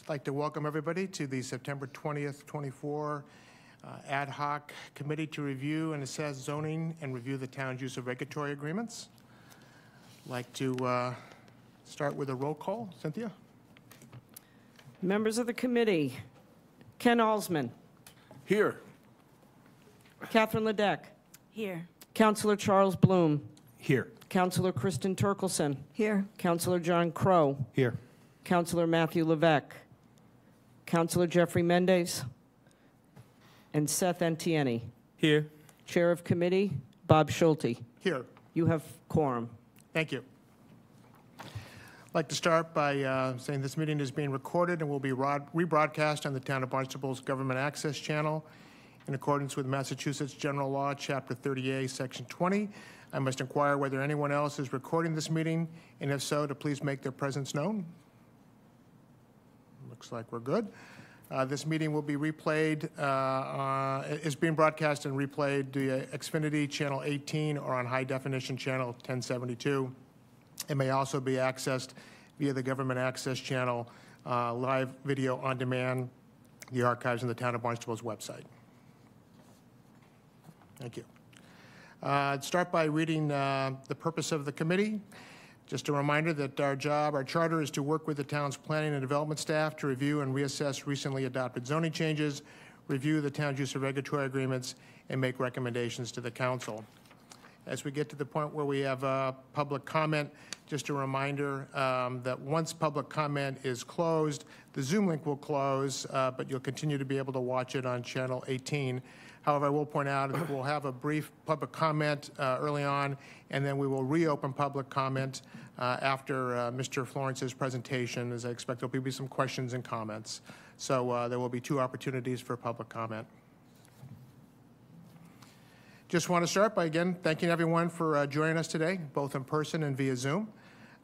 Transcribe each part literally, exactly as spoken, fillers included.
I'd like to welcome everybody to the September twentieth, twenty-four uh, ad hoc committee to review and assess zoning and review the town's use of regulatory agreements. I'd like to uh, start with a roll call. Cynthia? Members of the committee, Ken Alsman. Here. Catherine Ledeck. Here. Councillor Charles Bloom. Here. Councillor Kristen Turkelson. Here. Councillor John Crow. Here. Councillor Matthew Levesque. Councillor Jeffrey Mendez. And Seth Antieni. Here. Chair of committee, Bob Schulte. Here. You have quorum. Thank you. I'd like to start by uh, saying this meeting is being recorded and will be rebroadcast on the Town of Barnstable's Government Access Channel. In accordance with Massachusetts General Law, Chapter thirty A, Section twenty, I must inquire whether anyone else is recording this meeting, and if so, to please make their presence known. Looks like we're good. Uh, this meeting will be replayed, uh, uh, is being broadcast and replayed via Xfinity Channel eighteen or on High Definition Channel ten seventy-two. It may also be accessed via the Government Access Channel, uh, live video on demand, the archives in the Town of Barnstable's website. Thank you. Uh, I'd start by reading uh, the purpose of the committee. Just a reminder that our job, our charter, is to work with the town's planning and development staff to review and reassess recently adopted zoning changes, review the town's use of regulatory agreements, and make recommendations to the council. As we get to the point where we have uh, public comment, just a reminder um, that once public comment is closed, the Zoom link will close, uh, but you'll continue to be able to watch it on Channel eighteen. However, I will point out that we'll have a brief public comment uh, early on, and then we will reopen public comment uh, after uh, Mister Florence's presentation, as I expect there'll be some questions and comments. So uh, there will be two opportunities for public comment. Just want to start by, again, thanking everyone for uh, joining us today, both in person and via Zoom.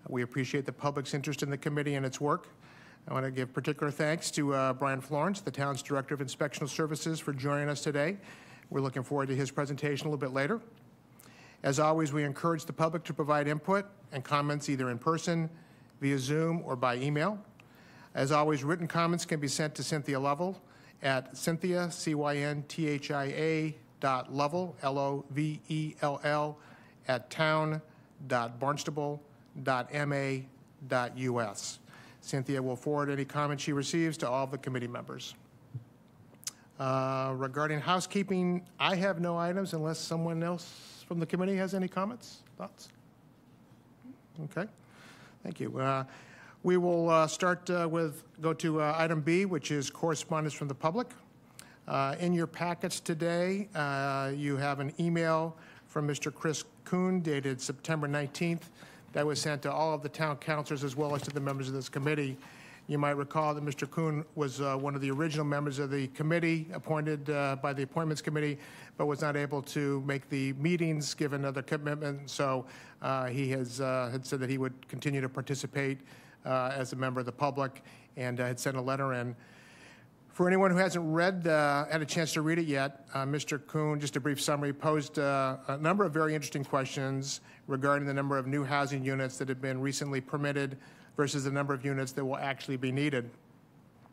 We appreciate the public's interest in the committee and its work. I want to give particular thanks to uh, Brian Florence, the town's Director of Inspectional Services, for joining us today. We're looking forward to his presentation a little bit later. As always, we encourage the public to provide input and comments either in person, via Zoom, or by email. As always, written comments can be sent to Cynthia Lovell at Cynthia, C Y N T H I A, dot Lovell, L O V E L L, at town dot barnstable dot m a dot u s. Cynthia will forward any comments she receives to all of the committee members. Uh, regarding housekeeping, I have no items unless someone else from the committee has any comments, thoughts? Okay, thank you. Uh, we will uh, start uh, with, go to uh, item B, which is correspondence from the public. Uh, in your packets today, uh, you have an email from Mister Chris Kuhn dated September nineteenth. That was sent to all of the town councilors as well as to the members of this committee. You might recall that Mister Kuhn was uh, one of the original members of the committee appointed uh, by the appointments committee, but was not able to make the meetings given other commitment. So uh, he has uh, had said that he would continue to participate uh, as a member of the public, and uh, had sent a letter in. For anyone who hasn't read, uh, had a chance to read it yet, uh, Mister Kuhn, just a brief summary, posed uh, a number of very interesting questions regarding the number of new housing units that have been recently permitted versus the number of units that will actually be needed.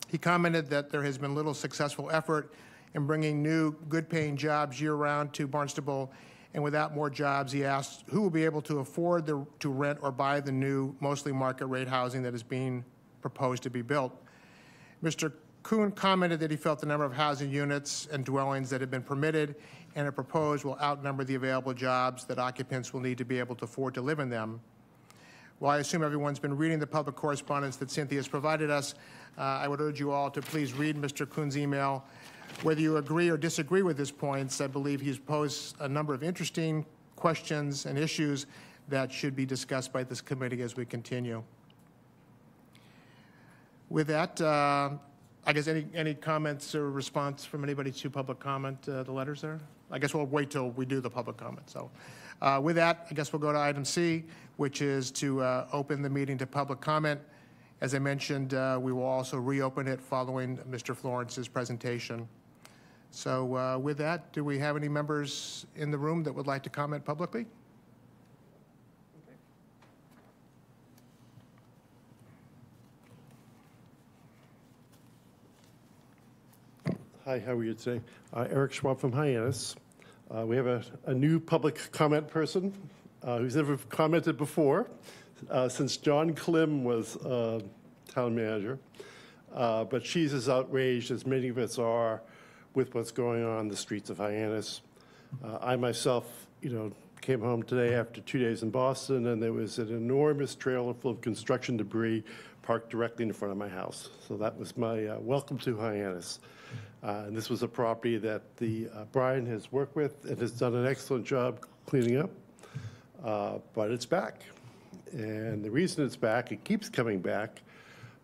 He commented that there has been little successful effort in bringing new, good-paying jobs year-round to Barnstable, and without more jobs, he asked who will be able to afford the, to rent or buy the new, mostly market-rate housing that is being proposed to be built. Mister Kuhn commented that he felt the number of housing units and dwellings that have been permitted and are proposed will outnumber the available jobs that occupants will need to be able to afford to live in them. While I assume everyone's been reading the public correspondence that Cynthia has provided us, uh, I would urge you all to please read Mister Kuhn's email. Whether you agree or disagree with his points, I believe he's posed a number of interesting questions and issues that should be discussed by this committee as we continue. With that, uh, I guess any, any comments or response from anybody to public comment, uh, the letters there? I guess we'll wait till we do the public comment. So uh, with that, I guess we'll go to item C, which is to uh, open the meeting to public comment. As I mentioned, uh, we will also reopen it following Mister Florence's presentation. So uh, with that, do we have any members in the room that would like to comment publicly? Hi, how are you today? Uh, Eric Schwab from Hyannis. Uh, we have a, a new public comment person uh, who's never commented before uh, since John Klim was uh, town manager. Uh, but she's as outraged as many of us are with what's going on in the streets of Hyannis. Uh, I myself, you know, came home today after two days in Boston, and there was an enormous trailer full of construction debris parked directly in front of my house. So that was my uh, welcome to Hyannis. Uh, and this was a property that the uh, Brian has worked with and has done an excellent job cleaning up, uh, but it's back. And the reason it's back, it keeps coming back,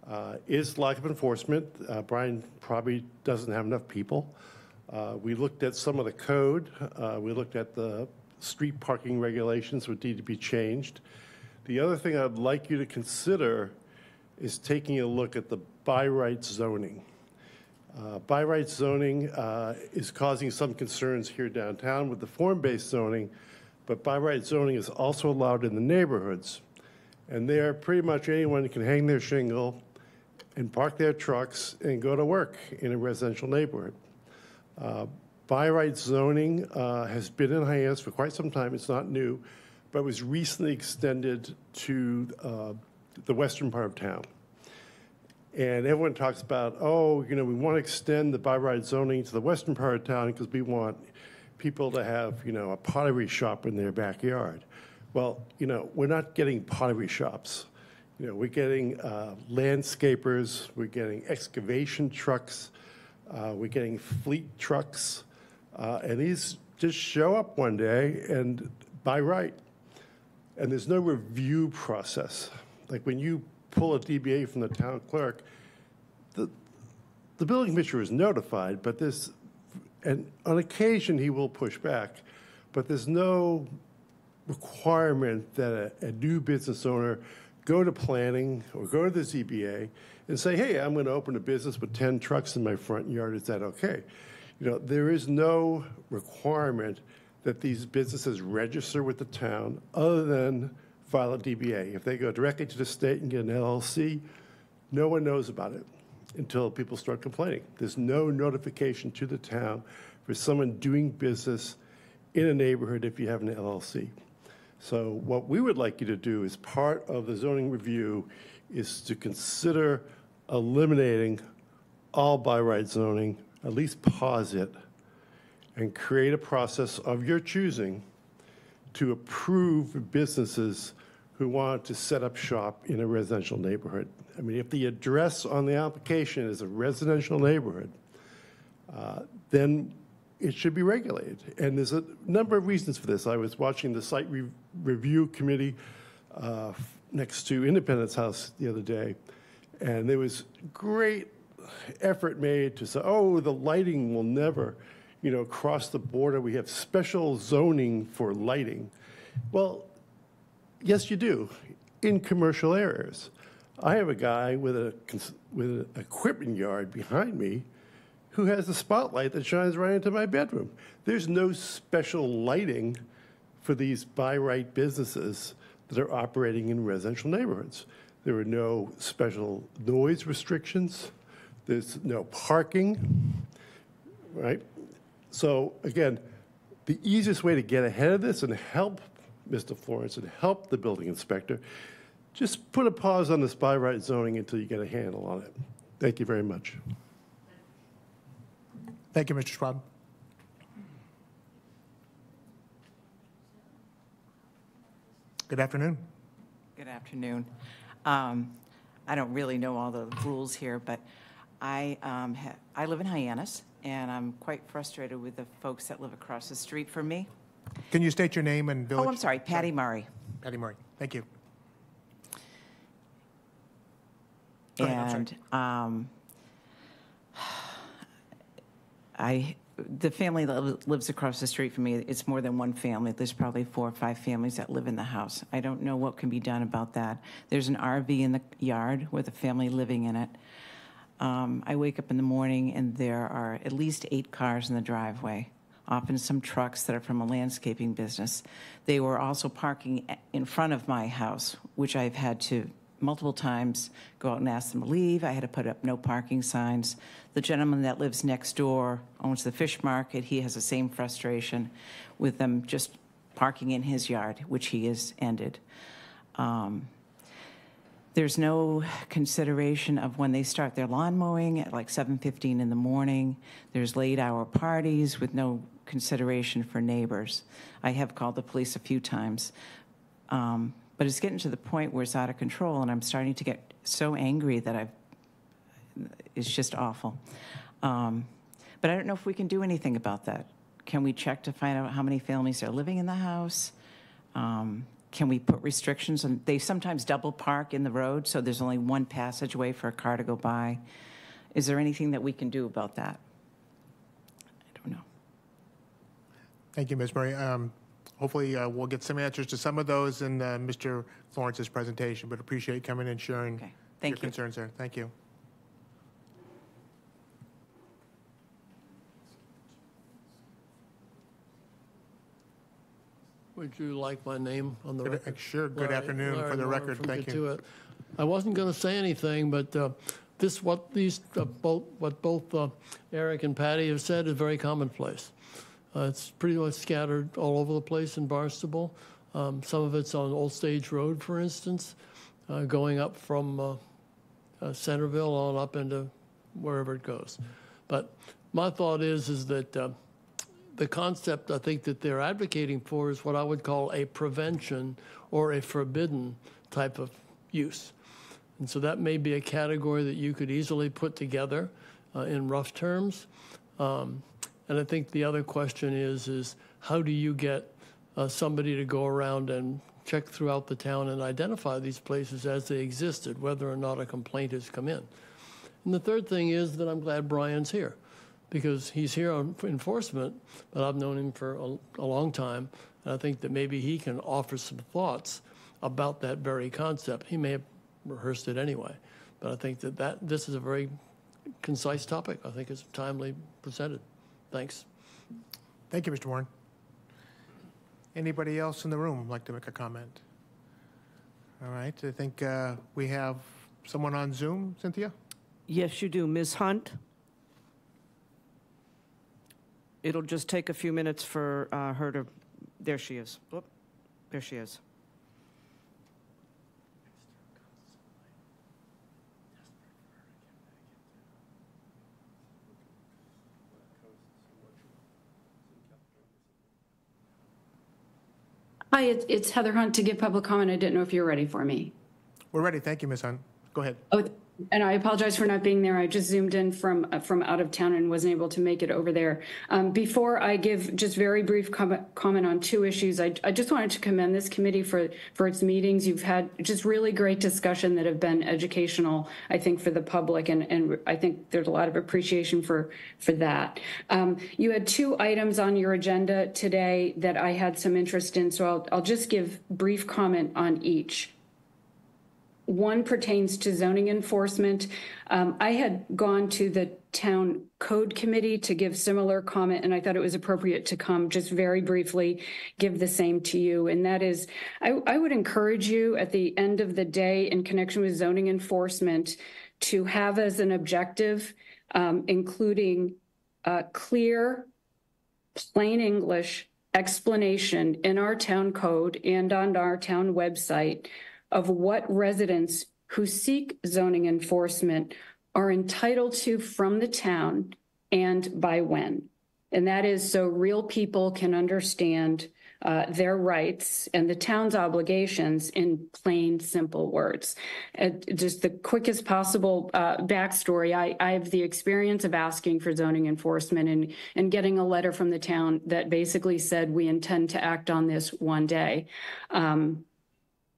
uh, is lack of enforcement. Uh, Brian probably doesn't have enough people. Uh, we looked at some of the code. Uh, we looked at the street parking regulations would need to be changed. The other thing I'd like you to consider is taking a look at the by right zoning. Uh, by right zoning uh, is causing some concerns here downtown with the form-based zoning, but by right zoning is also allowed in the neighborhoods. And there, pretty much anyone can hang their shingle and park their trucks and go to work in a residential neighborhood. Uh, By right zoning uh, has been in Hyannis for quite some time. It's not new, but was recently extended to uh, the western part of town. And everyone talks about, oh, you know, we want to extend the by right zoning to the western part of town because we want people to have, you know, a pottery shop in their backyard. Well, you know, we're not getting pottery shops. You know, we're getting uh, landscapers. We're getting excavation trucks. Uh, we're getting fleet trucks. Uh, and these just show up one day and by right. And there's no review process. Like when you pull a D B A from the town clerk, the, the building commissioner is notified, but there's, and on occasion he will push back, but there's no requirement that a, a new business owner go to planning or go to the Z B A and say, hey, I'm gonna open a business with ten trucks in my front yard, is that okay? You know, there is no requirement that these businesses register with the town other than file a D B A. If they go directly to the state and get an L L C, no one knows about it until people start complaining. There's no notification to the town for someone doing business in a neighborhood if you have an L L C. So what we would like you to do is part of the zoning review is to consider eliminating all by right zoning, at least pause it, and create a process of your choosing to approve businesses who want to set up shop in a residential neighborhood. I mean, if the address on the application is a residential neighborhood, uh, then it should be regulated. And there's a number of reasons for this. I was watching the site re review committee uh, next to Independence House the other day, and there was great effort made to say, oh, the lighting will never, you know, across the border, we have special zoning for lighting. Well, yes, you do, in commercial areas. I have a guy with, a, with an equipment yard behind me who has a spotlight that shines right into my bedroom. There's no special lighting for these by right businesses that are operating in residential neighborhoods. There are no special noise restrictions. There's no parking, right? So again, the easiest way to get ahead of this and help Mister Florence and help the building inspector, just put a pause on this by right zoning until you get a handle on it. Thank you very much. Thank you, Mister Schwab. Good afternoon. Good afternoon. Um, I don't really know all the rules here, but I, um, ha I live in Hyannis, and I'm quite frustrated with the folks that live across the street from me. Can you state your name and village? Oh, I'm sorry, Patty sorry. Murray. Patty Murray, thank you. Go and ahead, um, I, the family that lives across the street from me, it's more than one family. There's probably four or five families that live in the house. I don't know what can be done about that. There's an R V in the yard with a family living in it. Um, I wake up in the morning and there are at least eight cars in the driveway, often some trucks that are from a landscaping business. They were also parking in front of my house, which I've had to multiple times, go out and ask them to leave. I had to put up no parking signs. The gentleman that lives next door owns the fish market. He has the same frustration with them just parking in his yard, which he has ended. Um, there's no consideration of when they start their lawn mowing at like seven fifteen in the morning. There's late hour parties with no consideration for neighbors. I have called the police a few times. Um, but it's getting to the point where it's out of control, and I'm starting to get so angry that I've, it's just awful. Um, but I don't know if we can do anything about that. Can we check to find out how many families are living in the house? Um, can we put restrictions on, they sometimes double park in the road, so there's only one passageway for a car to go by. Is there anything that we can do about that? I don't know. Thank you, Miz Murray. Um, Hopefully uh, we'll get some answers to some of those in uh, Mister Florence's presentation, but appreciate you coming and sharing okay. Thank your you. concerns there. Thank you. Would you like my name on the record? Sure, good Larry, afternoon Larry for the Moore record, thank you. It. I wasn't gonna say anything, but uh, this, what these, uh, both, what both uh, Eric and Patty have said is very commonplace. Uh, it's pretty much scattered all over the place in Barnstable. Um, some of it's on Old Stage Road, for instance, uh, going up from uh, uh, Centerville on up into wherever it goes. But my thought is, is that uh, the concept I think that they're advocating for is what I would call a prevention or a forbidden type of use. And so that may be a category that you could easily put together uh, in rough terms. Um, And I think the other question is, is how do you get uh, somebody to go around and check throughout the town and identify these places as they existed, whether or not a complaint has come in? And the third thing is that I'm glad Brian's here, because he's here on enforcement, but I've known him for a, a long time, and I think that maybe he can offer some thoughts about that very concept. He may have rehearsed it anyway, but I think that, that this is a very concise topic. I think it's timely presented. Thanks. Thank you, Mister Warren. Anybody else in the room like to make a comment? All right, I think uh, we have someone on Zoom, Cynthia? Yes, you do, Miz Hunt. It'll just take a few minutes for uh, her to, there she is. Whoop. There she is. Hi, it's Heather Hunt to give public comment. I didn't know if you were ready for me. We're ready. Thank you, Miz Hunt. Go ahead. Oh, and I apologize for not being there. I just zoomed in from uh, from out of town and wasn't able to make it over there. Um, before I give just very brief com comment on two issues, I, I just wanted to commend this committee for, for its meetings. You've had just really great discussion that have been educational, I think, for the public, and, and I think there's a lot of appreciation for, for that. Um, you had two items on your agenda today that I had some interest in, so I'll, I'll just give brief comment on each. One pertains to zoning enforcement. Um, I had gone to the town code committee to give similar comment, and I thought it was appropriate to come just very briefly give the same to you. And that is, I, I would encourage you at the end of the day in connection with zoning enforcement to have as an objective, um, including uh, clear, plain English explanation in our town code and on our town website of what residents who seek zoning enforcement are entitled to from the town and by when. And that is so real people can understand uh, their rights and the town's obligations in plain, simple words. Uh, just the quickest possible uh, backstory, I, I have the experience of asking for zoning enforcement and, and getting a letter from the town that basically said, we intend to act on this one day. Um,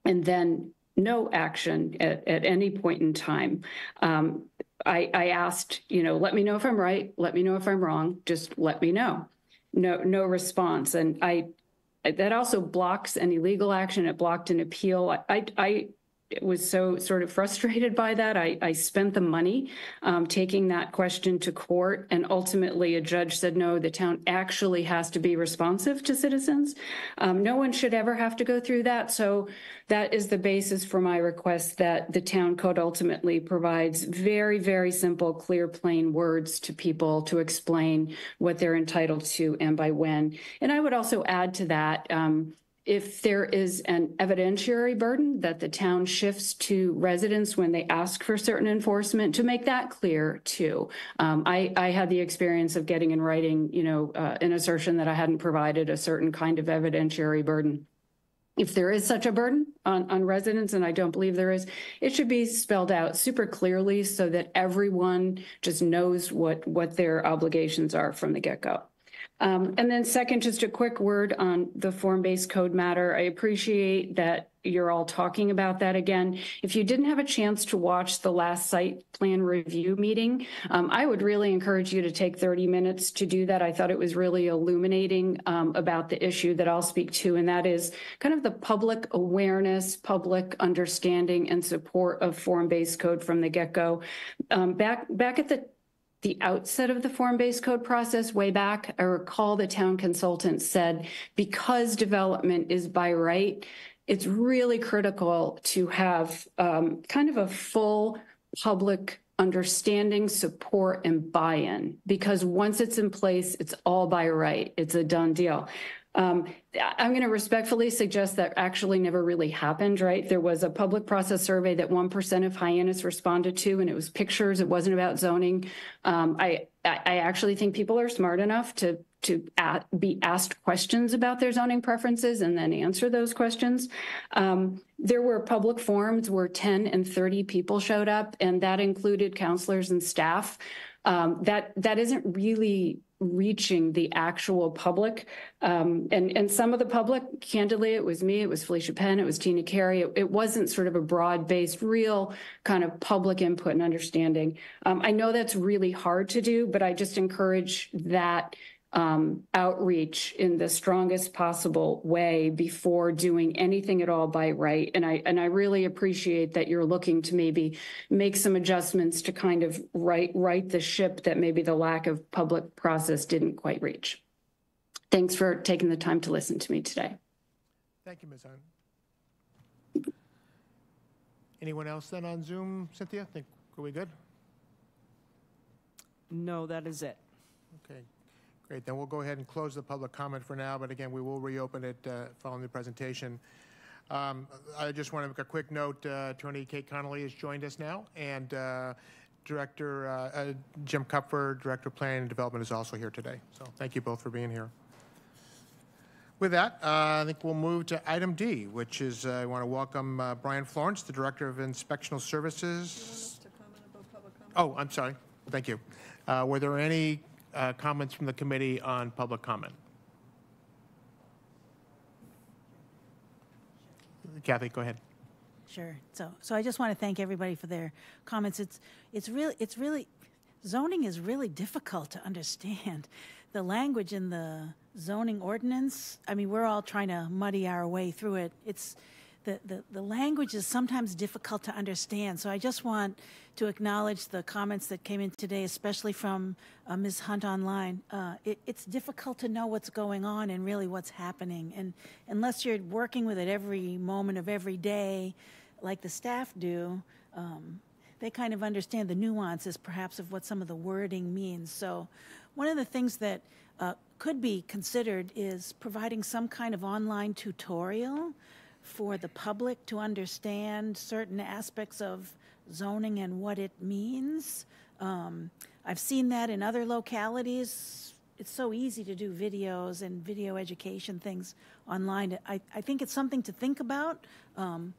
and then no action at, at any point in time. Um, I, I asked, you know, let me know if I'm right, let me know if I'm wrong, just let me know. No, no response. And I, that also blocks any legal action. It blocked an appeal. I, I, I was so sort of frustrated by that. I, I spent the money um, taking that question to court, and ultimately a judge said, no, the town actually has to be responsive to citizens. Um, no one should ever have to go through that. So that is the basis for my request that the town code ultimately provides very, very simple, clear, plain words to people to explain what they're entitled to and by when. And I would also add to that, um, if there is an evidentiary burden that the town shifts to residents when they ask for certain enforcement, to make that clear too. Um, I, I had the experience of getting in writing, you know, uh, an assertion that I hadn't provided a certain kind of evidentiary burden. If there is such a burden on, on residents, and I don't believe there is, it should be spelled out super clearly so that everyone just knows what, what their obligations are from the get-go. Um, and then second, just a quick word on the form-based code matter. I appreciate that you're all talking about that again. If you didn't have a chance to watch the last site plan review meeting, um, I would really encourage you to take thirty minutes to do that. I thought it was really illuminating um, about the issue that I'll speak to, and that is kind of the public awareness, public understanding, and support of form-based code from the get-go. Um, back, back at the The outset of the form-based code process way back, I recall the town consultant said, because development is by right, it's really critical to have um, kind of a full public understanding, support, and buy-in, because once it's in place, it's all by right. It's a done deal. Um, I'm going to respectfully suggest that actually never really happened, right? There was a public process survey that one percent of Hyannis responded to, and it was pictures. It wasn't about zoning. Um, I, I actually think people are smart enough to, to at, be asked questions about their zoning preferences and then answer those questions. Um, there were public forums where ten and thirty people showed up, and that included counselors and staff. Um, that, that isn't really reaching the actual public. Um, and, and some of the public, candidly, it was me, it was Felicia Penn, it was Tina Carey. It, it wasn't sort of a broad-based, real kind of public input and understanding. Um, I know that's really hard to do, but I just encourage that um, outreach in the strongest possible way before doing anything at all by right. And I, and I really appreciate that you're looking to maybe make some adjustments to kind of right, right the ship that maybe the lack of public process didn't quite reach. Thanks for taking the time to listen to me today. Thank you, Miz Hunt. Anyone else then on Zoom? Cynthia, I think, are we good? No, that is it. Okay. Great, then we'll go ahead and close the public comment for now, but again, we will reopen it uh, following the presentation. Um, I just want to make a quick note, uh, Attorney Kate Connolly has joined us now, and uh, Director uh, uh, Jim Kupfer, Director of Planning and Development, is also here today. So thank you both for being here. With that, uh, I think we'll move to item D, which is uh, I want to welcome uh, Brian Florence, the Director of Inspectional Services. Do you want us to comment about public comment? Oh, I'm sorry, thank you. Uh, were there any Uh, comments from the committee on public comment? Kathy, go ahead. Sure. So, so I just want to thank everybody for their comments. It's, it's really, it's really, zoning is really difficult to understand. The language in the zoning ordinance, I mean, we're all trying to muddy our way through it. It's, The, the, the language is sometimes difficult to understand. So I just want to acknowledge the comments that came in today, especially from uh, Miz Hunt online. Uh, it, it's difficult to know what's going on and really what's happening. And unless you're working with it every moment of every day, like the staff do, um, they kind of understand the nuances perhaps of what some of the wording means. So one of the things that uh, could be considered is providing some kind of online tutorial for the public to understand certain aspects of zoning and what it means. Um, I've seen that in other localities. It's so easy to do videos and video education things online. I, I think it's something to think about. Um,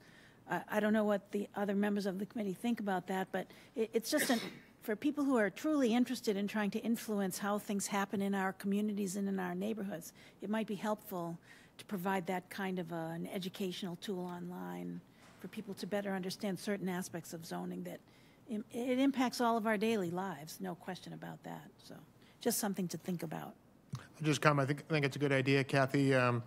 I, I don't know what the other members of the committee think about that, but it, it's just an, for people who are truly interested in trying to influence how things happen in our communities and in our neighborhoods, it might be helpful to provide that kind of a, an educational tool online for people to better understand certain aspects of zoning that im it impacts all of our daily lives, no question about that. So just something to think about. I'll just comment, I think, I think it's a good idea, Kathy. Um,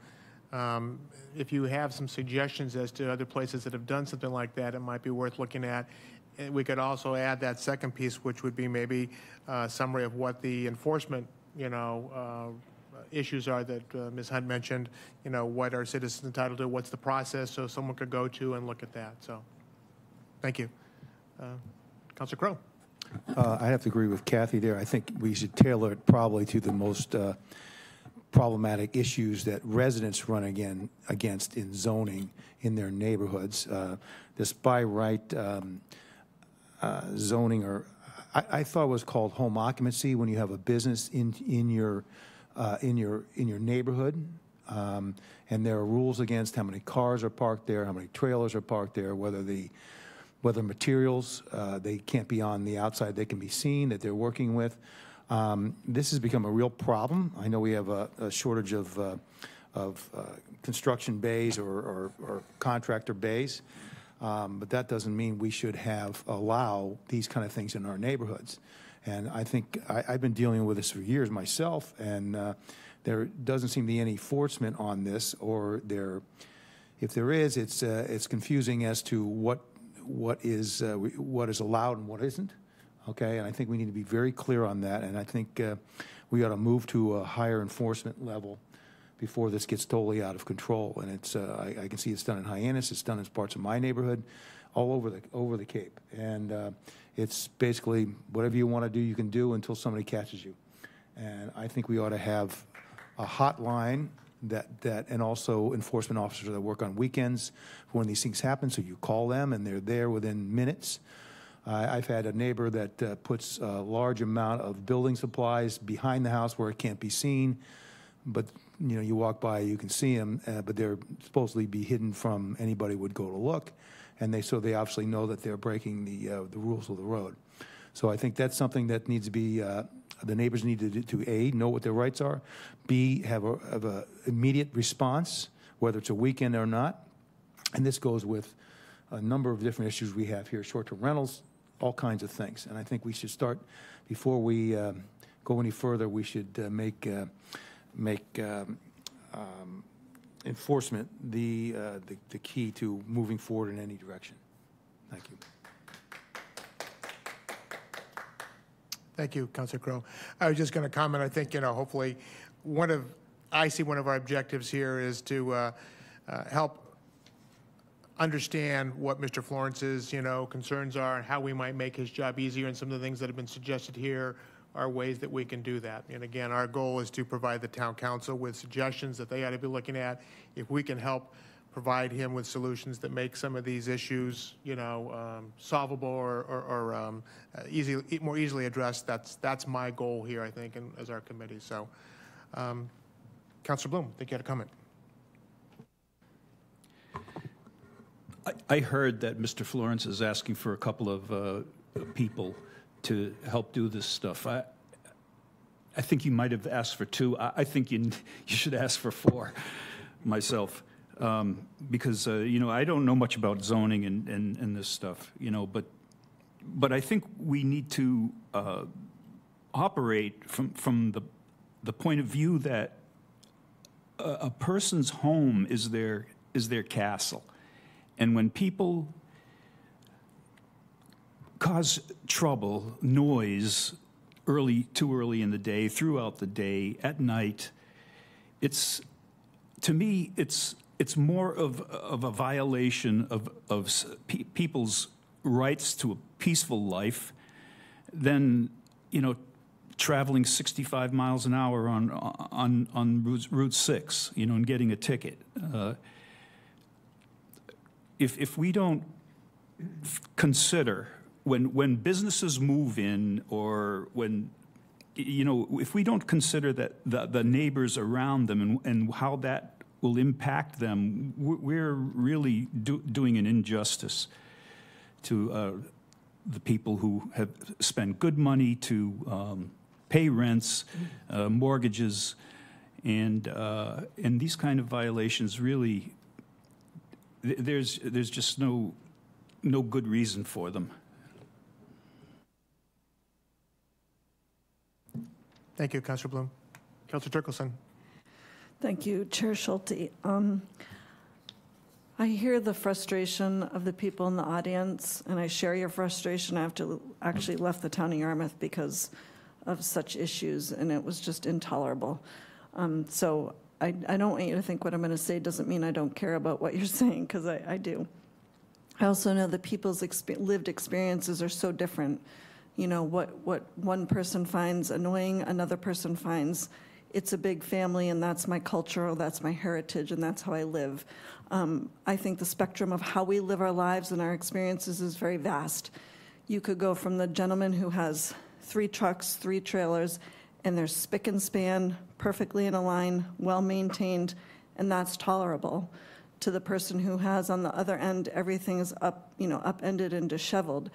Um, if you have some suggestions as to other places that have done something like that, it might be worth looking at. And we could also add that second piece, which would be maybe a summary of what the enforcement, you know, uh, issues are that uh, Miz Hunt mentioned. You know, what are citizens entitled to? What's the process? So someone could go to and look at that. So, thank you, uh, Councilor Crowe. Uh, I have to agree with Kathy there. I think we should tailor it probably to the most uh, problematic issues that residents run again, against in zoning in their neighborhoods. Uh, this by right um, uh, zoning, or I, I thought it was called home occupancy, when you have a business in in your uh, in your in your neighborhood. Um, and there are rules against how many cars are parked there, how many trailers are parked there, whether the whether materials, uh, they can't be on the outside, they can be seen, that they're working with. Um, this has become a real problem. I know we have a, a shortage of, uh, of uh, construction bays or, or, or contractor bays, um, but that doesn't mean we should have allow these kind of things in our neighborhoods. And I think I, I've been dealing with this for years myself, and uh, there doesn't seem to be any enforcement on this, or there, if there is, it's, uh, it's confusing as to what what is uh, what is allowed and what isn't, okay? And I think we need to be very clear on that, and I think uh, we ought to move to a higher enforcement level before this gets totally out of control. And it's uh, I, I can see it's done in Hyannis, it's done in parts of my neighborhood, all over the over the Cape, and uh, it's basically whatever you want to do, you can do until somebody catches you. And I think we ought to have a hotline that that and also enforcement officers that work on weekends when these things happen, so you call them and they're there within minutes. Uh, I've had a neighbor that uh, puts a large amount of building supplies behind the house where it can't be seen, but you know, you walk by, you can see them, uh, but they're supposedly be hidden from anybody would go to look, and they so they obviously know that they're breaking the uh, the rules of the road. So I think that's something that needs to be uh, the neighbors need to, to A, know what their rights are, B, have a, have a immediate response, whether it's a weekend or not. And this goes with a number of different issues we have here, short-term rentals, all kinds of things. And I think we should start, before we uh, go any further, we should uh, make, uh, make um, um, enforcement the, uh, the, the key to moving forward in any direction. Thank you. Thank you, Councilor Crowe. I was just going to comment. I think, you know, hopefully one of, I see one of our objectives here is to uh, uh, help understand what Mister Florence's, you know, concerns are and how we might make his job easier. And some of the things that have been suggested here are ways that we can do that. And again, our goal is to provide the town council with suggestions that they ought to be looking at. If we can help provide him with solutions that make some of these issues, you know, um, solvable or, or, or um, easy, more easily addressed. That's that's my goal here, I think, and as our committee. So, um, Councilor Bloom, I think you had a comment. I, I heard that Mister Florence is asking for a couple of uh, people to help do this stuff. I I think you might have asked for two. I, I think you you should ask for four, myself. Um, because, uh, you know, I don't know much about zoning and, and, and this stuff, you know, but but I think we need to uh, operate from, from the, the point of view that a, a person's home is their, is their castle. And when people cause trouble, noise, early, too early in the day, throughout the day, at night, it's, to me, it's... It's more of, of a violation of, of pe people's rights to a peaceful life than, you know, traveling sixty-five miles an hour on, on, on Route six, you know, and getting a ticket. Uh, if, if we don't consider when, when businesses move in, or when, you know, if we don't consider that the, the neighbors around them and, and how that will impact them, we're really do, doing an injustice to uh, the people who have spent good money to um, pay rents, uh, mortgages, and uh, and these kind of violations really, there's there's just no no good reason for them. Thank you, Councilor Bloom. Councilor Turkelson. Thank you, Chair Schulte. Um, I hear the frustration of the people in the audience, and I share your frustration. I have to actually left the town of Yarmouth because of such issues, and it was just intolerable. Um, so I, I don't want you to think what I'm going to say doesn't mean I don't care about what you're saying, because I, I do. I also know that people's exp- lived experiences are so different. You know, what, what one person finds annoying, another person finds it's a big family, and that's my culture, that's my heritage, and that's how I live. Um, I think the spectrum of how we live our lives and our experiences is very vast. You could go from the gentleman who has three trucks, three trailers, and they're spick and span, perfectly in a line, well-maintained, and that's tolerable, to the person who has, on the other end, everything is up, you know, upended and disheveled.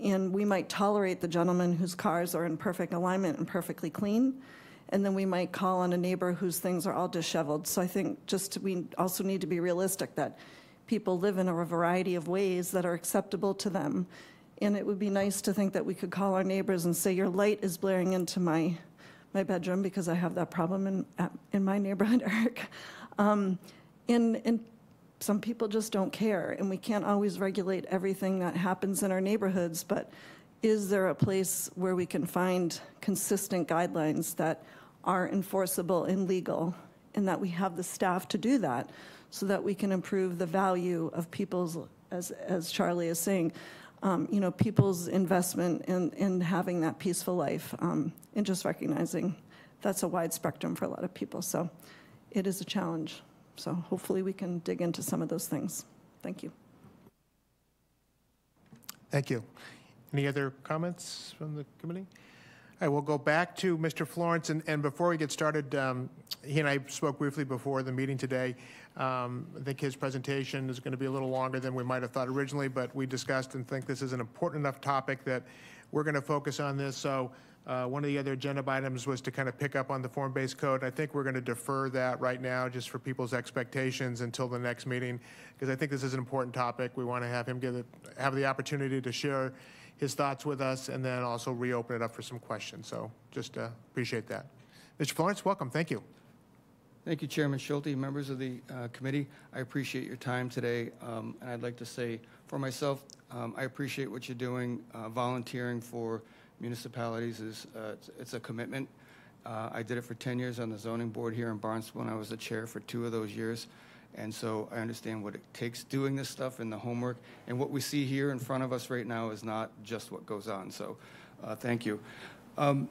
And we might tolerate the gentleman whose cars are in perfect alignment and perfectly clean, and then we might call on a neighbor whose things are all disheveled. So I think just we also need to be realistic that people live in a variety of ways that are acceptable to them. And it would be nice to think that we could call our neighbors and say, your light is blaring into my my bedroom, because I have that problem in in my neighborhood, Eric. Um, and, and some people just don't care, and we can't always regulate everything that happens in our neighborhoods, but is there a place where we can find consistent guidelines that are enforceable and legal, and that we have the staff to do that so that we can improve the value of people's, as, as Charlie is saying, um, you know, people's investment in, in having that peaceful life, um, and just recognizing that's a wide spectrum for a lot of people. So it is a challenge. So hopefully we can dig into some of those things. Thank you. Thank you. Any other comments from the committee? I will go back to Mister Florence, and, and before we get started, um, he and I spoke briefly before the meeting today. Um, I think his presentation is going to be a little longer than we might have thought originally, but we discussed and think this is an important enough topic that we're going to focus on this. So uh, one of the other agenda items was to kind of pick up on the form-based code. I think we're going to defer that right now just for people's expectations until the next meeting, because I think this is an important topic. We want to have him give it, have the opportunity to share his thoughts with us, and then also reopen it up for some questions. So just uh, appreciate that. Mister Florence, welcome. Thank you. Thank you, Chairman Schulte, members of the uh, committee. I appreciate your time today. Um, and I'd like to say for myself, um, I appreciate what you're doing. Uh, volunteering for municipalities is uh, it's, it's a commitment. Uh, I did it for ten years on the zoning board here in Barnstable, and I was the chair for two of those years. And so I understand what it takes doing this stuff and the homework. And what we see here in front of us right now is not just what goes on. So uh, thank you. Um,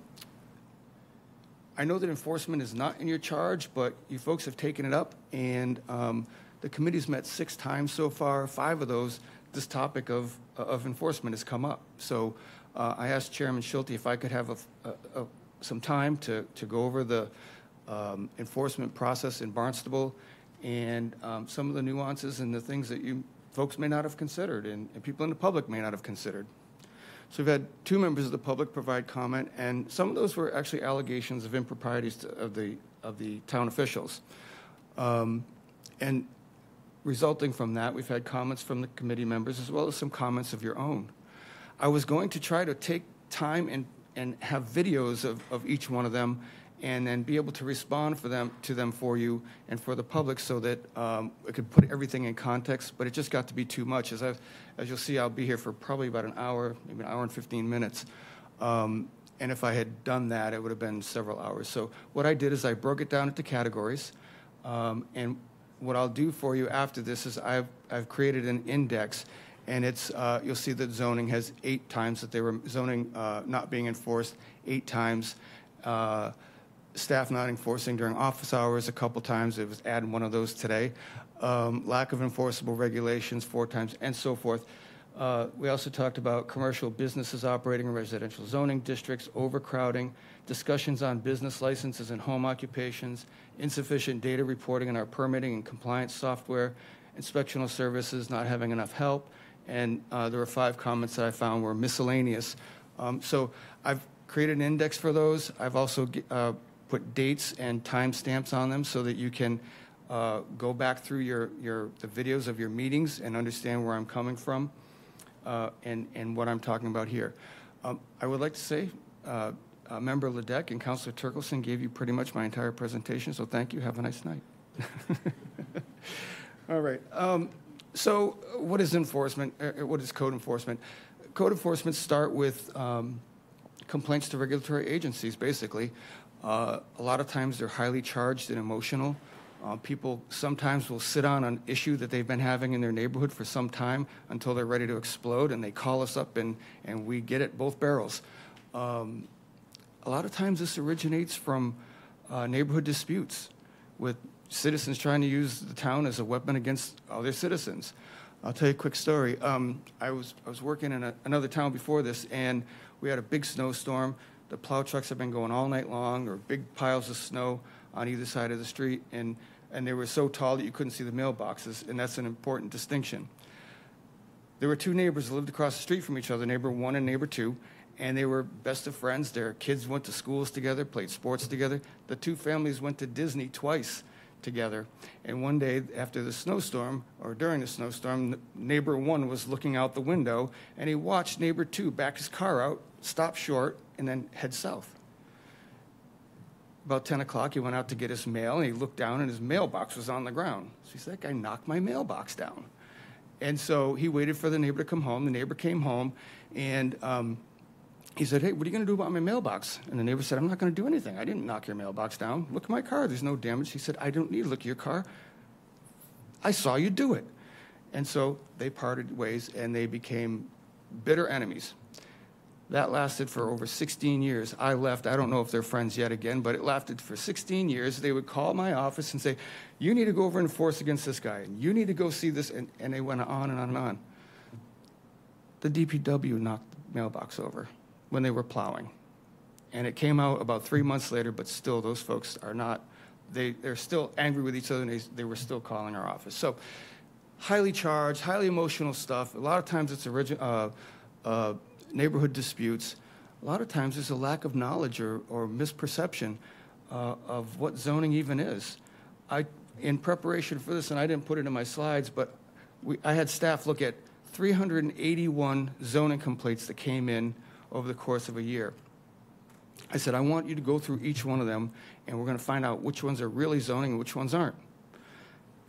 I know that enforcement is not in your charge, but you folks have taken it up. And um, the committee's met six times so far. Five of those, this topic of, of enforcement has come up. So uh, I asked Chairman Schulte if I could have a, a, a, some time to, to go over the um, enforcement process in Barnstable, and um, some of the nuances and the things that you folks may not have considered, and, and people in the public may not have considered. So we've had two members of the public provide comment, and some of those were actually allegations of improprieties to, of the of the town officials. Um, and resulting from that, we've had comments from the committee members as well as some comments of your own. I was going to try to take time and, and have videos of, of each one of them, and then be able to respond for them to them for you and for the public, so that um, it could put everything in context. But it just got to be too much. As I've, as you'll see, I'll be here for probably about an hour, maybe an hour and fifteen minutes. Um, and if I had done that, it would have been several hours. So what I did is I broke it down into categories. Um, and what I'll do for you after this is I've I've created an index, and it's uh, you'll see that zoning has eight times that they were zoning uh, not being enforced, eight times. Uh, Staff not enforcing during office hours a couple times. It was adding one of those today. Um, lack of enforceable regulations four times, and so forth. Uh, we also talked about commercial businesses operating in residential zoning districts, overcrowding, discussions on business licenses and home occupations, insufficient data reporting in our permitting and compliance software, inspectional services not having enough help, and uh, there were five comments that I found were miscellaneous. Um, so I've created an index for those. I've also uh, put dates and timestamps on them so that you can uh, go back through your, your the videos of your meetings and understand where I'm coming from uh, and, and what I'm talking about here. Um, I would like to say, uh, uh, Member Ledeck and Councilor Turkelson gave you pretty much my entire presentation, so thank you. Have a nice night. All right. Um, so what is enforcement? Er, what is code enforcement? Code enforcement start with um, complaints to regulatory agencies, basically. Uh, a lot of times they're highly charged and emotional. Uh, people sometimes will sit on an issue that they've been having in their neighborhood for some time until they're ready to explode, and they call us up, and, and we get it both barrels. Um, a lot of times this originates from uh, neighborhood disputes with citizens trying to use the town as a weapon against other citizens. I'll tell you a quick story. Um, I was, I was working in a, another town before this, and we had a big snowstorm. The plow trucks have been going all night long, or big piles of snow on either side of the street, and and they were so tall that you couldn't see the mailboxes, and that's an important distinction. There were two neighbors that lived across the street from each other, neighbor one and neighbor two, and they were best of friends. Their kids went to schools together, played sports together. The two families went to Disney twice together, and one day after the snowstorm, or during the snowstorm, neighbor one was looking out the window, and he watched neighbor two back his car out, stop short, and then head south. About ten o'clock, he went out to get his mail, and he looked down, and his mailbox was on the ground. So he said, that guy knocked my mailbox down. And so he waited for the neighbor to come home. The neighbor came home, and um, he said, hey, what are you going to do about my mailbox? And the neighbor said, I'm not going to do anything. I didn't knock your mailbox down. Look at my car. There's no damage. He said, I don't need to look at your car. I saw you do it. And so they parted ways, and they became bitter enemies. That lasted for over sixteen years. I left. I don't know if they're friends yet again, but it lasted for sixteen years. They would call my office and say, you need to go over and enforce against this guy, and you need to go see this, and, and they went on and on and on. The D P W knocked the mailbox over when they were plowing, and it came out about three months later, but still those folks are not, they, they're still angry with each other, and they, they were still calling our office. So highly charged, highly emotional stuff. A lot of times it's origin, uh, uh, neighborhood disputes. A lot of times there's a lack of knowledge or, or misperception uh, of what zoning even is. I, in preparation for this, and I didn't put it in my slides, but we, I had staff look at three hundred eighty-one zoning complaints that came in over the course of a year. I said, I want you to go through each one of them, and we're going to find out which ones are really zoning and which ones aren't.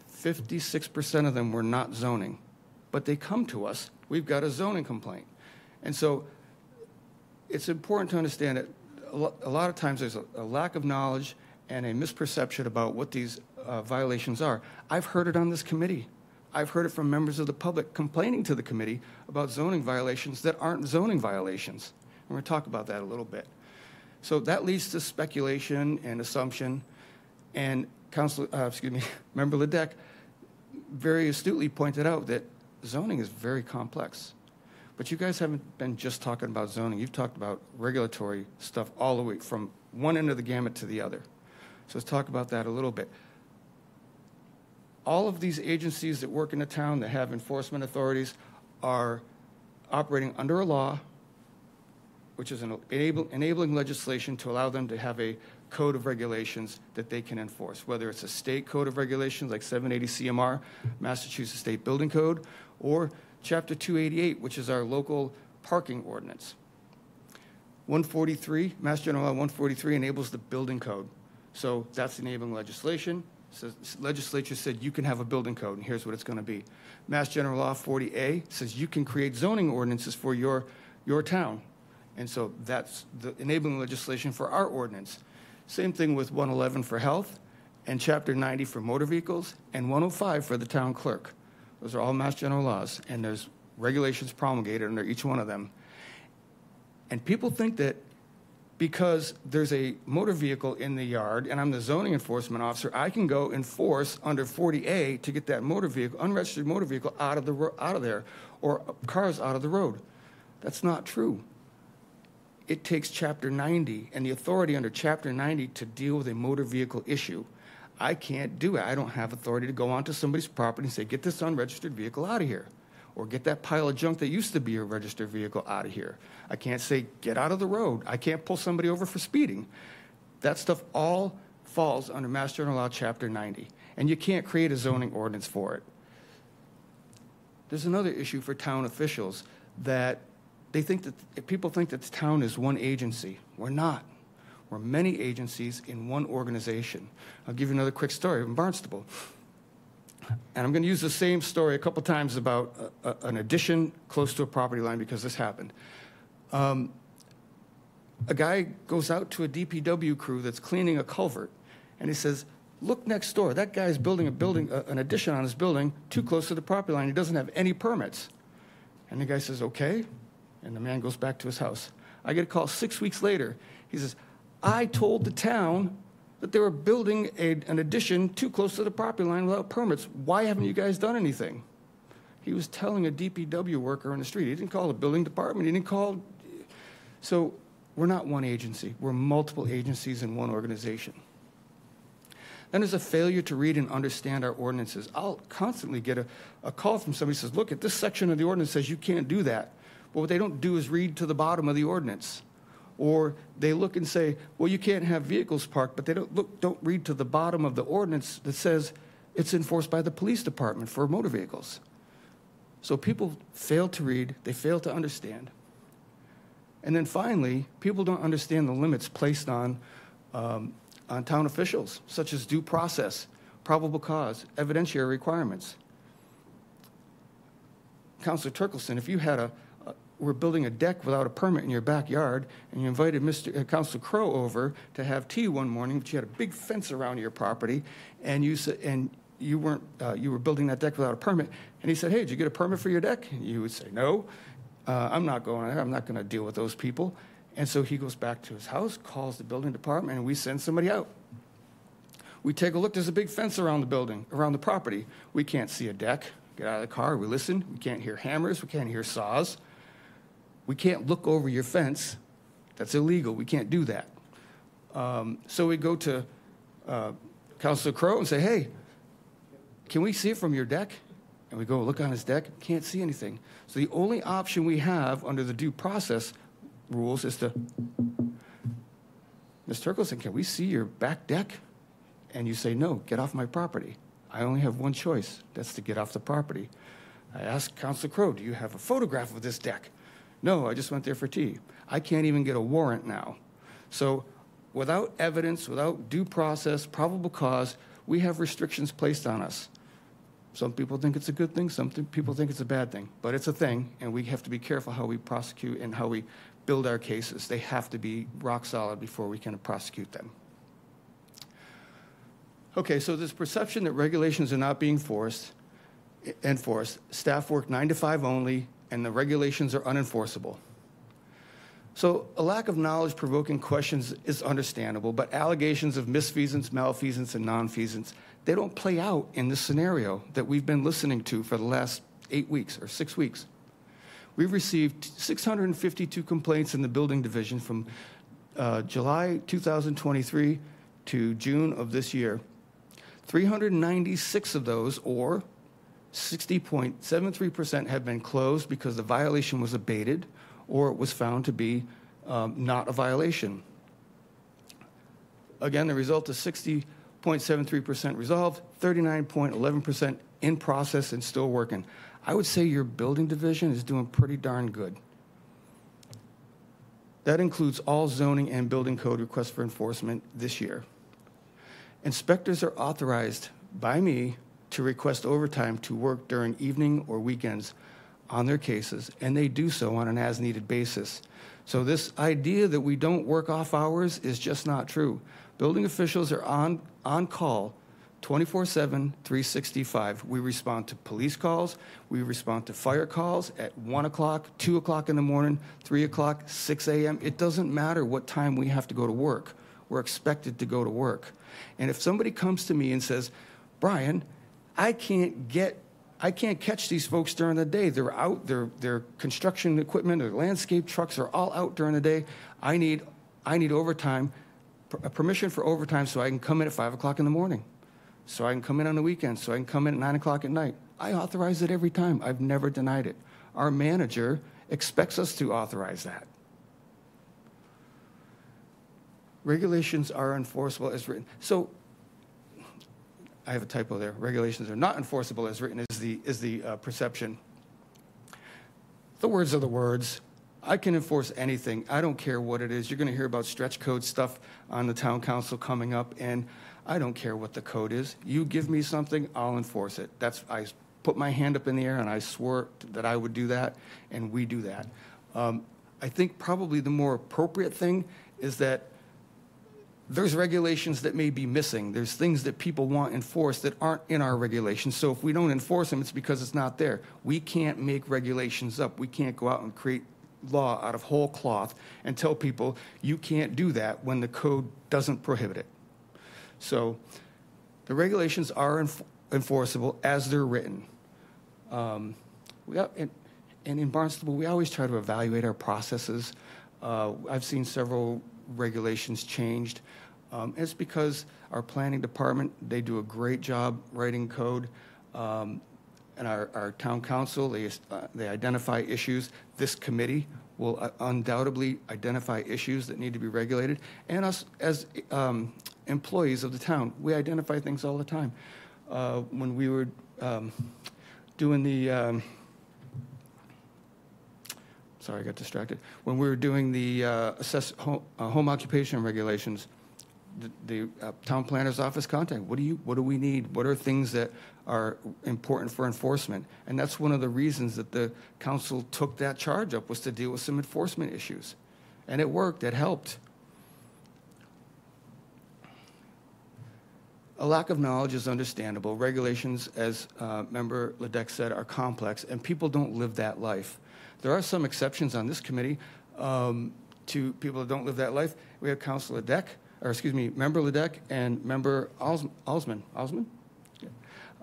fifty-six percent of them were not zoning, but they come to us. We've got a zoning complaint. And so it's important to understand that a lot of times there's a lack of knowledge and a misperception about what these uh, violations are. I've heard it on this committee. I've heard it from members of the public complaining to the committee about zoning violations that aren't zoning violations. And we're going to talk about that a little bit. So that leads to speculation and assumption. And Council, uh, excuse me, Member Ledeck very astutely pointed out that zoning is very complex. But you guys haven't been just talking about zoning. You've talked about regulatory stuff all the way from one end of the gamut to the other. So let's talk about that a little bit. All of these agencies that work in the town that have enforcement authorities are operating under a law, which is an enable, enabling legislation to allow them to have a code of regulations that they can enforce, whether it's a state code of regulations like seven eighty C M R, Massachusetts State Building Code, or Chapter two eighty-eight, which is our local parking ordinance. one forty-three, Mass General Law one forty-three enables the building code. So that's enabling legislation. So legislature said you can have a building code, and here's what it's going to be. Mass General Law forty A says you can create zoning ordinances for your, your town. And so that's the enabling legislation for our ordinance. Same thing with one eleven for health, and Chapter ninety for motor vehicles, and one oh five for the town clerk. Those are all Mass General laws, and there's regulations promulgated under each one of them. And people think that because there's a motor vehicle in the yard and I'm the zoning enforcement officer, I can go enforce under forty A to get that motor vehicle, unregistered motor vehicle, out of, the ro out of there, or cars out of the road. That's not true. It takes Chapter ninety and the authority under Chapter ninety to deal with a motor vehicle issue. I can't do it. I don't have authority to go onto somebody's property and say, get this unregistered vehicle out of here, or get that pile of junk that used to be a registered vehicle out of here. I can't say, get out of the road. I can't pull somebody over for speeding. That stuff all falls under Mass General Law Chapter ninety, and you can't create a zoning ordinance for it. There's another issue for town officials that They think that if people think that the town is one agency. We're not. We're many agencies in one organization. I'll give you another quick story from Barnstable. And I'm going to use the same story a couple times about a, a, an addition close to a property line because this happened. Um, a guy goes out to a D P W crew that's cleaning a culvert, and he says, look next door. That guy's building a building, a, an addition on his building too close to the property line. He doesn't have any permits. And the guy says, okay. And the man goes back to his house. I get a call six weeks later. He says, I told the town that they were building a, an addition too close to the property line without permits. Why haven't you guys done anything? He was telling a D P W worker on the street. He didn't call the building department. He didn't call. So we're not one agency. We're multiple agencies in one organization. Then there's a failure to read and understand our ordinances. I'll constantly get a, a call from somebody who says, look, at this section of the ordinance says you can't do that. But what they don't do is read to the bottom of the ordinance. Or they look and say, well, you can't have vehicles parked, but they don't, look, don't read to the bottom of the ordinance that says it's enforced by the police department for motor vehicles. So people fail to read, they fail to understand. And then finally, people don't understand the limits placed on, um, on town officials, such as due process, probable cause, evidentiary requirements. Councilor Turkelson, if you had a we're building a deck without a permit in your backyard, and you invited Mister Uh, Council Crow over to have tea one morning, but you had a big fence around your property, and you and you weren't uh, you were building that deck without a permit. And he said, "Hey, did you get a permit for your deck?" And you would say, "No, uh, I'm not going there. I'm not going to deal with those people." And so he goes back to his house, calls the building department, and we send somebody out. We take a look. There's a big fence around the building, around the property. We can't see a deck. Get out of the car. We listen. We can't hear hammers. We can't hear saws. We can't look over your fence. That's illegal. We can't do that. Um, so we go to uh, Councilor Crow and say, hey, can we see it from your deck? And we go look on his deck. Can't see anything. So the only option we have under the due process rules is to, Miz Turkelson, can we see your back deck? And you say, no, get off my property. I only have one choice. That's to get off the property. I asked Councilor Crow, do you have a photograph of this deck? No, I just went there for tea. I can't even get a warrant now. So without evidence, without due process, probable cause, we have restrictions placed on us. Some people think it's a good thing, some th- people think it's a bad thing, but it's a thing, and we have to be careful how we prosecute and how we build our cases. They have to be rock solid before we can prosecute them. Okay, so this perception that regulations are not being forced, enforced, staff work nine to five only, and the regulations are unenforceable. So a lack of knowledge provoking questions is understandable, but allegations of misfeasance, malfeasance, and nonfeasance, they don't play out in this scenario that we've been listening to for the last eight weeks or six weeks. We've received six hundred fifty-two complaints in the building division from uh, July two thousand twenty-three to June of this year. three hundred ninety-six of those, or sixty point seven three percent, have been closed because the violation was abated or it was found to be um, not a violation. Again, the result is sixty point seven three percent resolved, thirty-nine point one one percent in process and still working. I would say your building division is doing pretty darn good. That includes all zoning and building code requests for enforcement this year. Inspectors are authorized by me to request overtime to work during evening or weekends on their cases, and they do so on an as-needed basis. So this idea that we don't work off hours is just not true. Building officials are on, on call twenty-four seven, three sixty-five. We respond to police calls. We respond to fire calls at one o'clock, two o'clock in the morning, three o'clock, six a m It doesn't matter what time we have to go to work. We're expected to go to work. And if somebody comes to me and says, Brian, I can't get, I can't catch these folks during the day. They're out, their their construction equipment, their landscape trucks are all out during the day. I need, I need overtime, permission for overtime so I can come in at five o'clock in the morning, so I can come in on the weekends, so I can come in at nine o'clock at night. I authorize it every time. I've never denied it. Our manager expects us to authorize that. Regulations are enforceable as written. So, I have a typo there. Regulations are not enforceable as written is the, is the uh, perception. The words are the words. I can enforce anything. I don't care what it is. You're going to hear about stretch code stuff on the town council coming up, and I don't care what the code is. You give me something, I'll enforce it. That's, I put my hand up in the air and I swore that I would do that, and we do that. Um, I think probably the more appropriate thing is that there's regulations that may be missing. There's things that people want enforced that aren't in our regulations. So if we don't enforce them, it's because it's not there. We can't make regulations up. We can't go out and create law out of whole cloth and tell people you can't do that when the code doesn't prohibit it. So the regulations are enf enforceable as they're written. Um, we have, and, and in Barnstable, we always try to evaluate our processes. Uh, I've seen several regulations changed. Um, it's because our planning department, they do a great job writing code. Um, and our, our town council, they, uh, they identify issues. This committee will uh, undoubtedly identify issues that need to be regulated. And us as um, employees of the town, we identify things all the time. Uh, when we were um, doing the, um, sorry, I got distracted. When we were doing the uh, assess home, uh, home occupation regulations, the, the uh, town planner's office contact. What do you? What do we need? What are things that are important for enforcement? And that's one of the reasons that the council took that charge up, was to deal with some enforcement issues, and it worked. It helped. A lack of knowledge is understandable. Regulations, as uh, Member Ledeck said, are complex, and people don't live that life. There are some exceptions on this committee um, to people that don't live that life. We have Councilor Ledeck, or excuse me, Member Ledeck and Member Alsman, Alsman? Yeah.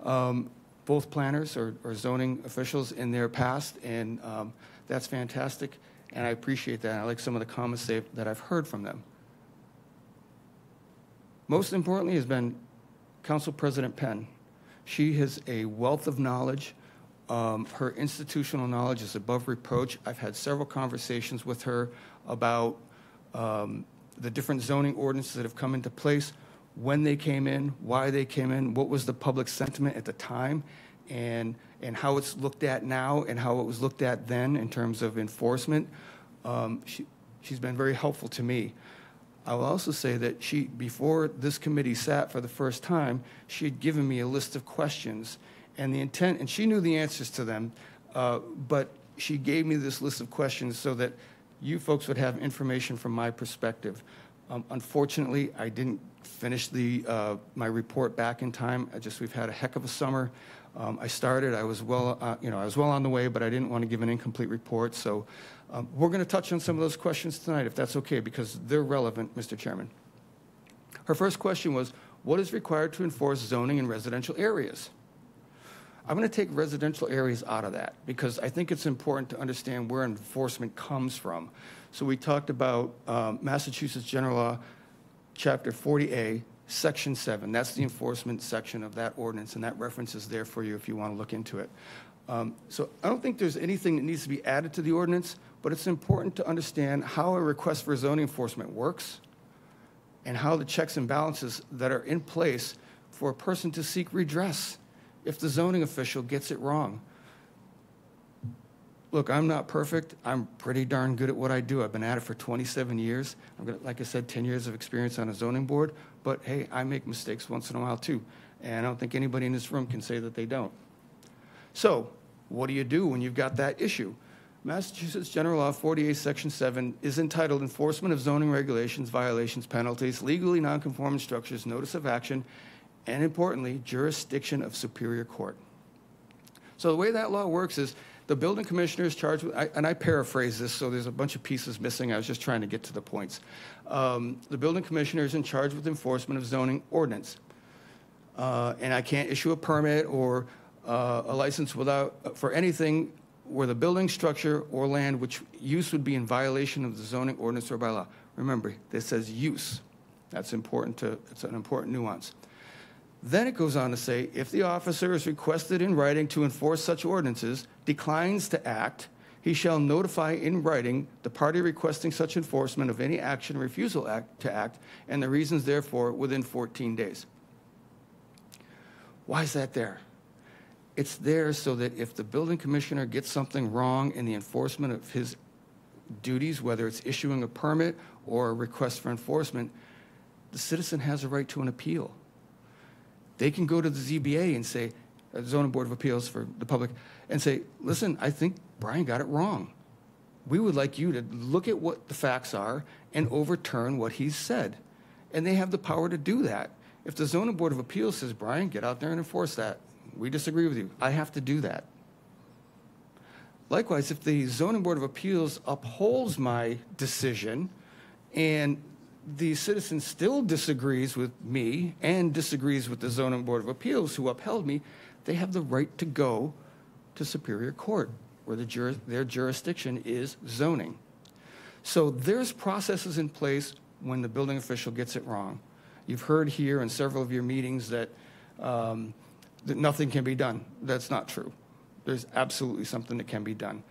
Um, both planners or, or zoning officials in their past, and um, that's fantastic, and I appreciate that. I like some of the comments that I've heard from them. Most importantly has been Council President Penn. She has a wealth of knowledge. Um, her institutional knowledge is above reproach. I've had several conversations with her about um, the different zoning ordinances that have come into place, when they came in, why they came in, what was the public sentiment at the time, and, and how it's looked at now and how it was looked at then in terms of enforcement. Um, she, she's been very helpful to me. I will also say that she, before this committee sat for the first time, she had given me a list of questions and the intent, and she knew the answers to them, uh, but she gave me this list of questions so that you folks would have information from my perspective. Um, unfortunately, I didn't finish the, uh, my report back in time. I just, we've had a heck of a summer. Um, I started, I was well, uh, you know, I was well on the way, but I didn't want to give an incomplete report. So um, we're going to touch on some of those questions tonight, if that's okay, because they're relevant, Mister Chairman. Her first question was, what is required to enforce zoning in residential areas? I'm going to take residential areas out of that because I think it's important to understand where enforcement comes from. So we talked about um, Massachusetts General Law, Chapter forty A, Section seven. That's the enforcement section of that ordinance, and that reference is there for you if you want to look into it. Um, so I don't think there's anything that needs to be added to the ordinance, but it's important to understand how a request for zoning enforcement works and how the checks and balances that are in place for a person to seek redress if the zoning official gets it wrong. Look, I'm not perfect. I'm pretty darn good at what I do. I've been at it for twenty-seven years. I've got, like I said, ten years of experience on a zoning board, but hey, I make mistakes once in a while too. And I don't think anybody in this room can say that they don't. So what do you do when you've got that issue? Massachusetts General Law forty-eight, Section seven is entitled Enforcement of Zoning Regulations, Violations, Penalties, Legally Nonconforming Structures, Notice of Action, and importantly, jurisdiction of Superior Court. So the way that law works is the building commissioner is charged with, I, and I paraphrase this, so there's a bunch of pieces missing. I was just trying to get to the points. Um, the building commissioner is in charge with enforcement of zoning ordinance. Uh, and I can't issue a permit or uh, a license without, for anything where the building structure or land which use would be in violation of the zoning ordinance or bylaw. Remember, this says use. That's important to, it's an important nuance. Then it goes on to say, if the officer is requested in writing to enforce such ordinances, declines to act, he shall notify in writing the party requesting such enforcement of any action, refusal act, to act, and the reasons therefore within fourteen days. Why is that there? It's there so that if the building commissioner gets something wrong in the enforcement of his duties, whether it's issuing a permit or a request for enforcement, the citizen has a right to an appeal. They can go to the Z B A and say, uh, Zoning Board of Appeals for the public, and say, listen, I think Brian got it wrong. We would like you to look at what the facts are and overturn what he's said. And they have the power to do that. If the Zoning Board of Appeals says, Brian, get out there and enforce that. We disagree with you. I have to do that. Likewise, if the Zoning Board of Appeals upholds my decision and the citizen still disagrees with me and disagrees with the Zoning Board of Appeals who upheld me, they have the right to go to Superior Court where the jur- their jurisdiction is zoning. So there's processes in place when the building official gets it wrong. You've heard here in several of your meetings that, um, that nothing can be done. That's not true. There's absolutely something that can be done.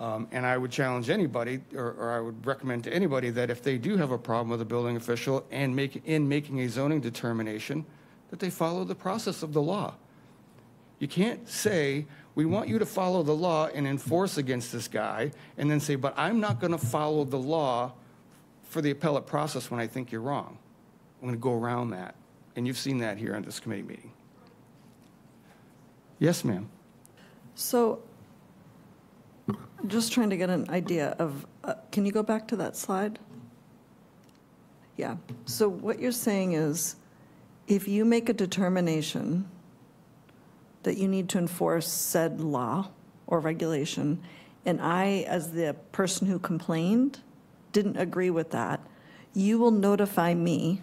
Um, and I would challenge anybody, or, or I would recommend to anybody that if they do have a problem with a building official and make, in making a zoning determination, that they follow the process of the law. You can't say, we want you to follow the law and enforce against this guy, and then say, but I'm not gonna follow the law for the appellate process when I think you're wrong. I'm gonna go around that. And you've seen that here in this committee meeting. Yes, ma'am. So, just trying to get an idea of, uh, can you go back to that slide? Yeah, so what you're saying is, if you make a determination that you need to enforce said law or regulation, and I, as the person who complained, didn't agree with that, you will notify me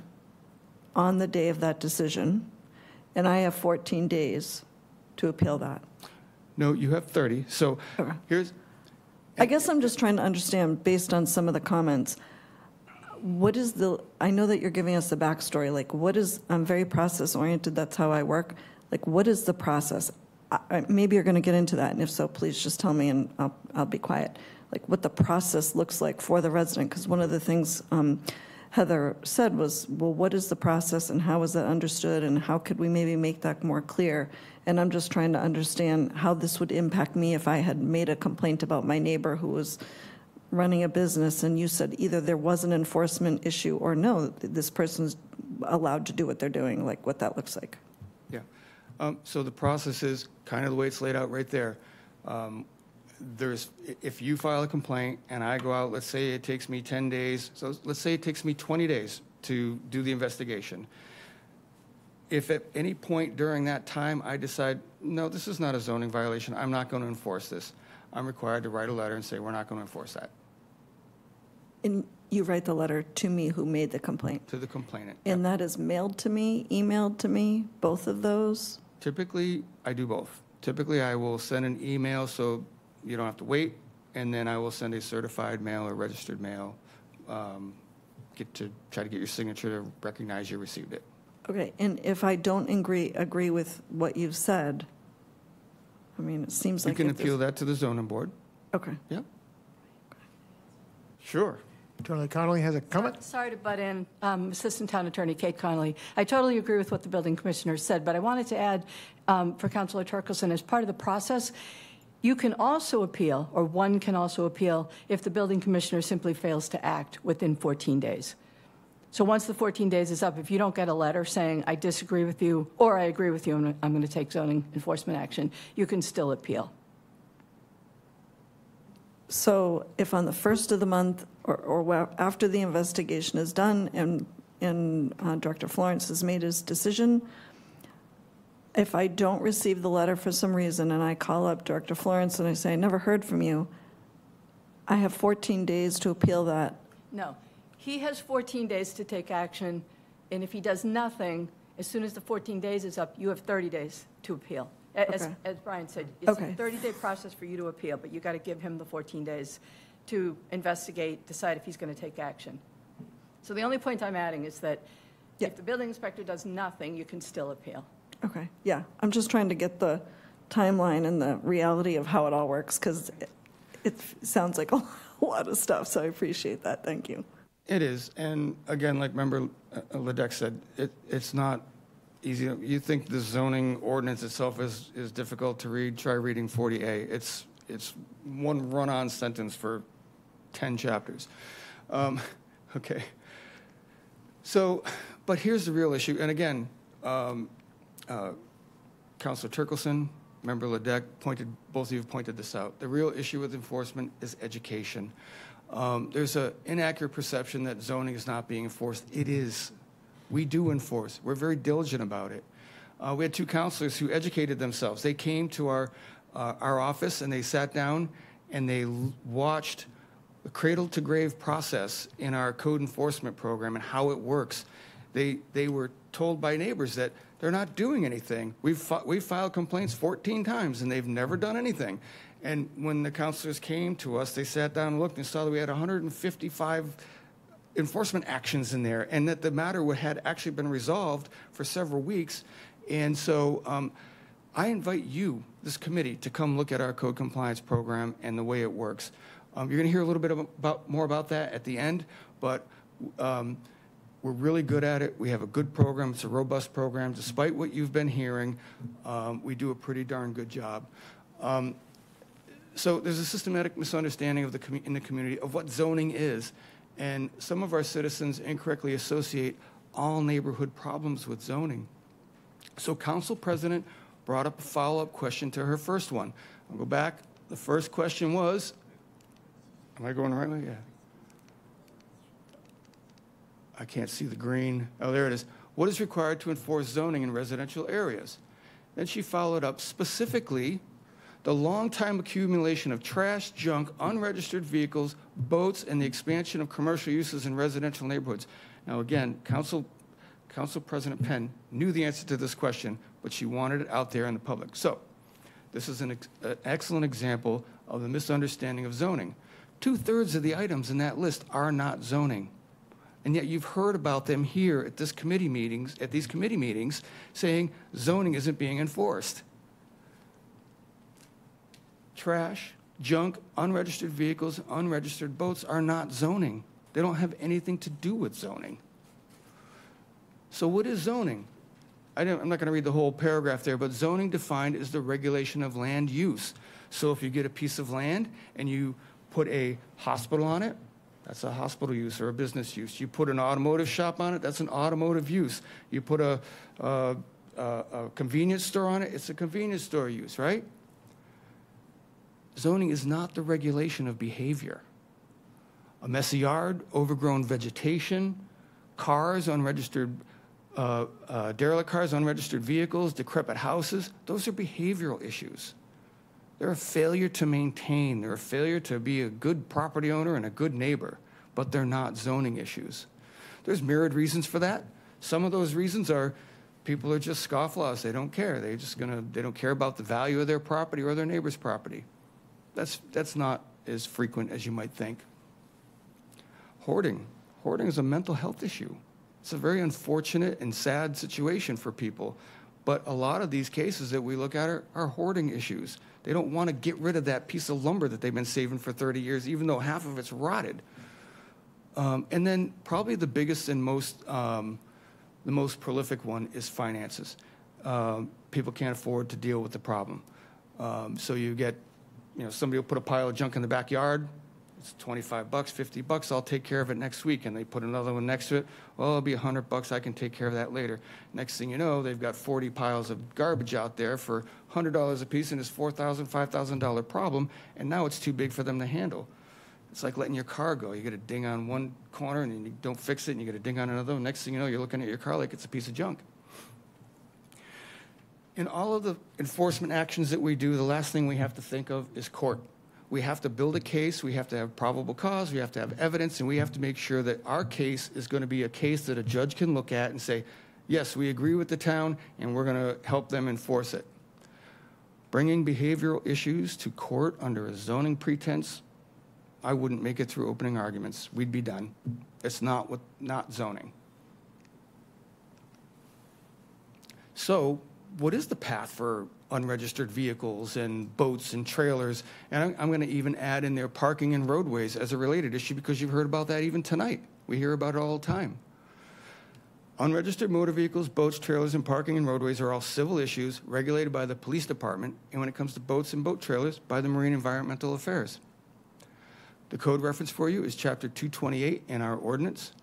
on the day of that decision, and I have fourteen days to appeal that. No, you have thirty. So okay. Here's... I guess I'm just trying to understand, based on some of the comments, what is the... I know that you're giving us the backstory. Like, what is... I'm very process-oriented. That's how I work. Like, what is the process? I, maybe you're going to get into that, and if so, please just tell me, and I'll, I'll be quiet. Like, what the process looks like for the resident, because one of the things um, Heather said was, well, what is the process, and how is that understood, and how could we maybe make that more clear? And I'm just trying to understand how this would impact me if I had made a complaint about my neighbor who was running a business, and you said either there was an enforcement issue or no, this person's allowed to do what they're doing, like what that looks like. Yeah. Um, so the process is kind of the way it's laid out right there. Um, there's, if you file a complaint and I go out, let's say it takes me ten days, so let's say it takes me twenty days to do the investigation. If at any point during that time I decide, no, this is not a zoning violation, I'm not going to enforce this, I'm required to write a letter and say, we're not going to enforce that. And you write the letter to me who made the complaint? To the complainant. And yep. That is mailed to me, emailed to me, both of those? Typically, I do both. Typically, I will send an email so you don't have to wait, and then I will send a certified mail or registered mail, um, get to try to get your signature to recognize you received it. Okay, and if I don't agree agree with what you've said, I mean, it seems like you can appeal that to the zoning board. Okay. Yeah. Sure. Attorney Connolly has a comment. Sorry to butt in, um, Assistant Town Attorney Kate Connolly. I totally agree with what the building commissioner said, but I wanted to add um, for Councilor Turkelson, as part of the process, you can also appeal, or one can also appeal, if the building commissioner simply fails to act within fourteen days. So once the fourteen days is up, if you don't get a letter saying, I disagree with you, or I agree with you and I'm going to take zoning enforcement action, you can still appeal. So if on the first of the month, or, or after the investigation is done and, and uh, Director Florence has made his decision, if I don't receive the letter for some reason and I call up Director Florence and I say, I never heard from you, I have fourteen days to appeal that. No. He has fourteen days to take action, and if he does nothing, as soon as the fourteen days is up, you have thirty days to appeal. As, okay. as Brian said, it's okay. a thirty-day process for you to appeal, but you got to give him the fourteen days to investigate, decide if he's going to take action. So the only point I'm adding is that yeah. if the building inspector does nothing, you can still appeal. Okay, yeah. I'm just trying to get the timeline and the reality of how it all works, because it, it sounds like a lot of stuff, so I appreciate that. Thank you. It is, and again, like Member Ledeck said, it, it's not easy. You think the zoning ordinance itself is, is difficult to read, try reading forty A. It's, it's one run-on sentence for ten chapters. Um, okay. So, but here's the real issue. And again, um, uh, Councilor Turkelson, Member Ledeck, pointed, both of you have pointed this out. The real issue with enforcement is education. Um, there's an inaccurate perception that zoning is not being enforced. It is. We do enforce. We're very diligent about it. Uh, we had two counselors who educated themselves. They came to our, uh, our office and they sat down and they l watched the cradle-to-grave process in our code enforcement program and how it works. They, they were told by neighbors that they're not doing anything. We've, fi we've filed complaints fourteen times and they've never done anything. And when the counselors came to us, they sat down and looked and saw that we had one hundred fifty-five enforcement actions in there and that the matter had actually been resolved for several weeks. And so um, I invite you, this committee, to come look at our code compliance program and the way it works. Um, you're going to hear a little bit about, more about that at the end, but um, we're really good at it. We have a good program. It's a robust program. Despite what you've been hearing, um, we do a pretty darn good job. Um, so there's a systematic misunderstanding of the com in the community of what zoning is, and some of our citizens incorrectly associate all neighborhood problems with zoning. So Council President brought up a follow-up question to her first one. I'll go back. The first question was, am I going the right way? Yeah. I can't see the green. Oh, there it is. What is required to enforce zoning in residential areas? Then she followed up specifically the long-time accumulation of trash, junk, unregistered vehicles, boats, and the expansion of commercial uses in residential neighborhoods. Now, again, Council, Council President Penn knew the answer to this question, but she wanted it out there in the public. So this is an, ex an excellent example of the misunderstanding of zoning. Two-thirds of the items in that list are not zoning. And yet you've heard about them here at this committee meetings, at these committee meetings, saying zoning isn't being enforced. Trash, junk, unregistered vehicles, unregistered boats are not zoning. They don't have anything to do with zoning. So what is zoning? I don't, I'm not going to read the whole paragraph there, but zoning defined is the regulation of land use. So if you get a piece of land and you put a hospital on it, that's a hospital use or a business use. You put an automotive shop on it, that's an automotive use. You put a, a, a, a convenience store on it, it's a convenience store use, right? Zoning is not the regulation of behavior. A messy yard, overgrown vegetation, cars, unregistered, uh, uh, derelict cars, unregistered vehicles, decrepit houses, those are behavioral issues. They're a failure to maintain. They're a failure to be a good property owner and a good neighbor, but they're not zoning issues. There's myriad reasons for that. Some of those reasons are people are just scofflaws. They don't care. They're just gonna, they don't care about the value of their property or their neighbor's property. That's, that's not as frequent as you might think. Hoarding. Hoarding is a mental health issue. It's a very unfortunate and sad situation for people. But a lot of these cases that we look at are, are hoarding issues. They don't want to get rid of that piece of lumber that they've been saving for thirty years, even though half of it's rotted. Um, and then probably the biggest and most, um, the most prolific one is finances. Um, people can't afford to deal with the problem. Um, so you get, you know, somebody will put a pile of junk in the backyard. It's twenty-five bucks, fifty bucks, I'll take care of it next week. And they put another one next to it. Well, it'll be one hundred bucks, I can take care of that later. Next thing you know, they've got forty piles of garbage out there for one hundred dollars a piece, and it's four thousand dollars, five thousand dollars problem, and now it's too big for them to handle. It's like letting your car go. You get a ding on one corner, and then you don't fix it, and you get a ding on another one. Next thing you know, you're looking at your car like it's a piece of junk. In all of the enforcement actions that we do, the last thing we have to think of is court. We have to build a case, we have to have probable cause, we have to have evidence, and we have to make sure that our case is going to be a case that a judge can look at and say, yes, we agree with the town, and we're going to help them enforce it. Bringing behavioral issues to court under a zoning pretense, I wouldn't make it through opening arguments. We'd be done. It's not with, not zoning. So what is the path for unregistered vehicles and boats and trailers? And I'm, I'm going to even add in there parking and roadways as a related issue, because you've heard about that even tonight. We hear about it all the time. Unregistered motor vehicles, boats, trailers, and parking and roadways are all civil issues regulated by the police department, and when it comes to boats and boat trailers, by the Marine Environmental Affairs. The code reference for you is Chapter two twenty-eight in our ordinance.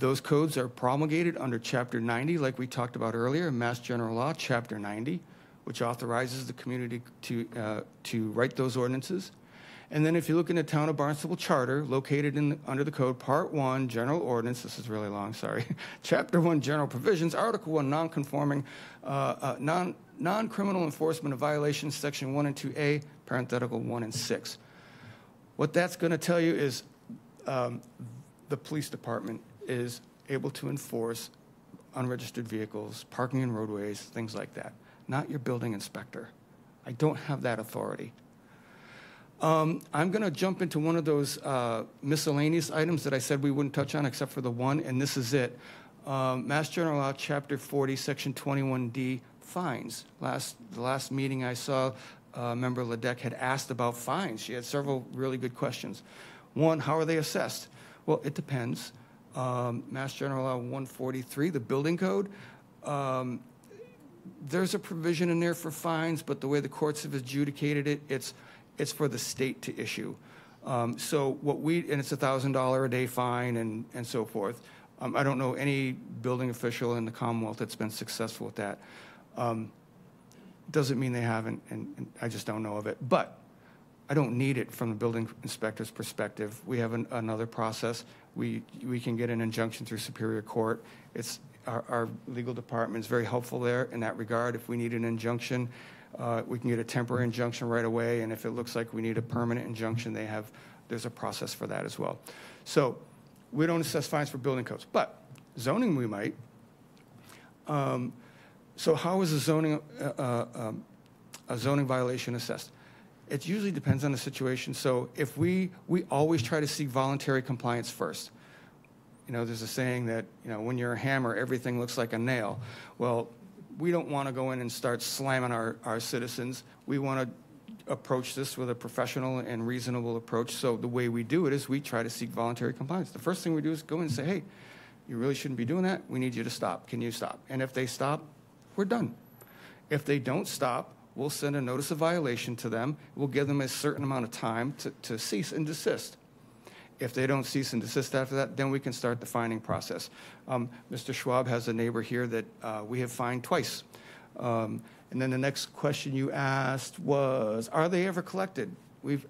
Those codes are promulgated under Chapter ninety, like we talked about earlier, Mass General Law, Chapter ninety, which authorizes the community to, uh, to write those ordinances. And then if you look in the Town of Barnstable Charter, located in the, under the code, Part one, General Ordinance, this is really long, sorry, Chapter one, General Provisions, Article one, Non-Conforming, uh, uh, non, Non-Criminal Enforcement of Violations, Section one and two A, parenthetical one and six. What that's going to tell you is um, the police department is able to enforce unregistered vehicles, parking in roadways, things like that. Not your building inspector. I don't have that authority. Um, I'm going to jump into one of those uh, miscellaneous items that I said we wouldn't touch on except for the one, and this is it. Um, Mass General Law, Chapter forty, Section twenty-one D, fines. Last, the last meeting I saw, uh, Member Ledeck had asked about fines. She had several really good questions. One, how are they assessed? Well, it depends. Um, Mass General Law one forty-three, the building code, um, there's a provision in there for fines, but the way the courts have adjudicated it, it's it's for the state to issue. Um, so what we, and it's a one thousand dollars a day fine and, and so forth. Um, I don't know any building official in the Commonwealth that's been successful with that. Um, doesn't mean they haven't, and, and I just don't know of it. But I don't need it from the building inspector's perspective. We have an, another process. We, we can get an injunction through Superior Court. It's Our, our legal department is very helpful there in that regard. If we need an injunction, uh, we can get a temporary injunction right away, and if it looks like we need a permanent injunction, they have, there's a process for that as well. So we don't assess fines for building codes, but zoning we might. Um, so how is a zoning, uh, uh, um, a zoning violation assessed? It usually depends on the situation. So if we, we always try to seek voluntary compliance first. You know, there's a saying that, you know, when you're a hammer, everything looks like a nail. Well, we don't want to go in and start slamming our, our citizens. We want to approach this with a professional and reasonable approach. So the way we do it is we try to seek voluntary compliance. The first thing we do is go in and say, hey, you really shouldn't be doing that. We need you to stop. Can you stop? And if they stop, we're done. If they don't stop, we'll send a notice of violation to them. We'll give them a certain amount of time to, to cease and desist. If they don't cease and desist after that, then we can start the fining process. Um, Mister Schwab has a neighbor here that uh, we have fined twice. Um, and then the next question you asked was, are they ever collected? We've,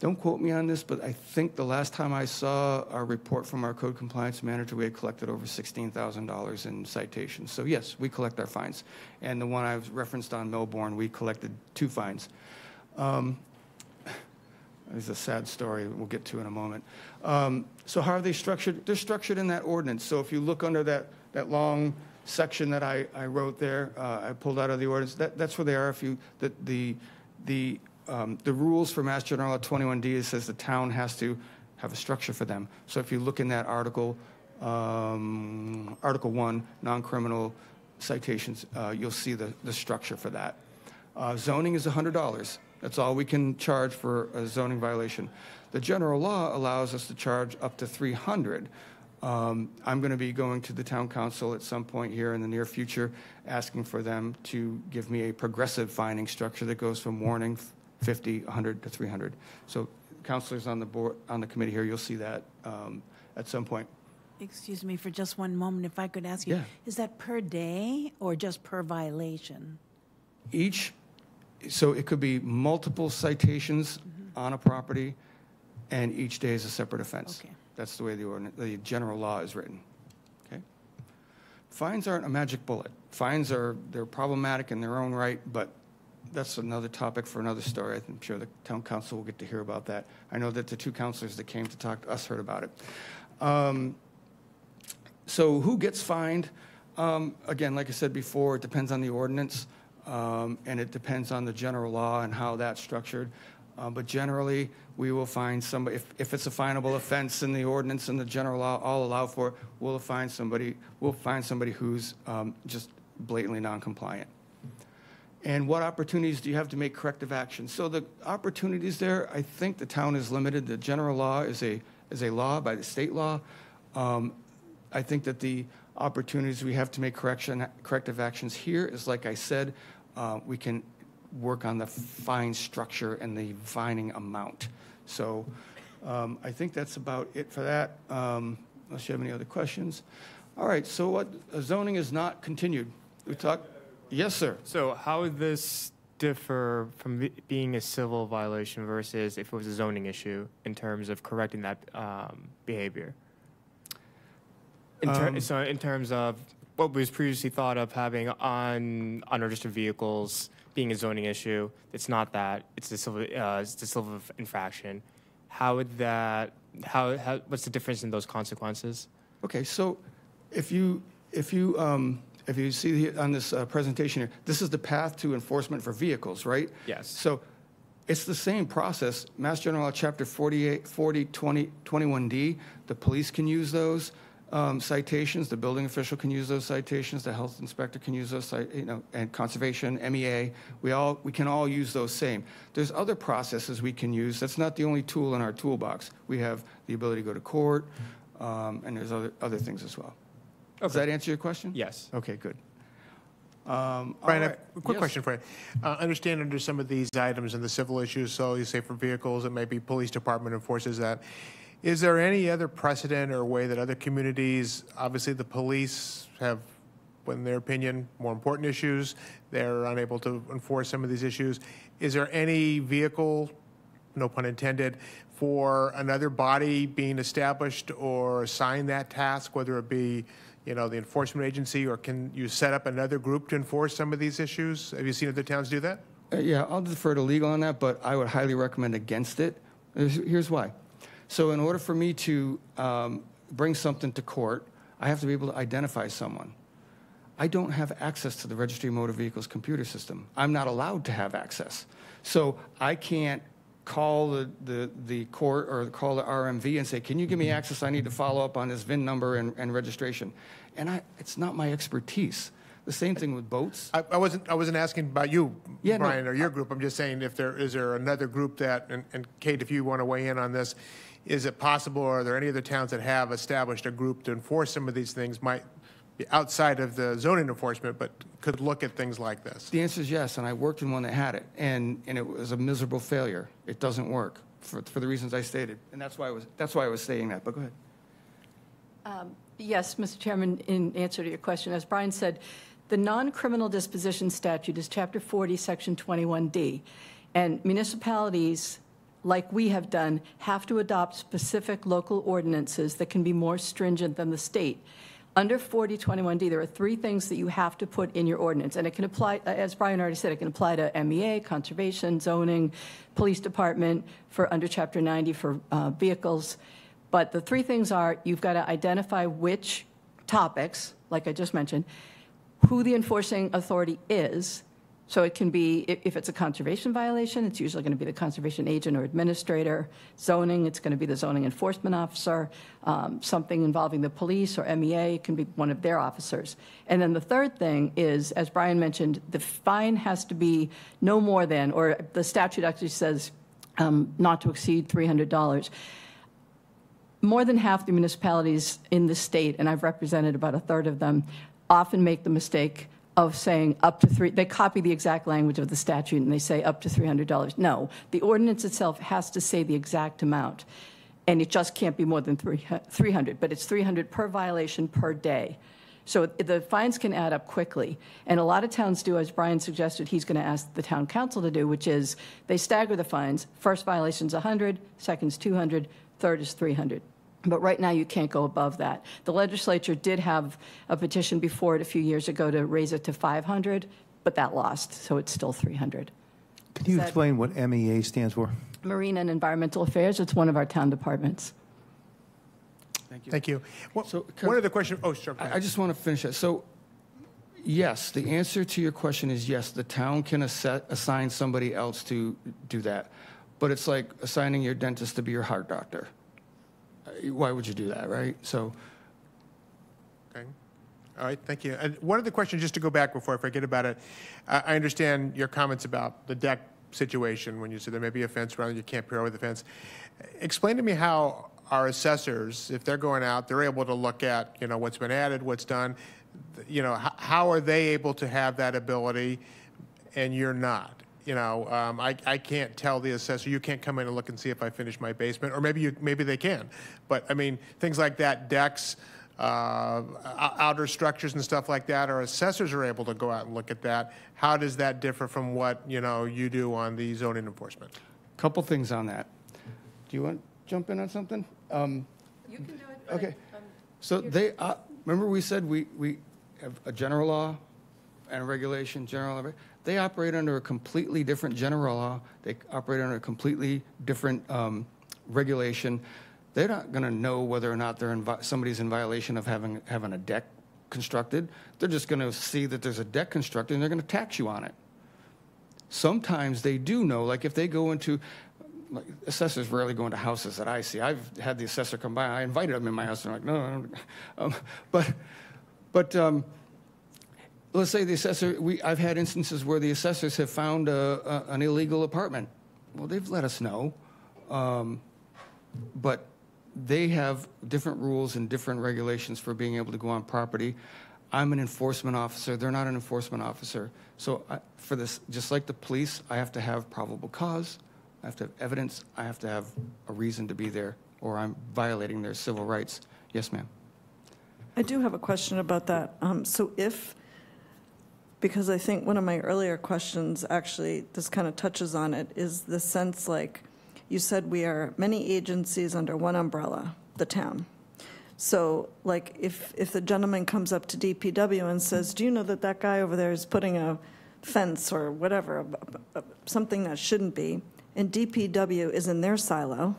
don't quote me on this, but I think the last time I saw our report from our code compliance manager, we had collected over sixteen thousand dollars in citations. So yes, we collect our fines. And the one I've referenced on Melbourne, we collected two fines. Um, It's a sad story we'll get to in a moment. Um, so how are they structured? They're structured in that ordinance. So if you look under that, that long section that I, I wrote there, uh, I pulled out of the ordinance, that, that's where they are. If you, the, the, the, um, the rules for Mass General Law twenty-one D, it says the town has to have a structure for them. So if you look in that article, um, Article one, non-criminal citations, uh, you'll see the, the structure for that. Uh, zoning is one hundred dollars. That's all we can charge for a zoning violation. The general law allows us to charge up to three hundred dollars. Um, I'm going to be going to the town council at some point here in the near future, asking for them to give me a progressive fining structure that goes from warning, fifty, one hundred, to three hundred. So, councilors on the board, on the committee here, you'll see that um, at some point. Excuse me for just one moment, if I could ask you, yeah. Is that per day or just per violation? Each. So it could be multiple citations mm-hmm. on a property, and each day is a separate offense. Okay. That's the way the, ordin the general law is written. Okay. Fines aren't a magic bullet. Fines are they're problematic in their own right, but that's another topic for another story. I'm sure the town council will get to hear about that. I know that the two councilors that came to talk to us heard about it. Um, so who gets fined? Um, again, like I said before, it depends on the ordinance. Um, and it depends on the general law and how that's structured. Uh, but generally, we will find somebody, if, if it's a finable offense in the ordinance and the general law all allow for it, we'll find somebody, we'll find somebody who's um, just blatantly non-compliant. And what opportunities do you have to make corrective action? So the opportunities there, I think the town is limited. The general law is a, is a law by the state law. Um, I think that the opportunities we have to make correction, corrective actions here is, like I said, Uh, we can work on the fine structure and the fining amount. So um, I think that's about it for that, um, unless you have any other questions. All right, so what uh, zoning is not continued. We talked, yes, sir. So how would this differ from being a civil violation versus if it was a zoning issue in terms of correcting that um, behavior? In ter um, so in terms of what was previously thought of having on unregistered vehicles being a zoning issue, it's not that. It's a civil, uh, it's a civil infraction. How would that? How, how? What's the difference in those consequences? Okay, so if you if you um, if you see on this uh, presentation here, this is the path to enforcement for vehicles, right? Yes. So it's the same process. Mass General Law, Chapter forty-eight, forty, twenty, twenty-one D. The police can use those. Um, citations. The building official can use those citations. The health inspector can use those. You know, and conservation, M E A. We all we can all use those same. There's other processes we can use. That's not the only tool in our toolbox. We have the ability to go to court, um, and there's other other things as well. Okay. Does that answer your question? Yes. Okay. Good. Um, Brian, right. a quick yes. question for you. Uh, understand under some of these items in the civil issues. So you say for vehicles, it may be police department enforces that. Is there any other precedent or way that other communities, obviously the police have, in their opinion, more important issues, they're unable to enforce some of these issues. Is there any vehicle, no pun intended, for another body being established or assigned that task, whether it be, you know, the enforcement agency, or can you set up another group to enforce some of these issues? Have you seen other towns do that? Uh, yeah, I'll defer to legal on that, but I would highly recommend against it. Here's, here's why. So in order for me to um, bring something to court, I have to be able to identify someone. I don't have access to the Registry of Motor Vehicles computer system. I'm not allowed to have access. So I can't call the, the, the court or call the R M V and say, can you give me access? I need to follow up on this V I N number and, and registration. And I, it's not my expertise. The same thing with boats. I, I wasn't. I wasn't asking about you, yeah, Brian, no, or your I, group. I'm just saying, if there is there another group that, and, and Kate, if you want to weigh in on this, is it possible? Or are there any other towns that have established a group to enforce some of these things? Might be outside of the zoning enforcement, but could look at things like this. The answer is yes, and I worked in one that had it, and and it was a miserable failure. It doesn't work for for the reasons I stated, and that's why I was that's why I was saying that. But go ahead. Um, yes, Mister Chairman. In answer to your question, as Brian said. The non-criminal disposition statute is Chapter forty, Section twenty-one D, and municipalities, like we have done, have to adopt specific local ordinances that can be more stringent than the state. Under forty twenty-one D, there are three things that you have to put in your ordinance, and it can apply, as Brian already said, it can apply to M E A, conservation, zoning, police department, for under Chapter ninety for uh, vehicles. But the three things are, you've got to identify which topics, like I just mentioned, who the enforcing authority is. So it can be, if it's a conservation violation, it's usually going to be the conservation agent or administrator. Zoning, it's going to be the zoning enforcement officer. Um, something involving the police or M E A, it can be one of their officers. And then the third thing is, as Brian mentioned, the fine has to be no more than, or the statute actually says um, not to exceed three hundred dollars. More than half the municipalities in the state, and I've represented about a third of them, often make the mistake of saying up to three, they copy the exact language of the statute and they say up to three hundred dollars. No, the ordinance itself has to say the exact amount, and it just can't be more than three hundred, but it's three hundred per violation per day. So the fines can add up quickly, and a lot of towns do, as Brian suggested he's gonna ask the town council to do, which is they stagger the fines. First violation's one hundred, second's two hundred, third is three hundred. But right now you can't go above that. The legislature did have a petition before it a few years ago to raise it to five hundred, but that lost, so it's still three hundred. Can you explain what M E A stands for? Marine and Environmental Affairs. It's one of our town departments. Thank you. Thank you. Well, so, one other question. Oh, sure. I just want to finish that. So, yes, the answer to your question is yes, the town can ass assign somebody else to do that, but it's like assigning your dentist to be your heart doctor. Why would you do that, right? So, okay. All right, thank you. And one other question, just to go back before I forget about it. Uh, I understand your comments about the deck situation when you said there may be a fence around, you can't peer over the fence. Explain to me how our assessors, if they're going out, they're able to look at, you know, what's been added, what's done. You know, how are they able to have that ability and you're not? you know, um, I, I can't tell the assessor, you can't come in and look and see if I finished my basement, or maybe you, maybe they can. But I mean, things like that, decks, uh, outer structures and stuff like that, our assessors are able to go out and look at that. How does that differ from what, you know, you do on the zoning enforcement? Couple things on that. Do you want to jump in on something? Um, you can do it. Okay. But, um, so they, uh, remember we said we, we have a general law and a regulation, general law. They operate under a completely different general law. They operate under a completely different um, regulation. They're not going to know whether or not they're in somebody's in violation of having having a deck constructed. They're just going to see that there's a deck constructed, and they're going to tax you on it. Sometimes they do know, like if they go into, like assessors rarely go into houses that I see. I've had the assessor come by. I invited them in my house, and I'm like, no, I don't. Um, but but um, let's say the assessor. We I've had instances where the assessors have found a, a, an illegal apartment. Well, they've let us know, um, but they have different rules and different regulations for being able to go on property. I'm an enforcement officer. They're not an enforcement officer. So I, for this, just like the police, I have to have probable cause. I have to have evidence. I have to have a reason to be there, or I'm violating their civil rights. Yes, ma'am. I do have a question about that. Um, so if, because I think one of my earlier questions, actually, this kind of touches on it, is the sense like, you said we are many agencies under one umbrella, the town. So like if, if the gentleman comes up to D P W and says, do you know that that guy over there is putting a fence or whatever, something that shouldn't be, and D P W is in their silo,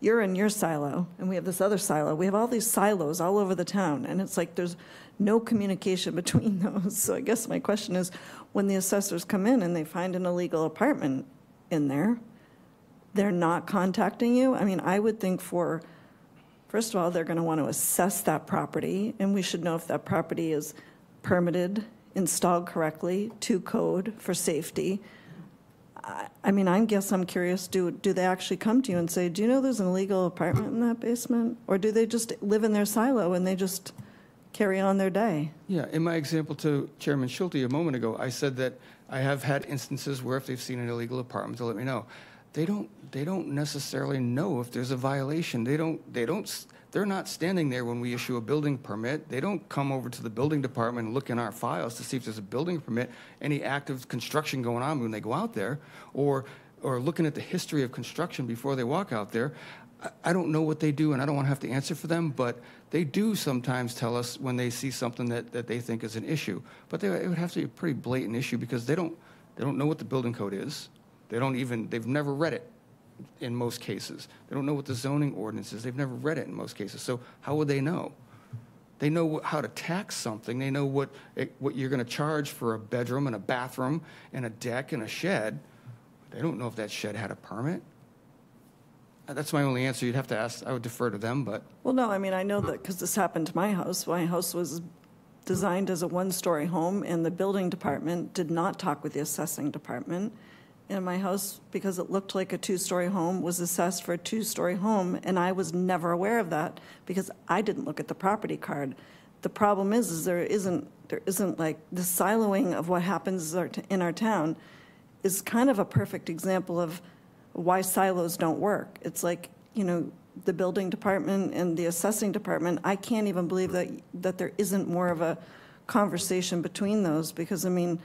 you're in your silo, and we have this other silo. We have all these silos all over the town, and it's like there's no communication between those. So I guess my question is, when the assessors come in and they find an illegal apartment in there, they're not contacting you? I mean, I would think for, first of all, they're going to want to assess that property, and we should know if that property is permitted, installed correctly, to code for safety. I, I mean, I guess I'm curious, do, do they actually come to you and say, do you know there's an illegal apartment in that basement? Or do they just live in their silo and they just carry on their day? Yeah, in my example to Chairman Schulte a moment ago, I said that I have had instances where if they've seen an illegal apartment, they'll let me know. They don't. They don't necessarily know if there's a violation. They don't. They don't. They're not standing there when we issue a building permit. They don't come over to the building department and look in our files to see if there's a building permit, any active construction going on when they go out there, or or looking at the history of construction before they walk out there. I, I don't know what they do, and I don't want to have to answer for them. But they do sometimes tell us when they see something that that they think is an issue. But they, it would have to be a pretty blatant issue because they don't. They don't know what the building code is. They don't even, they've never read it in most cases. They don't know what the zoning ordinance is. They've never read it in most cases. So how would they know? They know how to tax something. They know what, what you're going to charge for a bedroom and a bathroom and a deck and a shed. They don't know if that shed had a permit. That's my only answer. You'd have to ask, I would defer to them, but. Well, no, I mean, I know that because this happened to my house. My house was designed as a one-story home, and the building department did not talk with the assessing department. And my house, because it looked like a two-story home, was assessed for a two-story home, and I was never aware of that because I didn't look at the property card. The problem is, is there isn't, there isn't like the siloing of what happens in our town is kind of a perfect example of why silos don't work. It's like, you know, the building department and the assessing department, I can't even believe that, that there isn't more of a conversation between those because, I mean,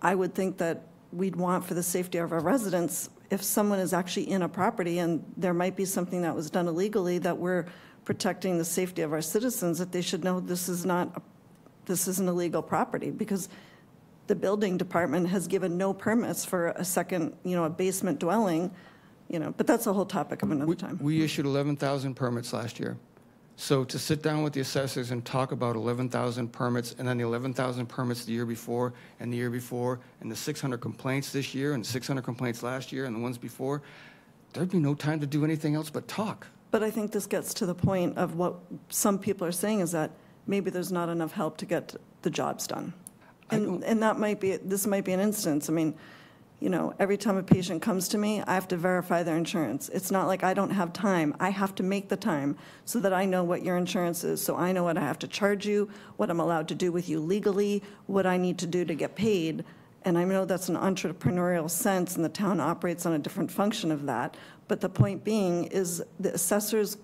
I would think that we'd want for the safety of our residents if someone is actually in a property and there might be something that was done illegally that we're protecting the safety of our citizens, that they should know this is not a, this is an illegal property because the building department has given no permits for a second, you know, a basement dwelling, you know, but that's a whole topic of another we, time. We issued eleven thousand permits last year. So to sit down with the assessors and talk about eleven thousand permits and then the eleven thousand permits the year before and the year before and the six hundred complaints this year and six hundred complaints last year and the ones before, there'd be no time to do anything else but talk. But I think this gets to the point of what some people are saying is that maybe there's not enough help to get the jobs done. And, and that might be, this might be an instance. I mean, you know, every time a patient comes to me, I have to verify their insurance. It's not like I don't have time. I have to make the time so that I know what your insurance is, so I know what I have to charge you, what I'm allowed to do with you legally, what I need to do to get paid. And I know that's an entrepreneurial sense, and the town operates on a different function of that. But the point being is the assessors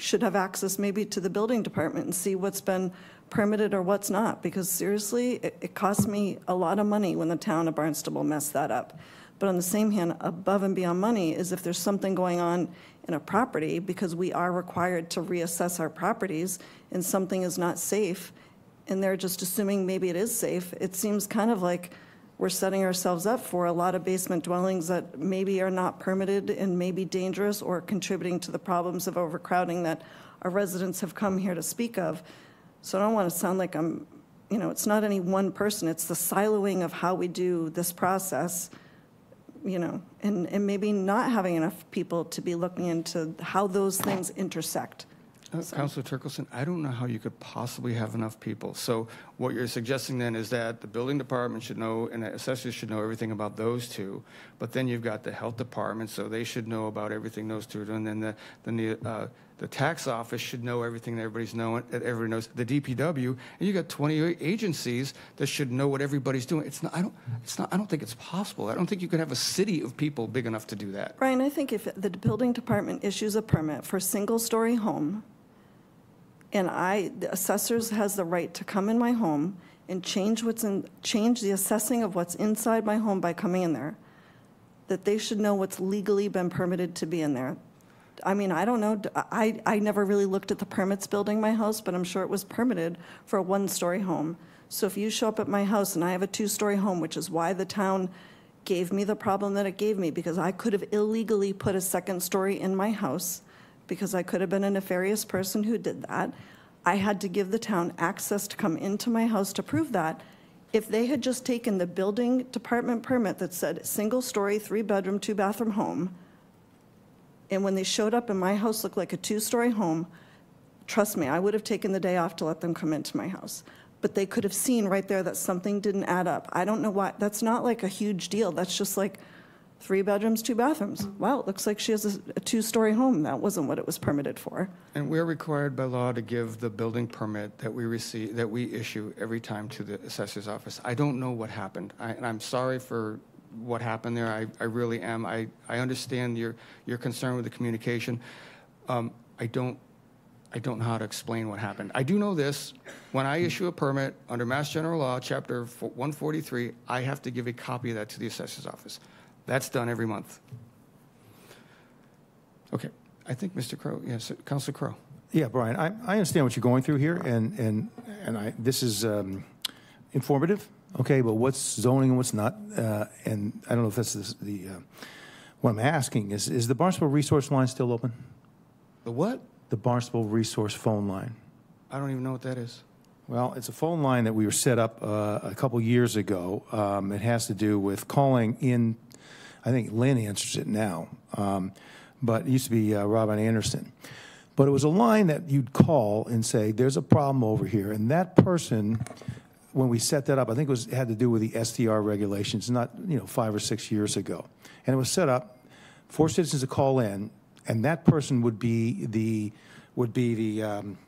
should have access maybe to the building department and see what's been permitted or what's not. Because seriously, it, it cost me a lot of money when the town of Barnstable messed that up. But on the same hand, above and beyond money is if there's something going on in a property, because we are required to reassess our properties, and something is not safe, and they're just assuming maybe it is safe. It seems kind of like we're setting ourselves up for a lot of basement dwellings that maybe are not permitted and may be dangerous or contributing to the problems of overcrowding that our residents have come here to speak of. So I don't want to sound like I'm, you know, it's not any one person, it's the siloing of how we do this process, you know, and, and maybe not having enough people to be looking into how those things intersect. Uh, so. Councilor Turkelson, I don't know how you could possibly have enough people. So what you're suggesting then is that the building department should know and the assessors should know everything about those two, but then you've got the health department, so they should know about everything those two are doing. And then the, then the, uh, the tax office should know everything that everybody's knowing, that everybody knows. The D P W, and you got twenty-eight agencies that should know what everybody's doing. It's not. I don't. It's not. I don't think it's possible. I don't think you could have a city of people big enough to do that. Brian, I think if the building department issues a permit for a single-story home, and I, the assessors has the right to come in my home and change what's in, change the assessing of what's inside my home by coming in there, that they should know what's legally been permitted to be in there. I mean, I don't know, I, I never really looked at the permits building my house, but I'm sure it was permitted for a one-story home. So if you show up at my house and I have a two-story home, which is why the town gave me the problem that it gave me, because I could have illegally put a second story in my house, because I could have been a nefarious person who did that. I had to give the town access to come into my house to prove that. If they had just taken the building department permit that said single story, three bedroom, two bathroom home, and when they showed up and my house looked like a two-story home, trust me, I would have taken the day off to let them come into my house. But they could have seen right there that something didn't add up. I don't know why. That's not like a huge deal. That's just like three bedrooms, two bathrooms. Wow, it looks like she has a, a two-story home. That wasn't what it was permitted for. And we're required by law to give the building permit that we receive, that we issue every time to the assessor's office. I don't know what happened, I, and I'm sorry for what happened there. I, I really am. I, I understand your your concern with the communication. Um, I don't I don't know how to explain what happened. I do know this: when I issue a permit under Mass General Law, Chapter one forty-three, I have to give a copy of that to the assessor's office. That's done every month. Okay, I think Mister Crow. Yes, Councilor Crow. Yeah, Brian, I, I understand what you're going through here, and and and I this is um, informative. Okay, but what's zoning and what's not, uh, and I don't know if that's the, the uh, what I'm asking is, is the Barnstable resource line still open? The what? The Barnstable resource phone line. I don't even know what that is. Well, it's a phone line that we were set up uh, a couple years ago. Um, it has to do with calling in, I think Lynn answers it now, um, but it used to be uh, Robin Anderson. But it was a line that you'd call and say, there's a problem over here, and that person, when we set that up, I think it was, had to do with the S T R regulations, not, you know, five or six years ago. And it was set up for citizens to call in, and that person would be the would be the um,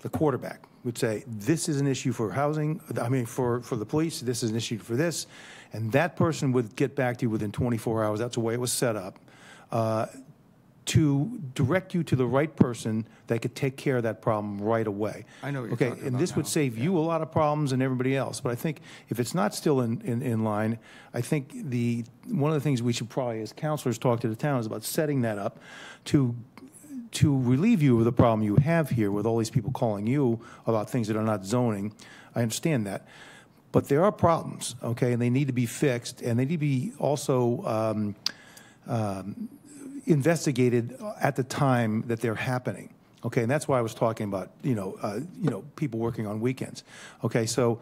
the quarterback. Would say, this is an issue for housing, I mean for for the police, this is an issue for this, and that person would get back to you within twenty-four hours. That's the way it was set up, uh, to direct you to the right person that could take care of that problem right away. I know what you're talking about now. Okay, and this would save you a lot of problems and everybody else. But I think if it's not still in, in, in line, I think the one of the things we should probably as counselors talk to the town is about setting that up to to relieve you of the problem you have here with all these people calling you about things that are not zoning. I understand that. But there are problems, okay, and they need to be fixed, and they need to be also um, um, investigated at the time that they're happening, okay, and that's why I was talking about, you know, uh, you know, people working on weekends, okay. So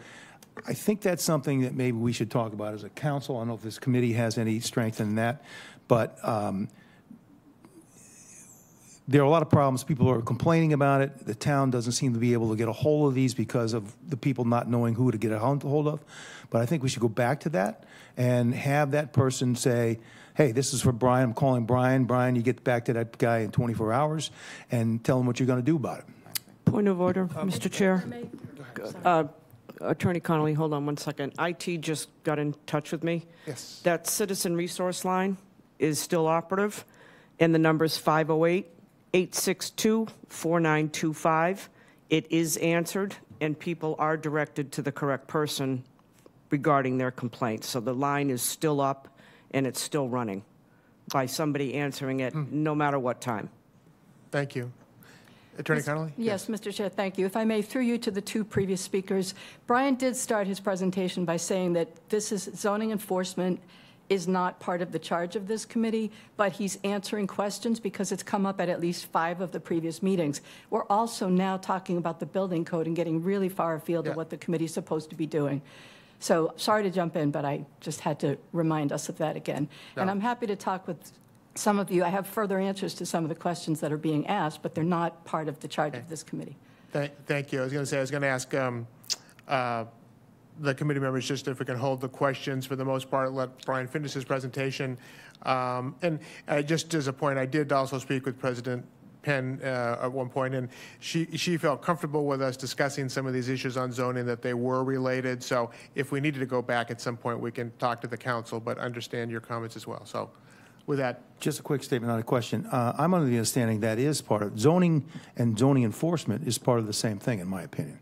I think that's something that maybe we should talk about as a council. I don't know if this committee has any strength in that, but um, there are a lot of problems. People are complaining about it. The town doesn't seem to be able to get a hold of these because of the people not knowing who to get a hold of. But I think we should go back to that and have that person say, hey, this is for Brian. I'm calling Brian. Brian, you get back to that guy in twenty-four hours and tell him what you're going to do about it. Point of order, uh, Mister Mister Chair. Uh, Attorney Connolly, hold on one second. I T just got in touch with me. Yes. That citizen resource line is still operative, and the number is five oh eight, eight six two, four nine two five. It is answered, and people are directed to the correct person regarding their complaints. So the line is still up, and it's still running by somebody answering it, mm. no matter what time. Thank you. Attorney Connolly? Yes, yes, Mister Chair, thank you. If I may, through you to the two previous speakers, Brian did start his presentation by saying that this is zoning enforcement is not part of the charge of this committee, but he's answering questions because it's come up at at least five of the previous meetings. We're also now talking about the building code and getting really far afield yeah. of what the committee's supposed to be doing. So sorry to jump in, but I just had to remind us of that again. No. And I'm happy to talk with some of you. I have further answers to some of the questions that are being asked, but they're not part of the charge okay. of this committee. Thank, thank you. I was going to say, I was going to ask um, uh, the committee members just if we can hold the questions for the most part, let Brian finish his presentation. Um, and uh, just as a point, I did also speak with President Penn uh, at one point, and she she felt comfortable with us discussing some of these issues on zoning, that they were related. So if we needed to go back at some point, we can talk to the council, but understand your comments as well. So with that, just a quick statement, not a question. Uh, I'm under the understanding that is part of zoning, and zoning enforcement is part of the same thing, in my opinion.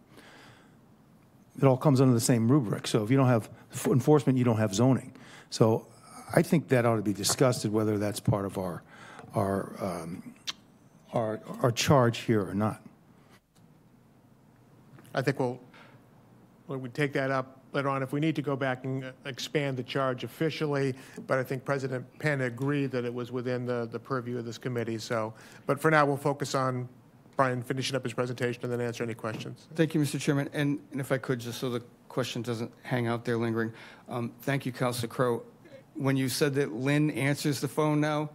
It all comes under the same rubric. So if you don't have enforcement, you don't have zoning. So I think that ought to be discussed, whether that's part of our our um, Our, our charge here or not. I think we'll, we'll we take that up later on if we need to go back and expand the charge officially, but I think President Penn agreed that it was within the, the purview of this committee. So, but for now, we'll focus on Brian finishing up his presentation and then answer any questions. Thank you, Mister Chairman. And, and if I could, just so the question doesn't hang out there lingering, um, thank you, Councilor Crowe. When you said that Lynn answers the phone now,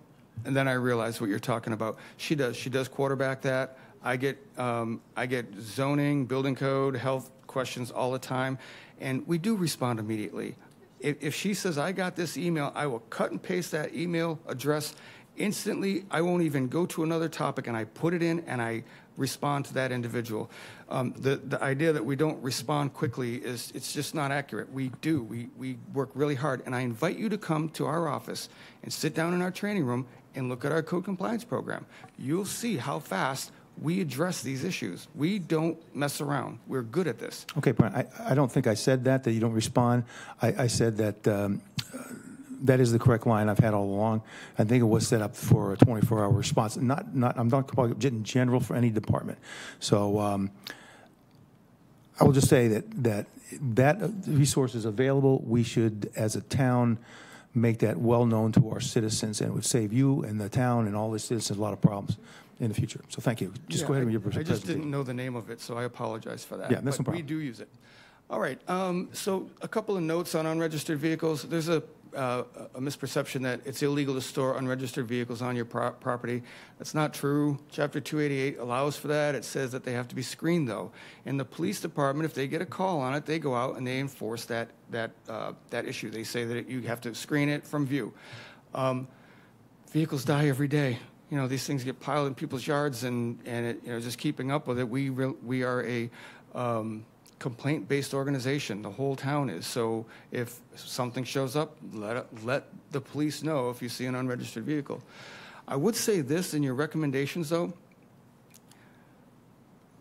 and then I realized what you're talking about. She does. She does quarterback that. I get um, I get zoning, building code, health questions all the time, and we do respond immediately. If, if she says, I got this email, I will cut and paste that email address instantly. I won't even go to another topic, and I put it in, and I respond to that individual. Um, the, the idea that we don't respond quickly is it's just not accurate. We do. We, we work really hard, and I invite you to come to our office and sit down in our training room and look at our code compliance program. You'll see how fast we address these issues. We don't mess around. We're good at this. Okay, Brian, I, I don't think I said that, that you don't respond. I, I said that um, that is the correct line I've had all along. I think it was set up for a twenty-four hour response. Not, not, I'm not in general for any department. So um, I will just say that, that that resource is available. We should, as a town, make that well known to our citizens, and it would save you and the town and all the citizens a lot of problems in the future. So thank you. Just yeah, go ahead I, with your presentation. I just didn't know the name of it, so I apologize for that. Yeah, that's but no problem. We do use it. All right. Um, so a couple of notes on unregistered vehicles. There's a, uh, a misperception that it's illegal to store unregistered vehicles on your pro property. That's not true. Chapter two eighty-eight allows for that. It says that they have to be screened, though. And the police department, if they get a call on it, they go out and they enforce that that uh, that issue. They say that it, you have to screen it from view. Um, vehicles die every day. You know, these things get piled in people's yards, and and it, you know, just keeping up with it. We re we are a um, complaint-based organization. The whole town is. So if something shows up, let it, let the police know if you see an unregistered vehicle. I would say this in your recommendations, though.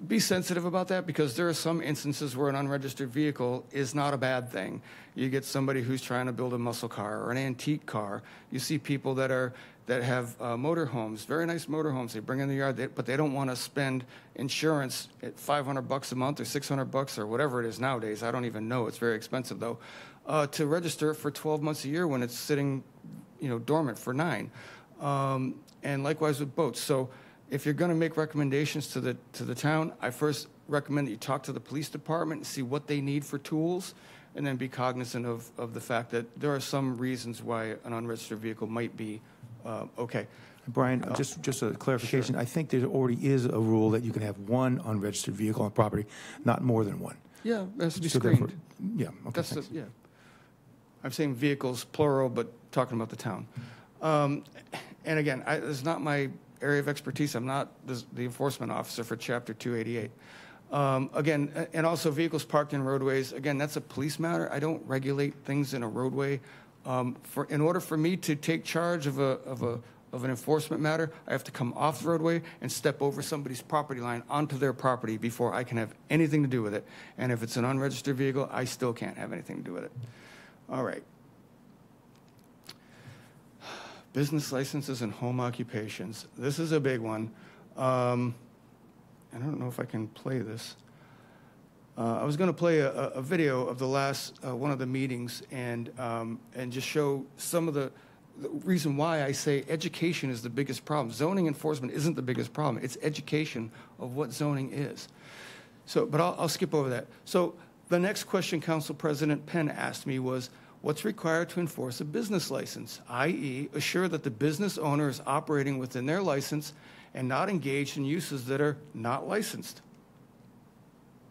Be sensitive about that, because there are some instances where an unregistered vehicle is not a bad thing. You get somebody who's trying to build a muscle car or an antique car. You see people that are that have uh, motorhomes, very nice motorhomes. They bring in the yard, they, but they don't want to spend insurance at five hundred bucks a month or six hundred bucks or whatever it is nowadays. I don't even know. It's very expensive though. Uh, to register for twelve months a year when it's sitting, you know, dormant for nine, um, and likewise with boats. So. If you're going to make recommendations to the to the town, I first recommend that you talk to the police department and see what they need for tools, and then be cognizant of, of the fact that there are some reasons why an unregistered vehicle might be uh, okay. Brian, uh, just just a clarification. Sure. I think there already is a rule that you can have one unregistered vehicle on property, not more than one. Yeah, it has to be so screened. Yeah, okay, that's the, yeah. I'm saying vehicles plural, but talking about the town. Um, and again, I, it's not my area of expertise. I'm not the enforcement officer for Chapter two eighty-eight. Um, again, and also vehicles parked in roadways. Again, that's a police matter. I don't regulate things in a roadway. Um, for in order for me to take charge of a of a of an enforcement matter, I have to come off the roadway and step over somebody's property line onto their property before I can have anything to do with it. And if it's an unregistered vehicle, I still can't have anything to do with it. All right. Business licenses and home occupations. This is a big one. Um, I don't know if I can play this. Uh, I was going to play a, a video of the last uh, one of the meetings and um, and just show some of the, the reason why I say education is the biggest problem. Zoning enforcement isn't the biggest problem. It's education of what zoning is. So, but I'll, I'll skip over that. So the next question Council President Penn asked me was, what's required to enforce a business license, that is assure that the business owner is operating within their license and not engaged in uses that are not licensed?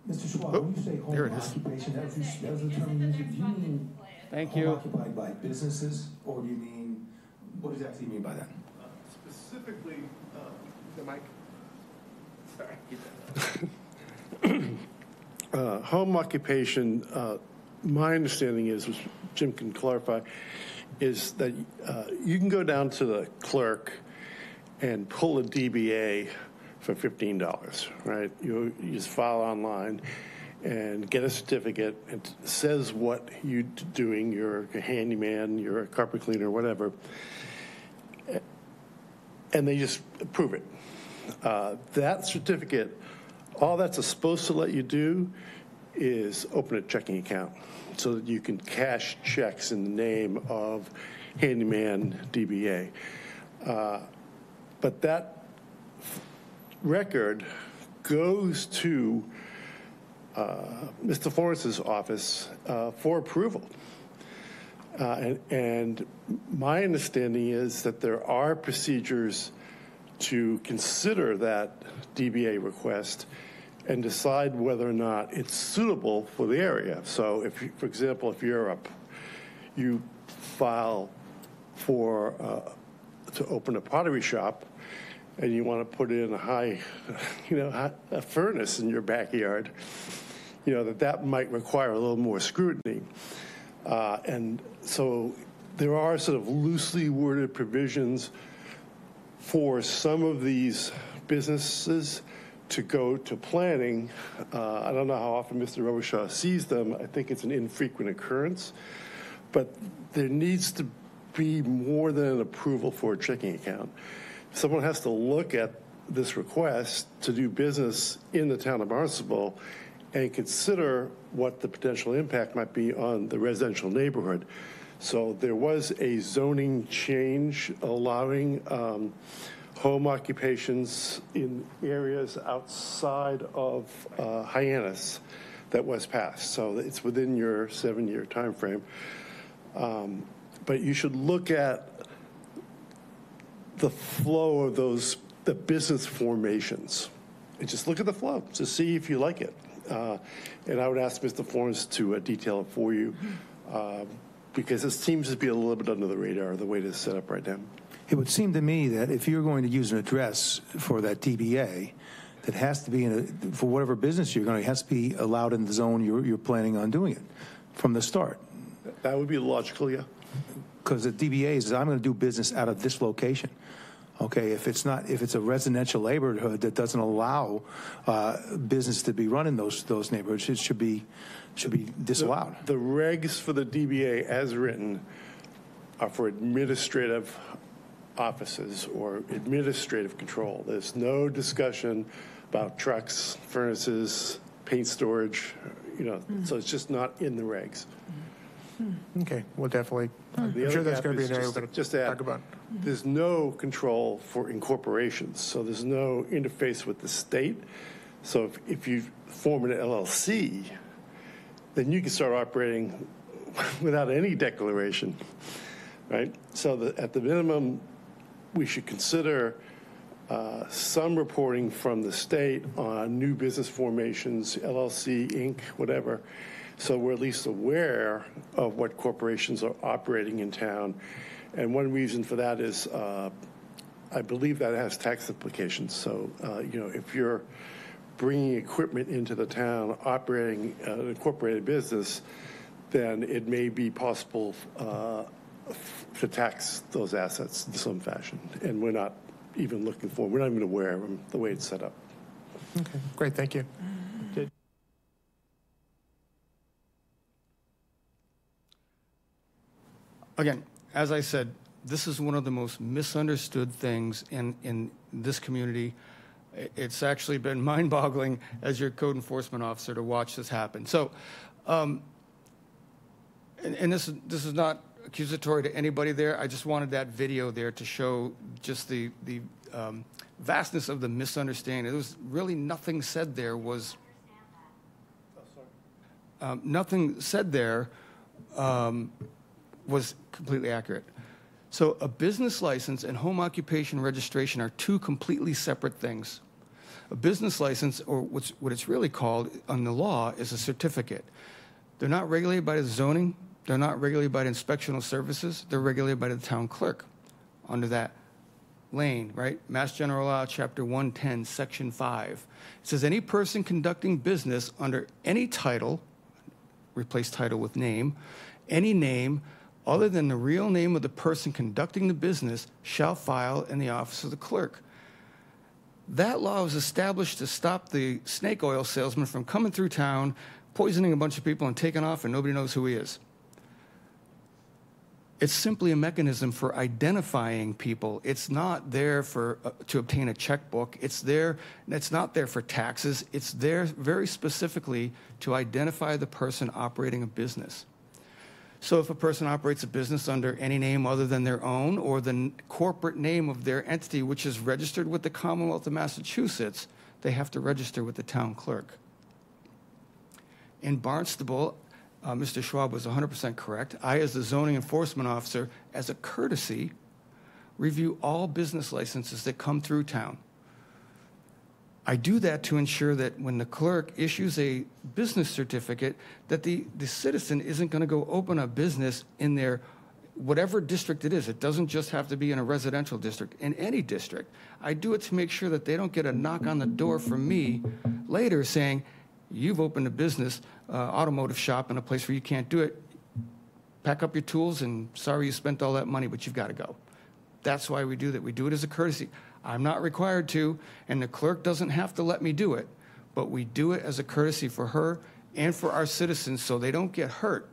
Mister Schwab, oh, when you say home occupation, that was the term you used. Do you mean Thank home you. occupied by businesses, or do you mean, what exactly do you mean by that? Uh, specifically, uh, the mic. Sorry, keep that up. uh, home occupation, uh, my understanding is, which Jim can clarify, is that uh, you can go down to the clerk and pull a D B A for fifteen dollars, right? You, you just file online and get a certificate. It says what you're doing. You're a handyman, you're a carpet cleaner, whatever. And they just approve it. Uh, that certificate, all that's supposed to let you do is open a checking account so that you can cash checks in the name of handyman D B A. Uh, but that record goes to uh, Mister Florence's office uh, for approval. Uh, and, and my understanding is that there are procedures to consider that D B A request and decide whether or not it's suitable for the area. So if, you, for example, if you're up, you file for, uh, to open a pottery shop and you want to put in a high, you know, a furnace in your backyard, you know, that that might require a little more scrutiny. Uh, and so there are sort of loosely worded provisions for some of these businesses to go to planning. Uh, I don't know how often Mister Robershaw sees them. I think it's an infrequent occurrence, but there needs to be more than an approval for a checking account. Someone has to look at this request to do business in the town of Barnstable and consider what the potential impact might be on the residential neighborhood. So there was a zoning change allowing um, home occupations in areas outside of uh, Hyannis that was passed. So it's within your seven year time frame. Um, but you should look at the flow of those, the business formations. And just look at the flow to see if you like it. Uh, and I would ask Mister Florence to uh, detail it for you uh, because it seems to be a little bit under the radar, the way it is set up right now. It would seem to me that if you're going to use an address for that D B A, that has to be, in a, for whatever business you're going to, it has to be allowed in the zone you're, you're planning on doing it from the start. That would be logical, yeah. Because the D B A is, I'm going to do business out of this location. Okay, if it's not, if it's a residential neighborhood that doesn't allow uh, business to be run in those those neighborhoods, it should be should be disallowed. The, the regs for the D B A, as written, are for administrative offices or administrative control. There's no discussion about trucks, furnaces, paint storage. You know, mm. so it's just not in the regs. Okay, we'll definitely, uh, I'm sure that's going to be an area we're going to talk about. There's no control for incorporations, so there's no interface with the state. So if, if you form an L L C, then you can start operating without any declaration, right? So the, at the minimum, we should consider uh, some reporting from the state on new business formations, L L C, Incorporated, whatever. So we're at least aware of what corporations are operating in town. And one reason for that is, uh, I believe that has tax implications. So, uh, you know, if you're bringing equipment into the town, operating an incorporated business, then it may be possible uh, to tax those assets in some fashion. And we're not even looking for, we're not even aware of them, the way it's set up. Okay, great, thank you. Good. Again, as I said, this is one of the most misunderstood things in, in this community. It's actually been mind-boggling as your code enforcement officer to watch this happen. So, um, and, and this, this is not accusatory to anybody there. I just wanted that video there to show just the, the um, vastness of the misunderstanding. There was really nothing said there was... Um, nothing said there um, was completely accurate. So a business license and home occupation registration are two completely separate things. A business license, or what's, what it's really called on the law, is a certificate. They're not regulated by the zoning. They're not regulated by the inspectional services. They're regulated by the town clerk under that lane, right? Mass General Law, Chapter one ten, Section five. It says any person conducting business under any title, replace title with name, any name other than the real name of the person conducting the business shall file in the office of the clerk. That law was established to stop the snake oil salesman from coming through town, poisoning a bunch of people and taking off, and nobody knows who he is. It's simply a mechanism for identifying people. It's not there for uh, to obtain a checkbook. It's there, it's not there for taxes. It's there very specifically to identify the person operating a business. So if a person operates a business under any name other than their own or the corporate name of their entity, which is registered with the Commonwealth of Massachusetts, they have to register with the town clerk. In Barnstable, uh, Mister Schwab was one hundred percent correct. I, as the zoning enforcement officer, as a courtesy, review all business licenses that come through town. I do that to ensure that when the clerk issues a business certificate, that the, the citizen isn't going to go open a business in their whatever district it is. It doesn't just have to be in a residential district, in any district. I do it to make sure that they don't get a knock on the door from me later saying, you've opened a business, uh, automotive shop in a place where you can't do it. Pack up your tools and sorry you spent all that money, but you've got to go. That's why we do that. We do it as a courtesy. I'm not required to, and the clerk doesn't have to let me do it, but we do it as a courtesy for her and for our citizens so they don't get hurt.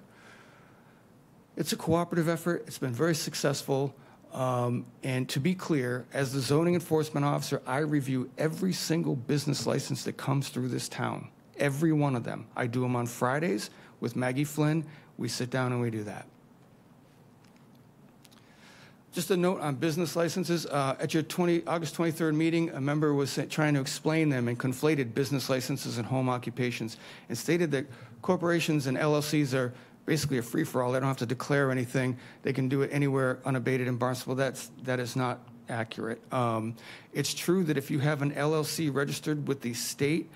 It's a cooperative effort. It's been very successful. Um, and to be clear, as the zoning enforcement officer, I review every single business license that comes through this town, every one of them. I do them on Fridays with Maggie Flynn. We sit down and we do that. Just a note on business licenses. Uh, at your August twenty-third meeting, a member was trying to explain them and conflated business licenses and home occupations and stated that corporations and L L Cs are basically a free-for-all. They don't have to declare anything. They can do it anywhere unabated in Barnstable. That's, that is not accurate. Um, it's true that if you have an L L C registered with the state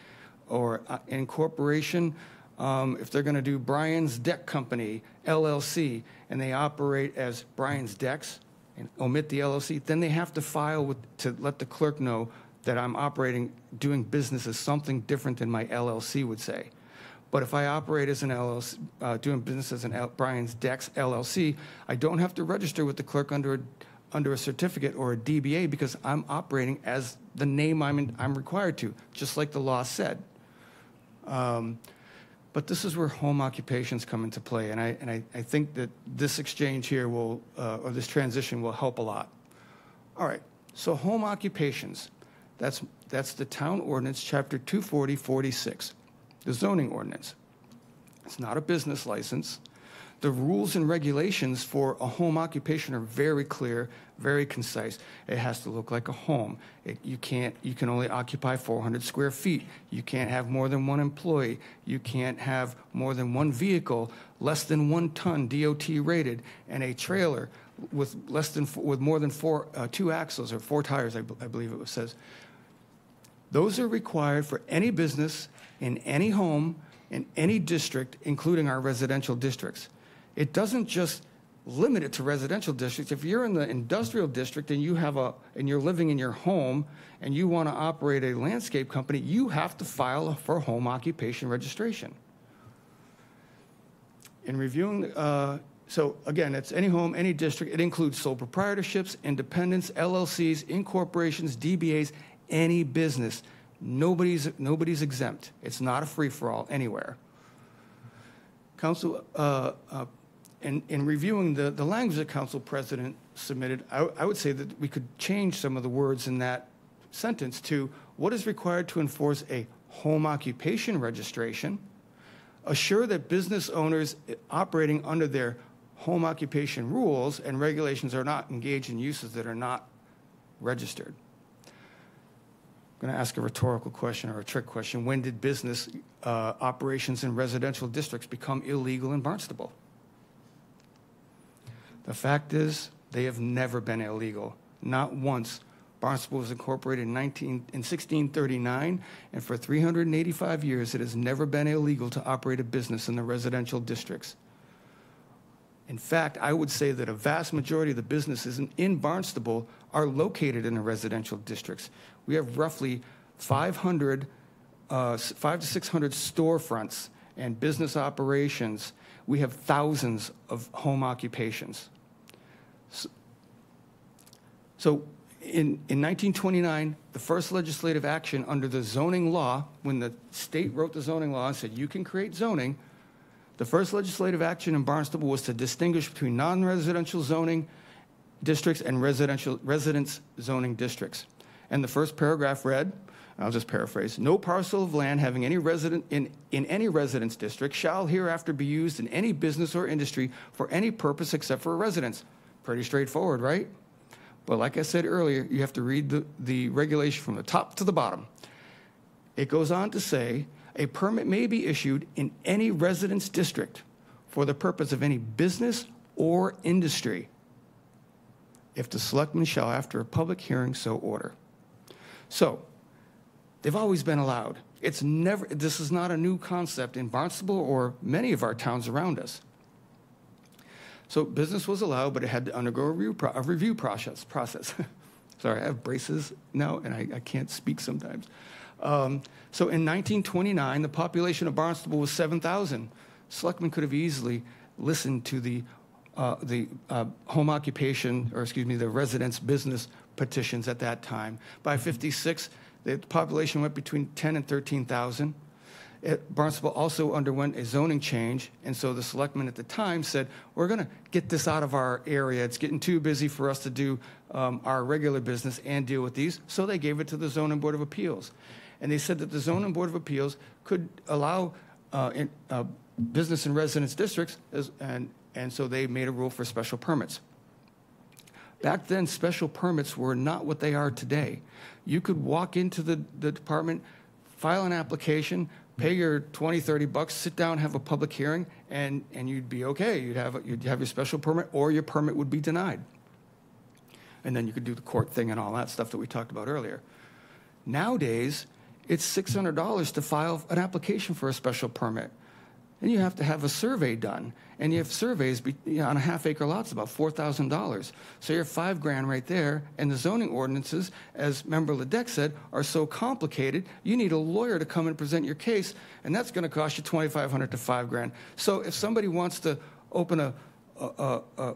or uh, incorporation, Um, if they're going to do Brian's Deck Company, L L C, and they operate as Brian's Decks, and omit the L L C, then they have to file with, to let the clerk know that I'm operating, doing business as something different than my L L C would say. But if I operate as an L L C, uh, doing business as an L Brian's Decks L L C, I don't have to register with the clerk under a, under a certificate or a D B A because I'm operating as the name I'm, in, I'm required to, just like the law said. Um, But this is where home occupations come into play, and I, and I, I think that this exchange here will, uh, or this transition will help a lot. All right, so home occupations, that's, that's the town ordinance, Chapter two forty, forty-six, the zoning ordinance. It's not a business license. The rules and regulations for a home occupation are very clear, very concise. It has to look like a home. It, you can't, you can only occupy four hundred square feet. You can't have more than one employee. You can't have more than one vehicle, less than one ton D O T rated, and a trailer with less than with more than four uh, two axles or four tires. I, I believe it says. Those are required for any business in any home in any district, including our residential districts. It doesn't just limited to residential districts. If you're in the industrial district and you have a and you're living in your home and you want to operate a landscape company, you have to file for home occupation registration. In reviewing, uh, so again, it's any home, any district. It includes sole proprietorships, independents, L L Cs, incorporations, D B As, any business. Nobody's nobody's exempt. It's not a free-for-all anywhere. Council, uh, uh, in, in reviewing the, the language that Council President submitted, I, I would say that we could change some of the words in that sentence to what is required to enforce a home occupation registration, assure that business owners operating under their home occupation rules and regulations are not engaged in uses that are not registered. I'm going to ask a rhetorical question or a trick question. When did business uh, operations in residential districts become illegal in Barnstable? The fact is, they have never been illegal. Not once. Barnstable was incorporated in, nineteen, in sixteen thirty-nine, and for three hundred eighty-five years, it has never been illegal to operate a business in the residential districts. In fact, I would say that a vast majority of the businesses in Barnstable are located in the residential districts. We have roughly five hundred, uh, five to six hundred storefronts and business operations. We have thousands of home occupations. So, so in, in nineteen twenty-nine, the first legislative action under the zoning law, when the state wrote the zoning law and said you can create zoning, the first legislative action in Barnstable was to distinguish between non-residential zoning districts and residential residence zoning districts. And the first paragraph read, I'll just paraphrase, no parcel of land having any resident in, in any residence district shall hereafter be used in any business or industry for any purpose except for a residence. Pretty straightforward, right? But like I said earlier, you have to read the, the regulation from the top to the bottom. It goes on to say, a permit may be issued in any residence district for the purpose of any business or industry if the selectmen shall, after a public hearing, so order. So they've always been allowed. It's never, this is not a new concept in Barnstable or many of our towns around us. So business was allowed, but it had to undergo a review, pro a review process. process. Sorry, I have braces now, and I, I can't speak sometimes. Um, so in nineteen twenty-nine, the population of Barnstable was seven thousand. Selectmen could have easily listened to the, uh, the uh, home occupation, or excuse me, the residence business petitions at that time. By fifty-six, the population went between ten and thirteen thousand. Barnstable also underwent a zoning change, and so the selectmen at the time said, we're going to get this out of our area. It's getting too busy for us to do um, our regular business and deal with these, so they gave it to the Zoning Board of Appeals. And they said that the Zoning Board of Appeals could allow uh, in, uh, business in residence districts, as, and, and so they made a rule for special permits. Back then, special permits were not what they are today. You could walk into the, the department, file an application, pay your twenty, thirty bucks, sit down, have a public hearing, and, and you'd be okay. You'd have, a, you'd have your special permit, or your permit would be denied. And then you could do the court thing and all that stuff that we talked about earlier. Nowadays, it's six hundred dollars to file an application for a special permit. And you have to have a survey done. And you have surveys be, you know, on a half-acre lot, it's about four thousand dollars. So you're five grand right there. And the zoning ordinances, as Member Ledeck said, are so complicated, you need a lawyer to come and present your case, and that's going to cost you twenty-five hundred dollars to five grand. So if somebody wants to open a, a, a,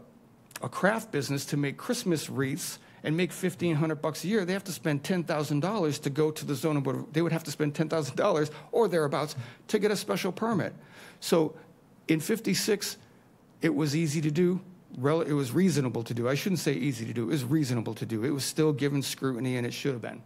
a craft business to make Christmas wreaths and make fifteen hundred bucks a year, they have to spend ten thousand dollars to go to the zoning board. They would have to spend ten thousand dollars or thereabouts to get a special permit. So in fifty-six, it was easy to do. It was reasonable to do. I shouldn't say easy to do. It was reasonable to do. It was still given scrutiny, and it should have been.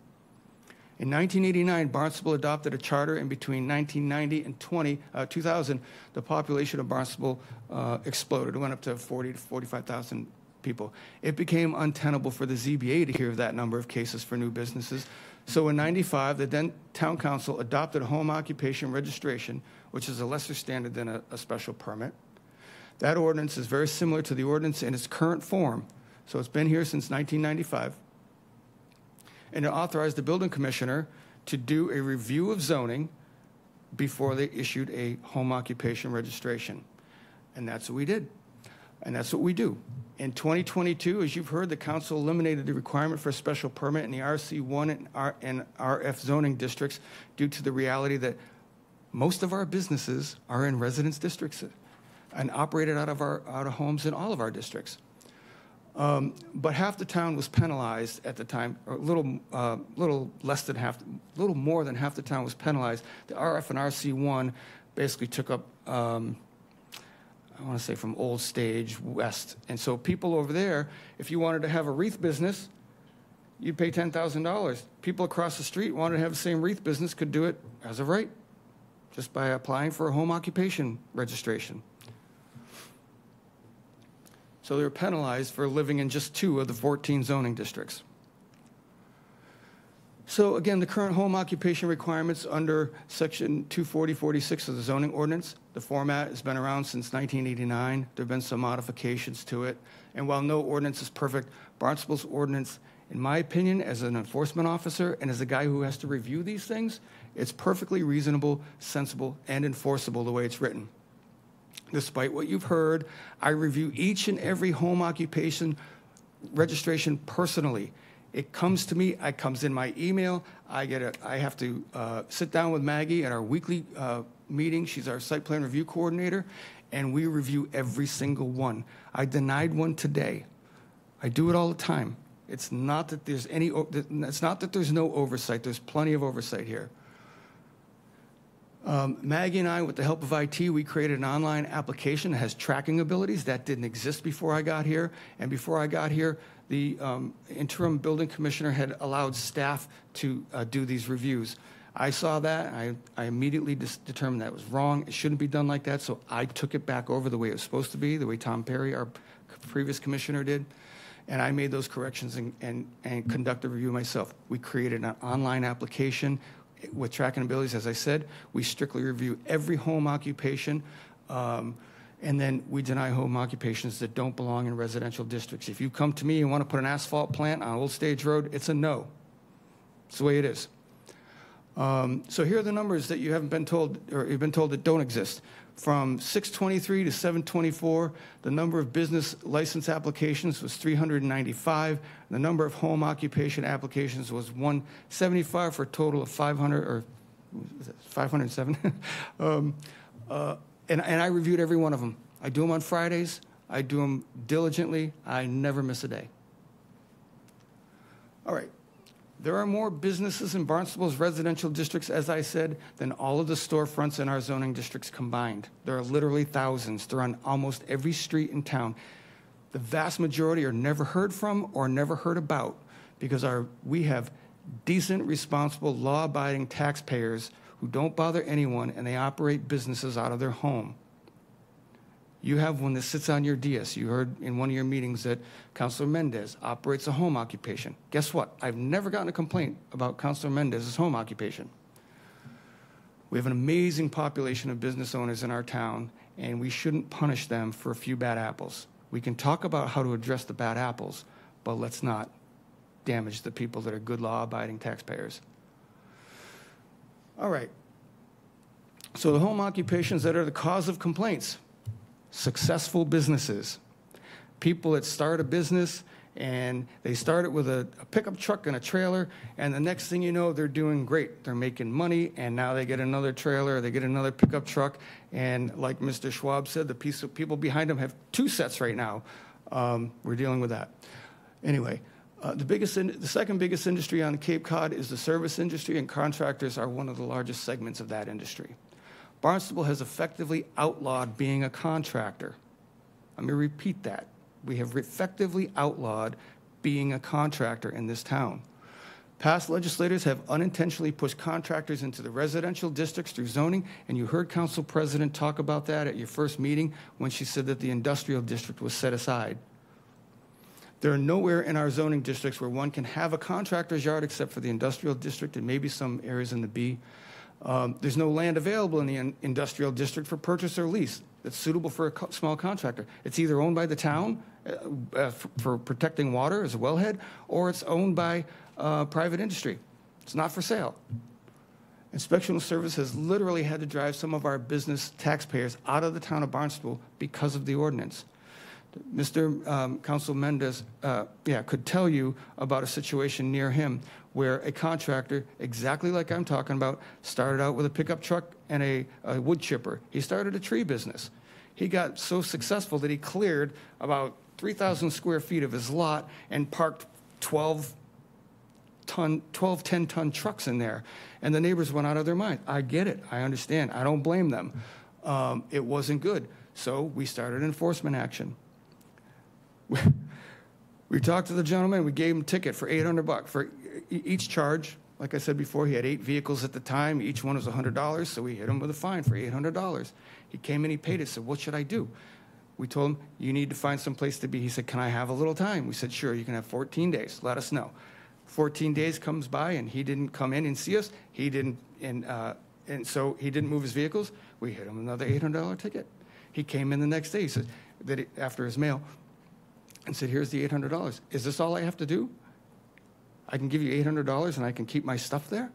In nineteen eighty-nine, Barnstable adopted a charter, and between nineteen ninety and two thousand, the population of Barnstable uh, exploded. It went up to forty to forty-five thousand people. It became untenable for the Z B A to hear of that number of cases for new businesses. So in ninety-five, the then town council adopted home occupation registration, which is a lesser standard than a, a special permit. That ordinance is very similar to the ordinance in its current form. So it's been here since nineteen ninety-five. And it authorized the building commissioner to do a review of zoning before they issued a home occupation registration. And that's what we did. And that's what we do. In twenty twenty-two, as you've heard, the council eliminated the requirement for a special permit in the R C one and R F zoning districts due to the reality that most of our businesses are in residence districts and operated out of our out of homes in all of our districts. Um, but half the town was penalized at the time, or a little, uh, little less than half, a little more than half the town was penalized. The R F and R C one basically took up, um, I want to say from Old Stage West. And so people over there, if you wanted to have a wreath business, you'd pay ten thousand dollars. People across the street wanted to have the same wreath business, could do it as of right, just by applying for a home occupation registration. So they were penalized for living in just two of the fourteen zoning districts. So again, the current home occupation requirements under section two forty forty-six of the zoning ordinance, the format has been around since nineteen eighty-nine. There have been some modifications to it. And while no ordinance is perfect, Barnstable's ordinance, in my opinion, as an enforcement officer and as a guy who has to review these things, it's perfectly reasonable, sensible, and enforceable the way it's written. Despite what you've heard, I review each and every home occupation registration personally. It comes to me, it comes in my email. I get a, I have to uh, sit down with Maggie at our weekly uh, meeting. She's our site plan review coordinator, and we review every single one. I denied one today. I do it all the time. It's not that there's any, it's not that there's no oversight. There's plenty of oversight here. Um, Maggie and I, with the help of I T, we created an online application that has tracking abilities. That didn't exist before I got here. And before I got here, the um, interim building commissioner had allowed staff to uh, do these reviews. I saw that. I, I immediately determined that was wrong. It shouldn't be done like that. So I took it back over the way it was supposed to be, the way Tom Perry, our previous commissioner, did. And I made those corrections and, and, and conducted a review myself. We created an online application with tracking abilities. As I said, we strictly review every home occupation, um, and then we deny home occupations that don't belong in residential districts. If you come to me and want to put an asphalt plant on Old Stage Road, it's a no. It's the way it is. Um, so here are the numbers that you haven't been told, or you've been told that don't exist. From six twenty-three to seven twenty-four, the number of business license applications was three hundred ninety-five. The number of home occupation applications was one seventy-five for a total of five hundred, or five hundred seven. um, uh, and, and I reviewed every one of them. I do them on Fridays. I do them diligently. I never miss a day. All right. There are more businesses in Barnstable's residential districts, as I said, than all of the storefronts in our zoning districts combined. There are literally thousands. They're on almost every street in town. The vast majority are never heard from or never heard about because our, we have decent, responsible, law-abiding taxpayers who don't bother anyone, and they operate businesses out of their home. You have one that sits on your dais. You heard in one of your meetings that Councilor Mendez operates a home occupation. Guess what? I've never gotten a complaint about Councilor Mendez's home occupation. We have an amazing population of business owners in our town, and we shouldn't punish them for a few bad apples. We can talk about how to address the bad apples, but let's not damage the people that are good law-abiding taxpayers. All right. So the home occupations that are the cause of complaints. Successful businesses, people that start a business and they start it with a, a pickup truck and a trailer, and the next thing you know, they're doing great. They're making money, and now they get another trailer, they get another pickup truck, and like Mister Schwab said, the piece of people behind them have two sets right now. Um, we're dealing with that. Anyway, uh, the biggest, in, the second biggest industry on Cape Cod is the service industry, and contractors are one of the largest segments of that industry. Barnstable has effectively outlawed being a contractor. Let me repeat that. We have effectively outlawed being a contractor in this town. Past legislators have unintentionally pushed contractors into the residential districts through zoning, and you heard Council President talk about that at your first meeting when she said that the industrial district was set aside. There are nowhere in our zoning districts where one can have a contractor's yard except for the industrial district and maybe some areas in the B. Um, there's no land available in the in industrial district for purchase or lease that's suitable for a co small contractor. It's either owned by the town uh, uh, for, for protecting water as a wellhead, or it's owned by uh, private industry. It's not for sale. Inspectional Service has literally had to drive some of our business taxpayers out of the town of Barnstable because of the ordinance. Mister Um, Council Mendez uh, yeah, could tell you about a situation near him where a contractor, exactly like I'm talking about, started out with a pickup truck and a, a wood chipper. He started a tree business. He got so successful that he cleared about three thousand square feet of his lot and parked twelve ten-ton trucks in there. And the neighbors went out of their mind. I get it. I understand. I don't blame them. Um, it wasn't good. So we started enforcement action. We talked to the gentleman. We gave him a ticket for eight hundred bucks for each charge. Like I said before, he had eight vehicles at the time. Each one was one hundred dollars, so we hit him with a fine for eight hundred dollars. He came in, he paid it, said, what should I do? We told him, you need to find some place to be. He said, can I have a little time? We said, sure, you can have fourteen days. Let us know. fourteen days comes by, and he didn't come in and see us. He didn't, and, uh, and so he didn't move his vehicles. We hit him another eight hundred dollar ticket. He came in the next day, he said, that it, after his mail, and said, here's the eight hundred dollars. Is this all I have to do? I can give you eight hundred dollars and I can keep my stuff there?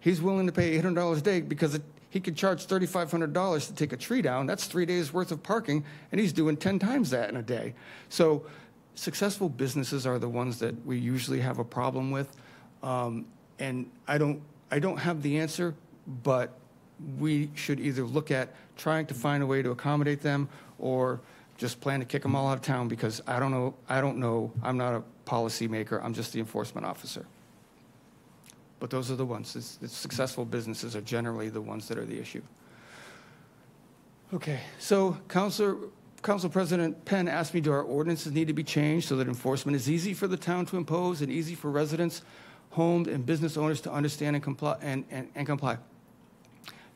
He's willing to pay eight hundred dollars a day because it, he could charge three thousand five hundred dollars to take a tree down. That's three days worth of parking, and he's doing ten times that in a day. So successful businesses are the ones that we usually have a problem with. Um, and I don't, I don't have the answer, but we should either look at trying to find a way to accommodate them or just plan to kick them all out of town because I don't know, I don't know, I'm not a policy maker, I'm just the enforcement officer. But those are the ones, it's, it's successful businesses are generally the ones that are the issue. Okay, so Councilor, Council President Penn asked me, do our ordinances need to be changed so that enforcement is easy for the town to impose and easy for residents, homes, and business owners to understand and comply? And, and, and comply?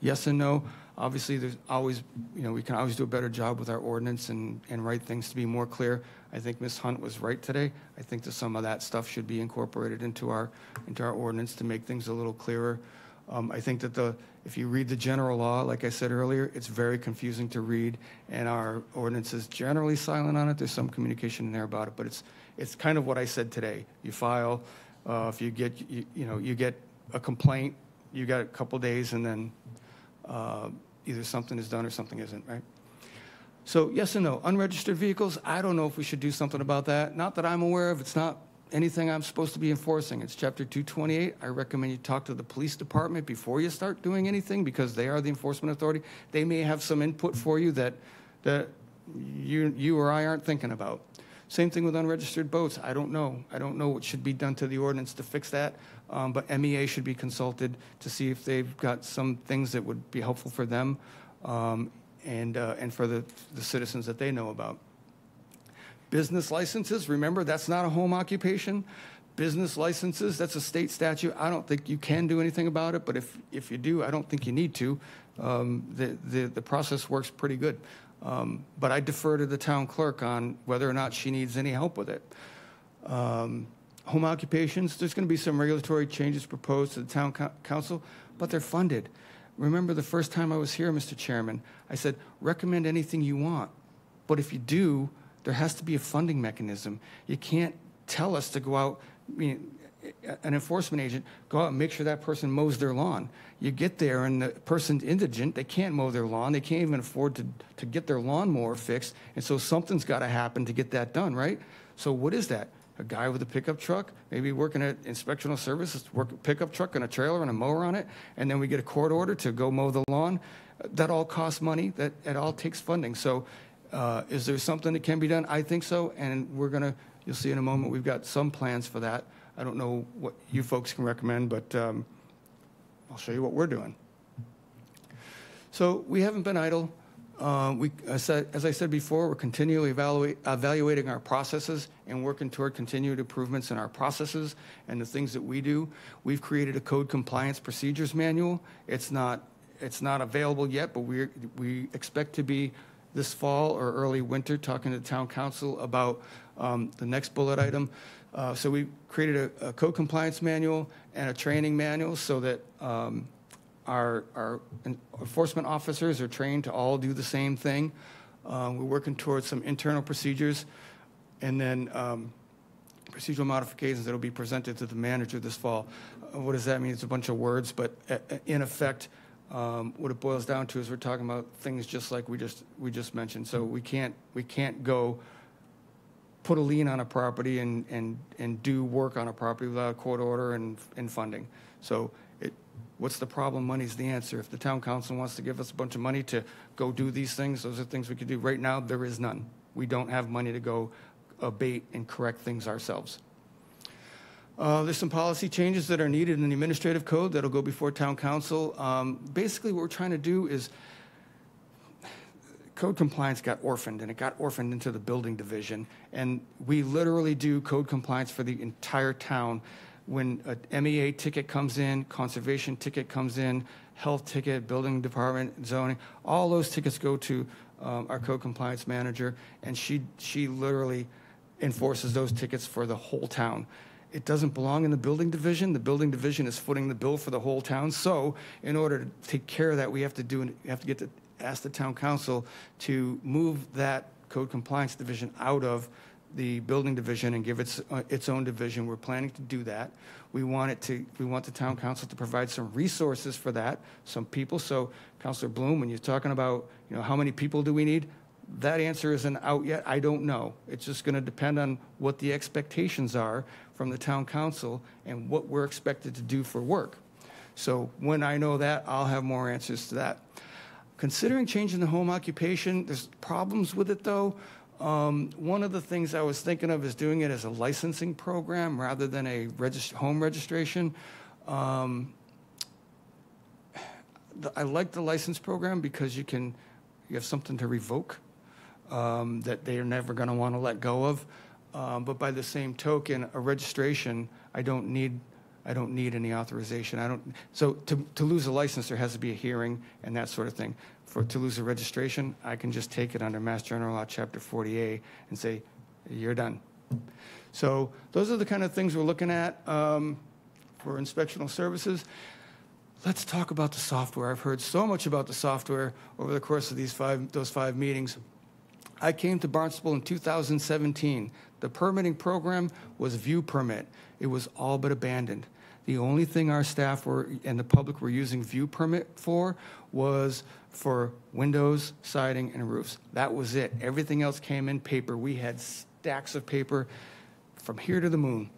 Yes and no. Obviously, there's always, you know, we can always do a better job with our ordinance and, and write things to be more clear. I think Miz Hunt was right today. I think that some of that stuff should be incorporated into our into our ordinance to make things a little clearer. Um, I think that the if you read the general law, like I said earlier, it's very confusing to read, and our ordinance is generally silent on it. There's some communication in there about it, but it's it's kind of what I said today. You file, uh, if you get you, you know you get a complaint, you got a couple days, and then. Uh, either something is done or something isn't, right? So yes and no. Unregistered vehicles, I don't know if we should do something about that. Not that I'm aware of. It's not anything I'm supposed to be enforcing. It's Chapter two twenty-eight. I recommend you talk to the police department before you start doing anything because they are the enforcement authority. They may have some input for you that, that you, you or I aren't thinking about. Same thing with unregistered boats. I don't know. I don't know what should be done to the ordinance to fix that. Um, but M E A should be consulted to see if they've got some things that would be helpful for them um, and, uh, and for the, the citizens that they know about. Business licenses, remember, that's not a home occupation. Business licenses, that's a state statute. I don't think you can do anything about it, but if, if you do, I don't think you need to. Um, the, the, the process works pretty good. Um, but I defer to the town clerk on whether or not she needs any help with it. Um, Home occupations, there's going to be some regulatory changes proposed to the town co council, but they're funded. Remember the first time I was here, Mister Chairman, I said, recommend anything you want. But if you do, there has to be a funding mechanism. You can't tell us to go out, you know, an enforcement agent, go out and make sure that person mows their lawn. You get there and the person's indigent. They can't mow their lawn. They can't even afford to, to get their lawnmower fixed. And so something's got to happen to get that done, right? So what is that? A guy with a pickup truck, maybe working at inspectional services, work a pickup truck and a trailer and a mower on it, and then we get a court order to go mow the lawn. That all costs money. That it all takes funding. So uh, is there something that can be done? I think so, and we're going to, you'll see in a moment, we've got some plans for that. I don't know what you folks can recommend, but um, I'll show you what we're doing. So we haven't been idle. Uh, we, as I, as I said before, we're continually evaluate, evaluating our processes and working toward continued improvements in our processes and the things that we do. We've created a code compliance procedures manual. It's not, it's not available yet, but we we expect to be this fall or early winter talking to the town council about um, the next bullet item. Uh, so we created a, a code compliance manual and a training manual so that. Um, Our, our enforcement officers are trained to all do the same thing. Uh, we're working towards some internal procedures and then um, procedural modifications that will be presented to the manager this fall. Uh, what does that mean? It's a bunch of words, but uh, in effect, Um, what it boils down to is we're talking about things just like we just we just mentioned. So we can't we can't go put a lien on a property and and and do work on a property without a court order and and funding. So it, what's the problem? Money's the answer. If the town council wants to give us a bunch of money to go do these things, those are things we could do. Right now, there is none. We don't have money to go abate and correct things ourselves. Uh, there's some policy changes that are needed in the administrative code that'll go before town council. Um, basically, what we're trying to do is code compliance got orphaned, and it got orphaned into the building division. And we literally do code compliance for the entire town. When a M E A ticket comes in, conservation ticket comes in, health ticket, building department, zoning, all those tickets go to um, our code compliance manager, and she she literally enforces those tickets for the whole town. It doesn't belong in the building division. The building division is footing the bill for the whole town. So in order to take care of that, we have to do we have to get to ask the town council to move that code compliance division out of the building division and give it uh, its own division. We're planning to do that. We want it to we want the town council to provide some resources for that, some people. So Councilor Bloom, when you're talking about, you know, how many people do we need? That answer isn't out yet. I don't know. It's just going to depend on what the expectations are from the town council and what we're expected to do for work. So when I know that, I'll have more answers to that. Considering changing the home occupation, there's problems with it though. Um, one of the things I was thinking of is doing it as a licensing program rather than a regist- home registration. Um, the, I like the license program because you can you have something to revoke. Um, that they are never going to want to let go of, um, but by the same token, a registration, I don't need, I don't need any authorization. I don't. So to to lose a license, there has to be a hearing and that sort of thing. For to lose a registration, I can just take it under Mass General Law, Chapter forty A, and say, you're done. So those are the kind of things we're looking at um, for inspectional services. Let's talk about the software. I've heard so much about the software over the course of these five, those five meetings. I came to Barnstable in two thousand seventeen. The permitting program was View Permit. It was all but abandoned. The only thing our staff were and the public were using View Permit for was for windows, siding, and roofs. That was it. Everything else came in paper. We had stacks of paper from here to the moon.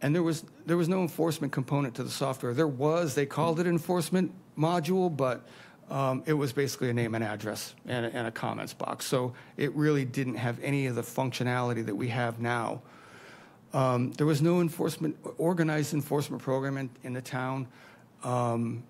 And there was there was no enforcement component to the software. There was, they called it enforcement module, but um, it was basically a name and address and a, and a comments box. So it really didn't have any of the functionality that we have now. Um, there was no enforcement, organized enforcement program in, in the town. Um,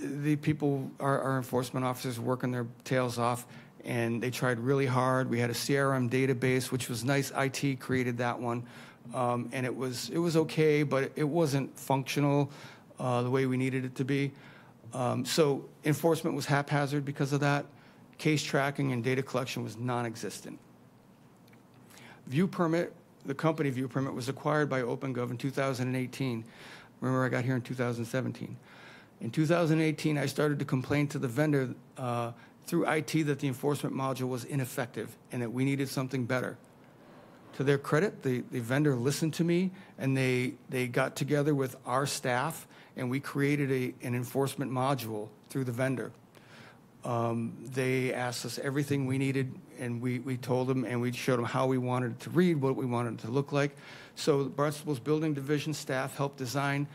the people, our, our enforcement officers, working their tails off, and they tried really hard. We had a C R M database, which was nice. I T created that one. Um, and it was it was okay, but it wasn't functional uh, the way we needed it to be. Um, so enforcement was haphazard because of that. Case tracking and data collection was non-existent. View Permit, the company View Permit, was acquired by OpenGov in two thousand eighteen. Remember, I got here in two thousand seventeen. In two thousand eighteen, I started to complain to the vendor uh, through I T that the enforcement module was ineffective and that we needed something better. To their credit, the, the vendor listened to me, and they, they got together with our staff, and we created a, an enforcement module through the vendor. Um, they asked us everything we needed, and we, we told them, and we showed them how we wanted it to read, what we wanted it to look like. So Barnstable's building division staff helped design,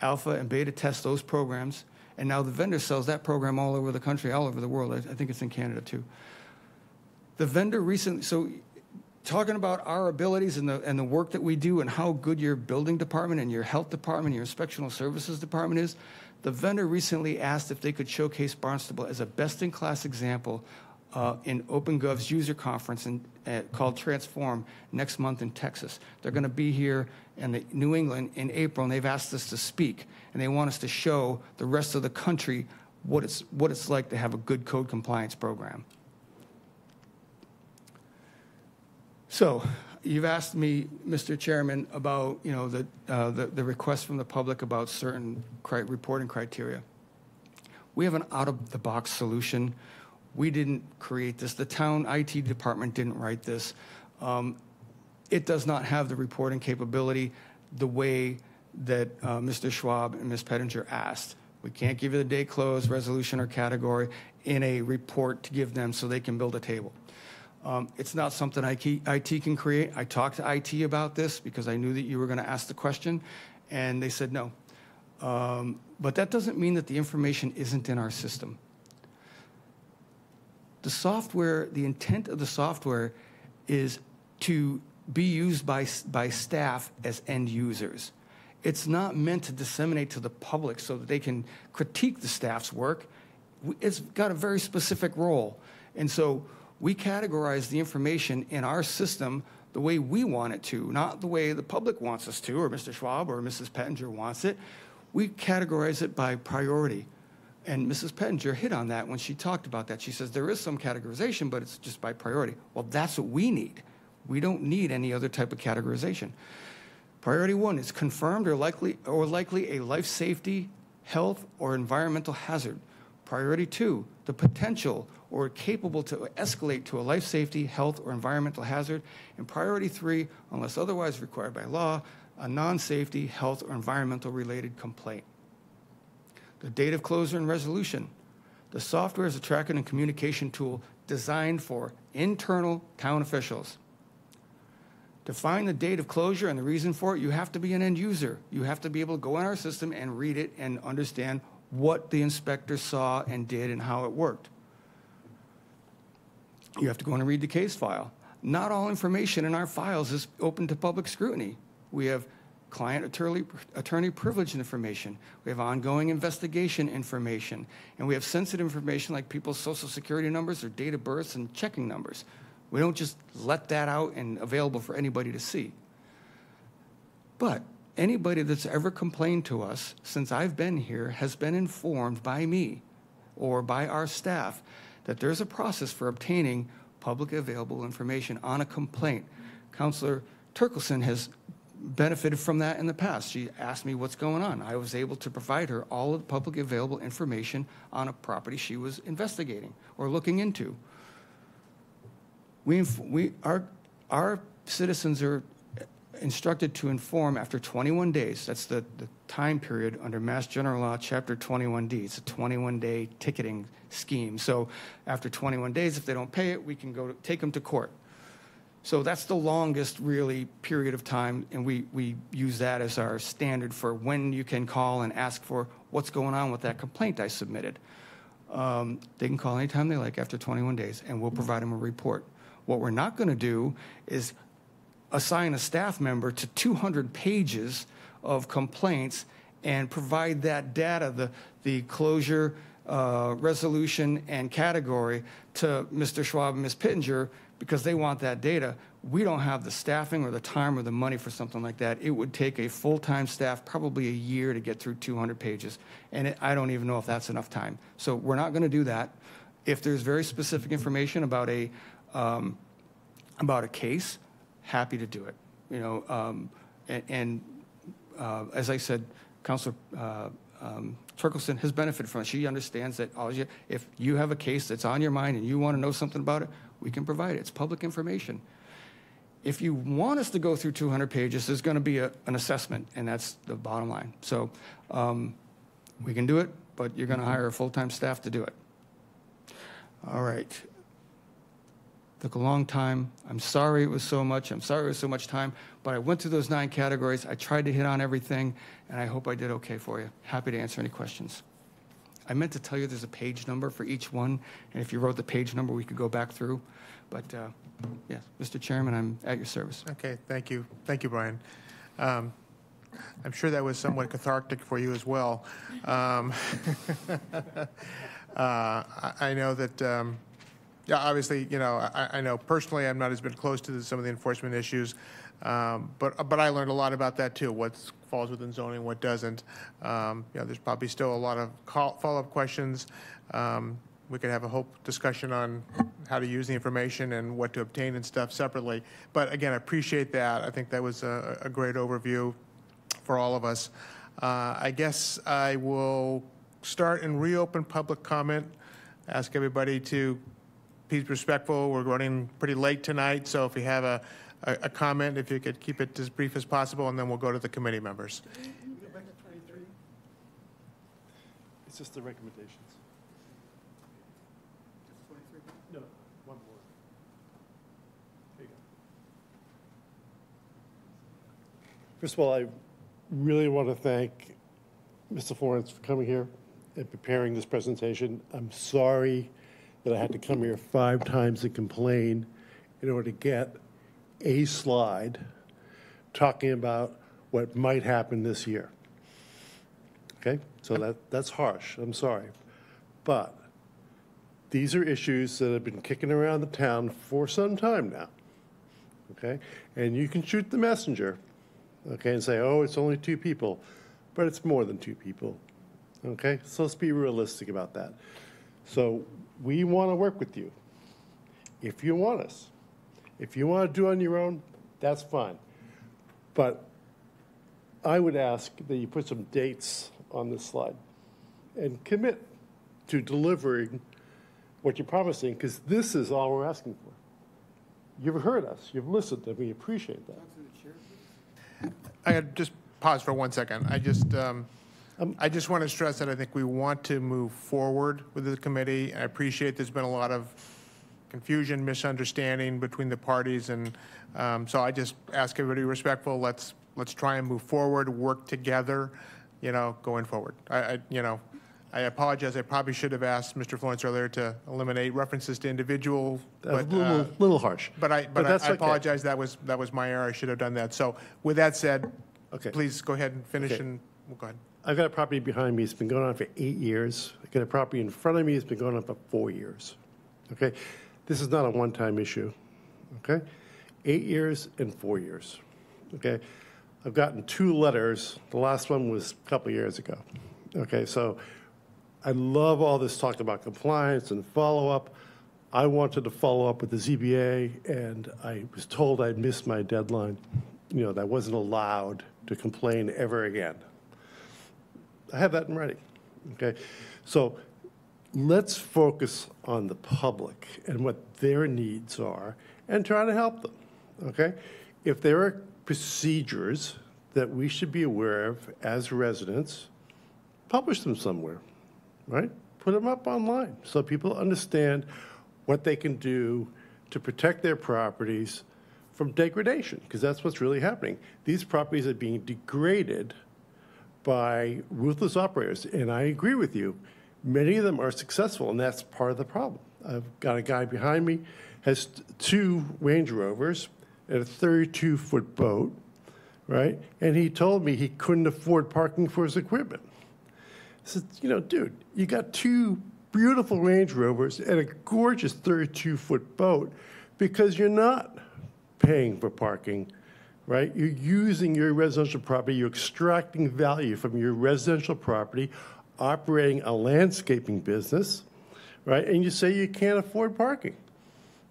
alpha and beta test those programs, and now the vendor sells that program all over the country, all over the world. I, I think it's in Canada too. The vendor recently, so talking about our abilities and the, and the work that we do and how good your building department and your health department, your inspectional services department is, the vendor recently asked if they could showcase Barnstable as a best-in-class example uh, in OpenGov's user conference in, uh, called Transform next month in Texas. They're going to be here in the New England in April, and they've asked us to speak, and they want us to show the rest of the country what it's, what it's like to have a good code compliance program. So you've asked me, Mister Chairman, about, you know, the, uh, the, the request from the public about certain cri reporting criteria. We have an out-of-the-box solution. We didn't create this. The town I T department didn't write this. Um, it does not have the reporting capability the way that uh, Mister Schwab and Miz Pettinger asked. We can't give you the day close, resolution, or category in a report to give them so they can build a table. Um, it's not something I T can create. I talked to I T about this because I knew that you were going to ask the question, and they said no. Um, but that doesn't mean that the information isn't in our system. The software, the intent of the software is to be used by, by staff as end users. It's not meant to disseminate to the public so that they can critique the staff's work. It's got a very specific role. And so we categorize the information in our system the way we want it to, not the way the public wants us to, or Mister Schwab or Missus Pettinger wants it. We categorize it by priority. And Missus Pettinger hit on that when she talked about that. She says there is some categorization, but it's just by priority. Well, that's what we need. We don't need any other type of categorization. Priority one is confirmed or likely, or likely a life safety, health, or environmental hazard. Priority two, the potential or capable to escalate to a life safety, health, or environmental hazard. And priority three, unless otherwise required by law, a non-safety, health, or environmental related complaint. The date of closure and resolution. The software is a tracking and communication tool designed for internal town officials. To find the date of closure and the reason for it, you have to be an end user. You have to be able to go in our system and read it and understand what the inspector saw and did and how it worked. You have to go in and read the case file. Not all information in our files is open to public scrutiny. We have client attorney, attorney privilege information. We have ongoing investigation information. And we have sensitive information like people's social security numbers, their date of births, and checking numbers. We don't just let that out and available for anybody to see. But anybody that's ever complained to us since I've been here has been informed by me or by our staff that there's a process for obtaining public available information on a complaint. Counselor Turkelson has benefited from that in the past. She asked me what's going on. I was able to provide her all of the public available information on a property she was investigating or looking into. We, we, our, our citizens are instructed to inform after twenty-one days. That's the, the time period under Mass General Law, Chapter twenty-one D. It's a twenty-one day ticketing scheme. So after twenty-one days, if they don't pay it, we can go to, take them to court. So that's the longest, really, period of time, and we, we use that as our standard for when you can call and ask for what's going on with that complaint I submitted. Um, they can call anytime they like after twenty-one days, and we'll provide them a report. What we're not going to do is assign a staff member to two hundred pages of complaints and provide that data, the, the closure, uh, resolution, and category to Mister Schwab and Miz Pittenger because they want that data. We don't have the staffing or the time or the money for something like that. It would take a full-time staff probably a year to get through two hundred pages, and it, I don't even know if that's enough time. So we're not going to do that. If there's very specific information about a Um, about a case, happy to do it. You know, um, and, and uh, as I said, Councilor uh, um, Turkelson has benefited from it. She understands that all you, if you have a case that's on your mind and you want to know something about it, we can provide it. It's public information. If you want us to go through two hundred pages, there's going to be a, an assessment, and that's the bottom line. So um, we can do it, but you're going to hire a full-time staff to do it. All right. Took a long time. I'm sorry it was so much. I'm sorry it was so much time. But I went through those nine categories. I tried to hit on everything, and I hope I did okay for you. Happy to answer any questions. I meant to tell you there's a page number for each one, and if you wrote the page number, we could go back through. But uh, yes, Mister Chairman, I'm at your service. Okay, thank you. Thank you, Brian. Um, I'm sure that was somewhat cathartic for you as well. Um, uh, I, I know that. Um, Yeah, obviously, you know, I, I know personally I'm not as been close to the, some of the enforcement issues, um, but but I learned a lot about that too. What falls within zoning, what doesn't. Um, you know, there's probably still a lot of follow-up questions. Um, we could have a whole discussion on how to use the information and what to obtain and stuff separately. But again, I appreciate that. I think that was a, a great overview for all of us. Uh, I guess I will start and reopen public comment. Ask everybody to. Please respectful. We're running pretty late tonight, so if you have a, a, a comment, if you could keep it as brief as possible, and then we'll go to the committee members. It's just the recommendations. Just twenty-three? No, one more. There you go. First of all, I really want to thank Mister Florence for coming here and preparing this presentation. I'm sorry that I had to come here five times and complain in order to get a slide talking about what might happen this year. Okay, so that, that's harsh, I'm sorry. But these are issues that have been kicking around the town for some time now, okay? And you can shoot the messenger, okay, and say, oh, it's only two people, but it's more than two people, okay? So let's be realistic about that. So we want to work with you if you want us. If you want to do it on your own, that's fine. But I would ask that you put some dates on this slide and commit to delivering what you're promising, because this is all we're asking for. You've heard us, you've listened, and we appreciate that. I had just pause for one second. I just, um, um, I just want to stress that I think we want to move forward with the committee. I appreciate there's been a lot of confusion, misunderstanding between the parties, and um, so I just ask everybody respectful. Let's let's try and move forward, work together, you know, going forward. I, I you know, I apologize. I probably should have asked Mister Florence earlier to eliminate references to individual. That's a little, uh, little harsh. But I but, but I, that's I apologize. Okay. That was that was my error. I should have done that. So with that said, okay, please go ahead and finish, okay, and we'll go ahead. I've got a property behind me. It's been going on for eight years. I've got a property in front of me. It's been going on for four years. Okay. This is not a one-time issue, okay? Eight years and four years, okay? I've gotten two letters. The last one was a couple of years ago, okay? So I love all this talk about compliance and follow-up. I wanted to follow up with the Z B A, and I was told I'd missed my deadline. You know, that I wasn't allowed to complain ever again. I have that in writing, okay? So let's focus on the public and what their needs are and try to help them, okay? If there are procedures that we should be aware of as residents, publish them somewhere, right? Put them up online so people understand what they can do to protect their properties from degradation, because that's what's really happening. These properties are being degraded by ruthless operators, and I agree with you. Many of them are successful, and that's part of the problem. I've got a guy behind me, has two Range Rovers and a thirty-two foot boat, right? And he told me he couldn't afford parking for his equipment. I said, you know, dude, you got two beautiful Range Rovers and a gorgeous thirty-two foot boat because you're not paying for parking, right? You're using your residential property, you're extracting value from your residential property, operating a landscaping business, right? And you say you can't afford parking.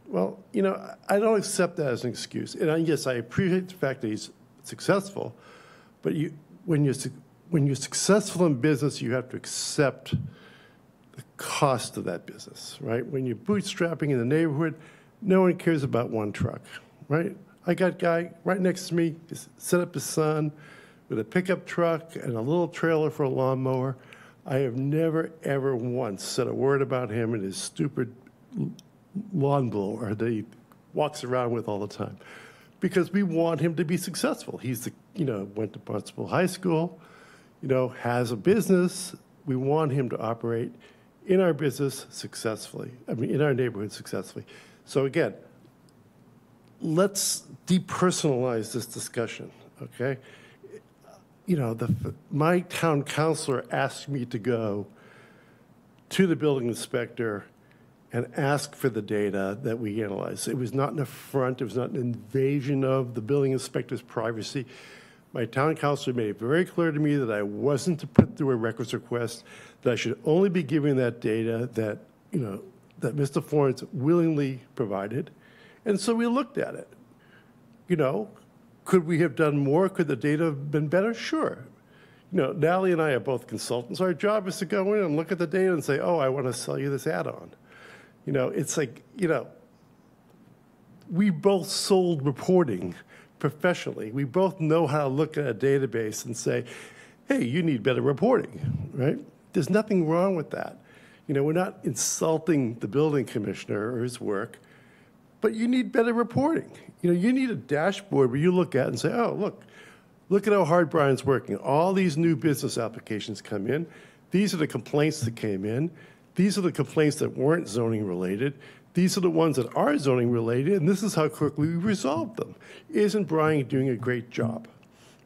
Well, you know, I don't accept that as an excuse. And I, yes, I appreciate the fact that he's successful, but you, when you're when you're successful in business, you have to accept the cost of that business, right? When you're bootstrapping in the neighborhood, no one cares about one truck, right? I got a guy right next to me, he's set up his son with a pickup truck and a little trailer for a lawnmower. I have never, ever once said a word about him and his stupid lawn blower that he walks around with all the time, because we want him to be successful. He's, the, you know, went to Barnstable High School, you know, has a business. We want him to operate in our business successfully, I mean, in our neighborhood successfully. So again, let's depersonalize this discussion, okay? You know, the, my town councilor asked me to go to the building inspector and ask for the data that we analyzed. It was not an affront. It was not an invasion of the building inspector's privacy. My town councilor made it very clear to me that I wasn't to put through a records request, that I should only be giving that data that, you know, that Mister Florence willingly provided. And so we looked at it, you know. Could we have done more? Could the data have been better? Sure. You know, Natalie and I are both consultants. Our job is to go in and look at the data and say, oh, I want to sell you this add-on. You know, it's like, you know, we both sold reporting professionally. We both know how to look at a database and say, hey, you need better reporting, right? There's nothing wrong with that. You know, we're not insulting the building commissioner or his work, but you need better reporting. You know, you need a dashboard where you look at and say, oh, look, look at how hard Brian's working. All these new business applications come in. These are the complaints that came in. These are the complaints that weren't zoning related. These are the ones that are zoning related, and this is how quickly we resolved them. Isn't Brian doing a great job,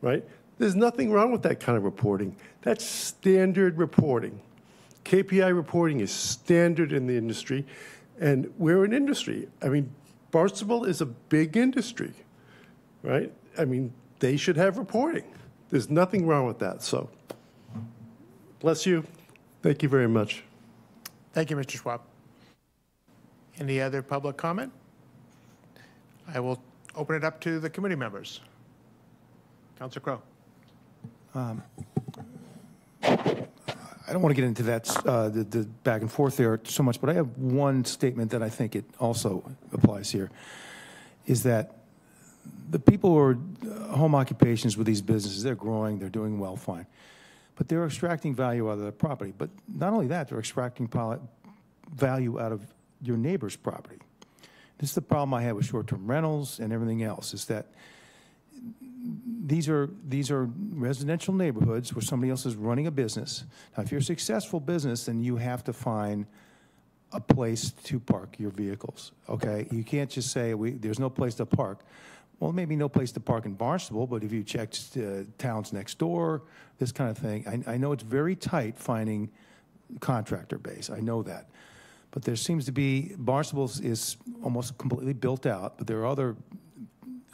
right? There's nothing wrong with that kind of reporting. That's standard reporting. K P I reporting is standard in the industry, and we're an industry. I mean, Barnstable is a big industry, right? I mean, they should have reporting. There's nothing wrong with that. So, bless you. Thank you very much. Thank you, Mister Schwab. Any other public comment? I will open it up to the committee members. Councilor Crowe. Um, I don't want to get into that uh, the, the back and forth there so much, but I have one statement that I think it also applies here, is that the people who are home occupations with these businesses, they're growing, they're doing well, fine. But they're extracting value out of the property. But not only that, they're extracting value out of your neighbor's property. This is the problem I have with short-term rentals and everything else, is that these are, these are residential neighborhoods where somebody else is running a business. Now, if you're a successful business, then you have to find a place to park your vehicles, okay? You can't just say, we, there's no place to park. Well, maybe no place to park in Barnstable, but if you checked uh, towns next door, this kind of thing, I, I know it's very tight finding contractor base, I know that. But there seems to be, Barnstable is almost completely built out, but there are other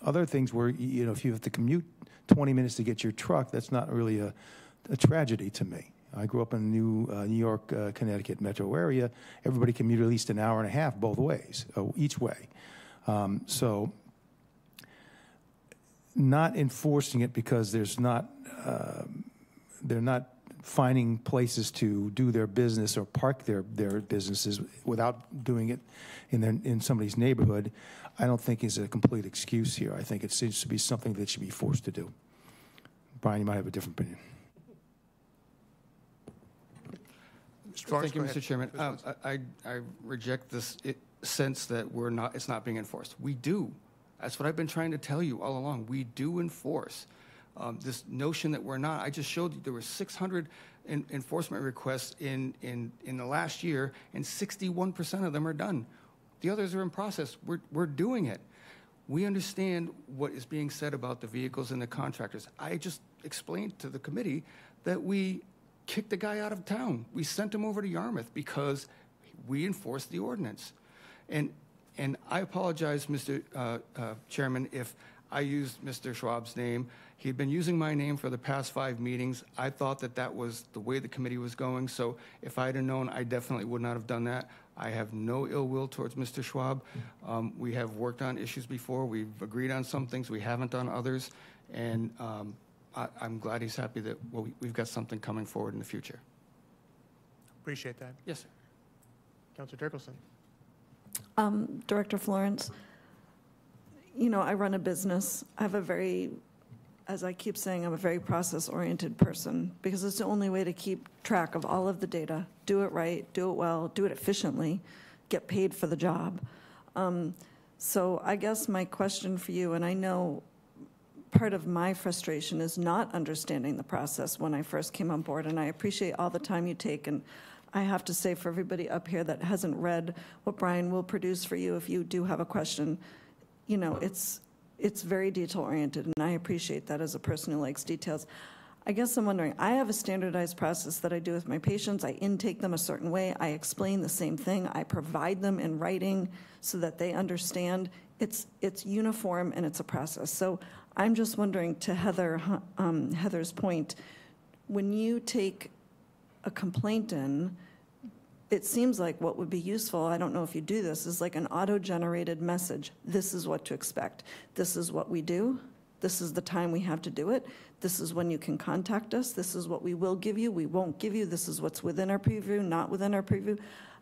other things where, you know, if you have to commute twenty minutes to get your truck, that's not really a, a tragedy to me. I grew up in the new, uh, New York, uh, Connecticut metro area. Everybody commuted at least an hour and a half both ways, uh, each way. Um, so not enforcing it because there's not, uh, they're not finding places to do their business or park their, their businesses without doing it in, their, in somebody's neighborhood, I don't think is a complete excuse here. I think it seems to be something that should be forced to do. Brian, you might have a different opinion. Mister Florence, thank you, Mister Chairman. Um, I, I reject this it, sense that we're not, it's not being enforced. We do. That's what I've been trying to tell you all along. We do enforce. Um, this notion that we're not, I just showed you there were six hundred in, enforcement requests in, in, in the last year, and sixty-one percent of them are done. The others are in process. We're, we're doing it. We understand what is being said about the vehicles and the contractors. I just explained to the committee that we kicked the guy out of town. We sent him over to Yarmouth because we enforced the ordinance. And, and I apologize, Mister Uh, uh, Chairman, if I used Mister Schwab's name. He'd been using my name for the past five meetings. I thought that that was the way the committee was going, so if I had known, I definitely would not have done that. I have no ill will towards Mister Schwab. Um, we have worked on issues before. We've agreed on some things. We haven't on others, and um, I, I'm glad he's happy that well, we've got something coming forward in the future. Appreciate that. Yes, sir. Councilor Turkelson. Um, Director Florence, you know, I run a business. I have a very... As I keep saying, I'm a very process-oriented person because it's the only way to keep track of all of the data, do it right, do it well, do it efficiently, get paid for the job. Um, so I guess my question for you, and I know part of my frustration is not understanding the process when I first came on board, and I appreciate all the time you take, and I have to say for everybody up here that hasn't read what Brian will produce for you if you do have a question, you know, it's, it's very detail-oriented, and I appreciate that as a person who likes details. I guess I'm wondering, I have a standardized process that I do with my patients. I intake them a certain way. I explain the same thing. I provide them in writing so that they understand. It's, it's uniform, and it's a process. So I'm just wondering, to Heather, um, Heather's point, when you take a complaint in, it seems like what would be useful, I don't know if you do this, is like an auto-generated message. This is what to expect. This is what we do. This is the time we have to do it. This is when you can contact us. This is what we will give you. We won't give you. This is what's within our purview, not within our purview.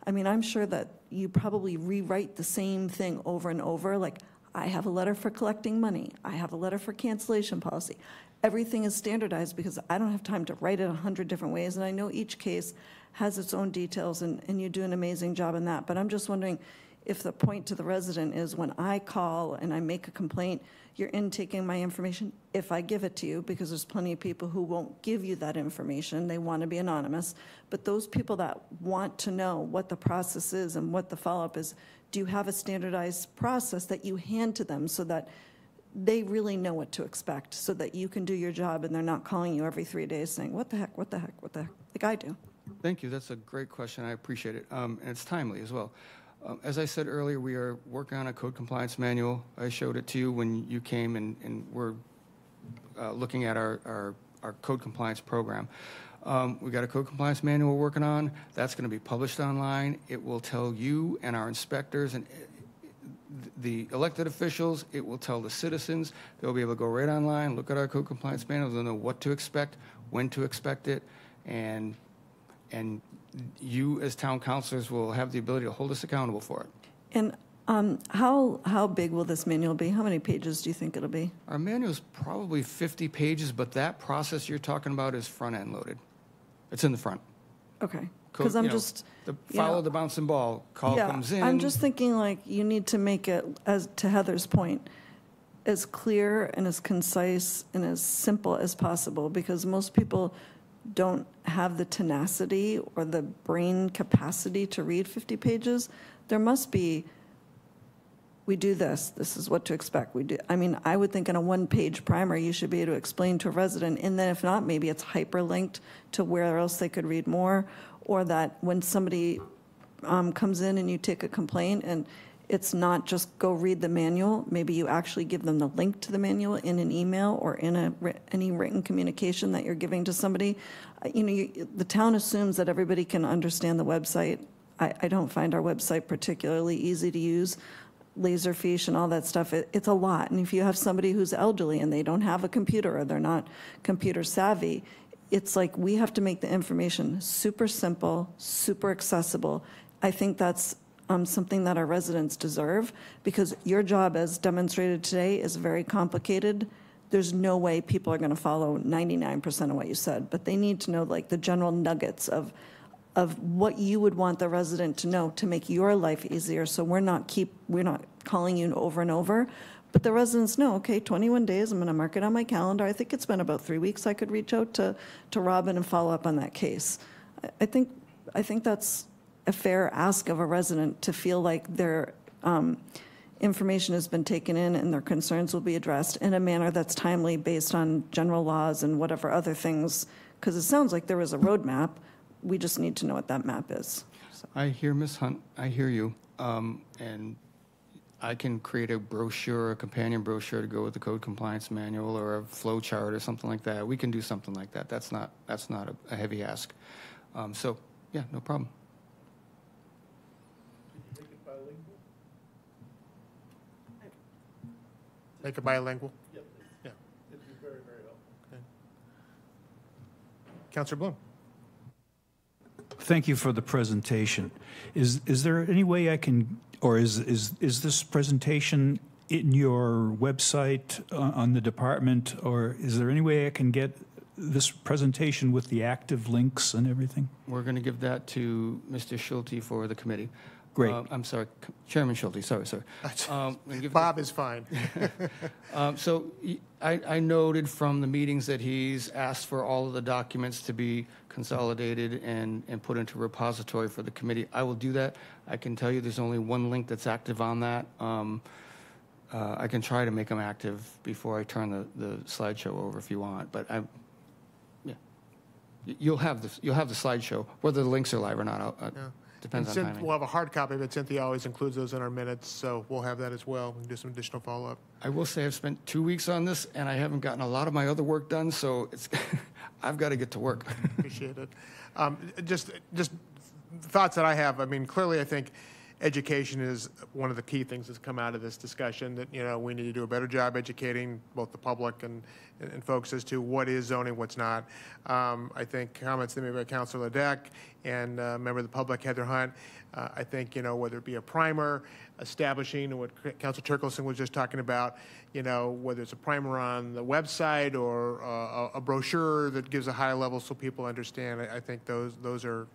I mean, I'm sure that you probably rewrite the same thing over and over, like I have a letter for collecting money. I have a letter for cancellation policy. everything is standardized because I don't have time to write it a hundred different ways, and I know each case has its own details, and, and you do an amazing job in that. But I'm just wondering if the point to the resident is when I call and I make a complaint, you're in taking my information if I give it to you, because there's plenty of people who won't give you that information. They want to be anonymous. But those people that want to know what the process is and what the follow-up is, do you have a standardized process that you hand to them so that they really know what to expect, so that you can do your job and they're not calling you every three days saying, what the heck, what the heck, what the heck, like I do? Thank you. That's a great question. I appreciate it. Um, and it's timely as well. Um, as I said earlier, we are working on a code compliance manual. I showed it to you when you came, and, and we're uh, looking at our, our, our code compliance program. Um, we got a code compliance manual we're working on. That's going to be published online. It will tell you and our inspectors and the elected officials, it will tell the citizens. They'll be able to go right online, look at our code compliance manual, they'll know what to expect, when to expect it, and and you as town councilors will have the ability to hold us accountable for it. And um, how how big will this manual be? How many pages do you think it'll be? Our manual is probably fifty pages, but that process you're talking about is front end loaded. It's in the front. Okay. Because I'm know, just the follow know, the bouncing ball call yeah, comes in. I'm just thinking like you need to make it, as to Heather's point, as clear and as concise and as simple as possible, because most people don't have the tenacity or the brain capacity to read fifty pages. There must be, we do this, this is what to expect. We do. I mean, I would think in a one-page primer you should be able to explain to a resident, and then if not, maybe it's hyperlinked to where else they could read more, or that when somebody um, comes in and you take a complaint and it's not just go read the manual, maybe you actually give them the link to the manual in an email or in a, any written communication that you're giving to somebody. You know, you, the town assumes that everybody can understand the website. I, I don't find our website particularly easy to use. Laserfish and all that stuff, it, it's a lot. And if you have somebody who's elderly and they don't have a computer or they're not computer savvy, it's like we have to make the information super simple, super accessible. I think that's um, something that our residents deserve, because your job as demonstrated today is very complicated. There's no way people are going to follow ninety-nine percent of what you said, but they need to know like the general nuggets of of what you would want the resident to know to make your life easier, so we're not keep we're not calling you over and over. But the residents know, okay, twenty-one days, I'm going to mark it on my calendar. I think it's been about three weeks. I could reach out to, to Robin and follow up on that case. I, I think I think that's a fair ask of a resident, to feel like their um, information has been taken in and their concerns will be addressed in a manner that's timely based on general laws and whatever other things, because it sounds like there is a roadmap. We just need to know what that map is. So. I hear Miz Hunt. I hear you. Um, and. I can create a brochure, a companion brochure to go with the code compliance manual, or a flow chart or something like that. We can do something like that. That's not, that's not a, a heavy ask. Um, so, yeah, no problem. Could you make it bilingual? Make it bilingual? Yeah, please. Yeah. It'd be very, very helpful. Okay. Councilor Bloom. Thank you for the presentation. Is, is there any way I can... Or is, is, is this presentation in your website uh, on the department, or is there any way I can get this presentation with the active links and everything? We're going to give that to Mister Schulte for the committee. Great. Uh, I'm sorry, Chairman Schulte, sorry, sorry. Um, Bob is fine. um, so I, I noted from the meetings that he's asked for all of the documents to be consolidated and, and put into a repository for the committee. I will do that. I can tell you there's only one link that's active on that. Um, uh, I can try to make them active before I turn the, the slideshow over if you want, but I, yeah, you'll have the you'll have the slideshow whether the links are live or not. I'll, I'll, yeah. Depends on timing. We'll have a hard copy, but Cynthia always includes those in our minutes, so we'll have that as well. We can do some additional follow-up. I will say I've spent two weeks on this, and I haven't gotten a lot of my other work done, so it's I've got to get to work. Appreciate it. Um, just, just thoughts that I have. I mean, clearly, I think education is one of the key things that's come out of this discussion, that, you know, we need to do a better job educating both the public and, and folks as to what is zoning, what's not. Um, I think comments that made by Councilor Ledeck and uh, member of the public, Heather Hunt, uh, I think, you know, whether it be a primer, establishing what Councilor Turkelson was just talking about, you know, whether it's a primer on the website or uh, a brochure that gives a high level so people understand, I, I think those, those are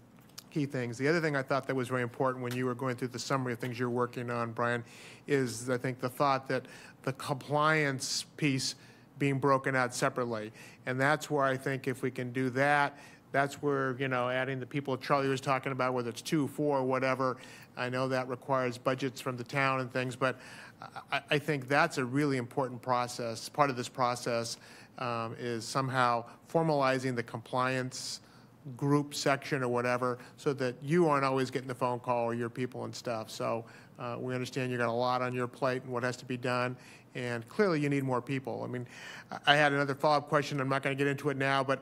key things. The other thing I thought that was very important when you were going through the summary of things you're working on, Brian, is I think the thought that the compliance piece being broken out separately. And that's where I think if we can do that, that's where, you know, adding the people Charlie was talking about, whether it's two, four, whatever. I know that requires budgets from the town and things, but I, I think that's a really important process. Part of this process um, is somehow formalizing the compliance group section or whatever, so that you aren't always getting the phone call or your people and stuff. So uh, we understand you got a lot on your plate and what has to be done, and clearly you need more people. I mean, I had another follow-up question. I'm not going to get into it now, but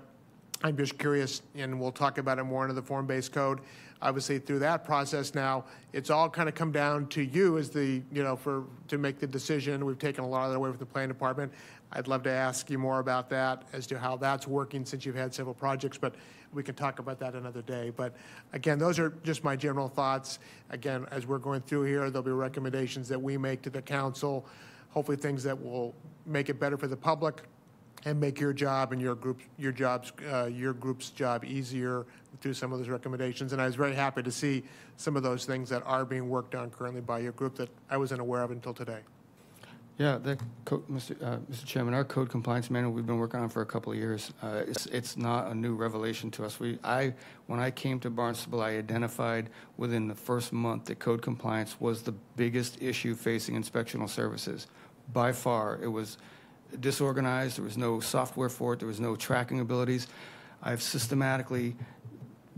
I'm just curious, and we'll talk about it more into the form-based code. Obviously, through that process now, it's all kind of come down to you as the, you know, for to make the decision. We've taken a lot of that away from the planning department. I'd love to ask you more about that as to how that's working since you've had several projects, but we can talk about that another day. But again, those are just my general thoughts. Again, as we're going through here, there'll be recommendations that we make to the council, hopefully things that will make it better for the public and make your job and your group, your jobs, uh, your group's job easier through some of those recommendations. And I was very happy to see some of those things that are being worked on currently by your group that I wasn't aware of until today. Yeah, that Mister Uh, Mister Chairman, our code compliance manual we've been working on for a couple of years. Uh, it's it's not a new revelation to us. We I when I came to Barnstable, I identified within the first month that code compliance was the biggest issue facing inspectional services. By far, it was disorganized. There was no software for it. There was no tracking abilities. I've systematically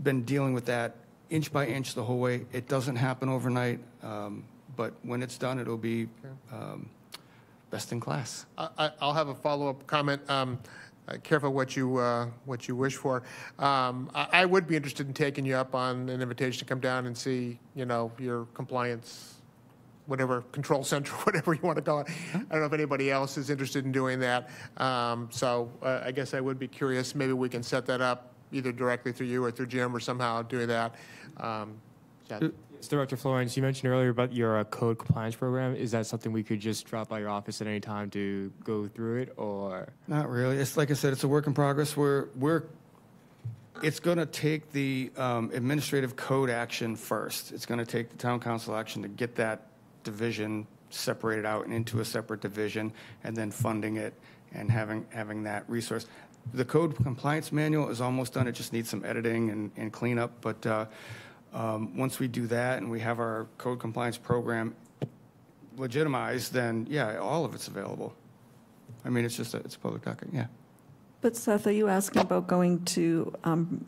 been dealing with that inch by inch the whole way. It doesn't happen overnight, um, but when it's done, it'll be um, best in class. I, I'll have a follow-up comment. Um, Uh, careful what you uh, what you wish for. Um, I, I would be interested in taking you up on an invitation to come down and see, you know, your compliance, whatever, control center, whatever you want to call it. I don't know if anybody else is interested in doing that. Um, so uh, I guess I would be curious. Maybe we can set that up either directly through you or through Jim or somehow do that. Um, that yes, Director Florence, you mentioned earlier about your uh, code compliance program. Is that something we could just drop by your office at any time to go through it, or? Not really. It's like I said, it's a work in progress. We're, we're It's going to take the um, administrative code action first. It's going to take the town council action to get that division separated out and into a separate division, and then funding it and having having that resource. The code compliance manual is almost done. It just needs some editing and, and cleanup, but uh, um, once we do that and we have our code compliance program legitimized, then yeah, all of it's available. I mean, it's just a, it's a public document. Yeah. But Seth, are you asking about going to um,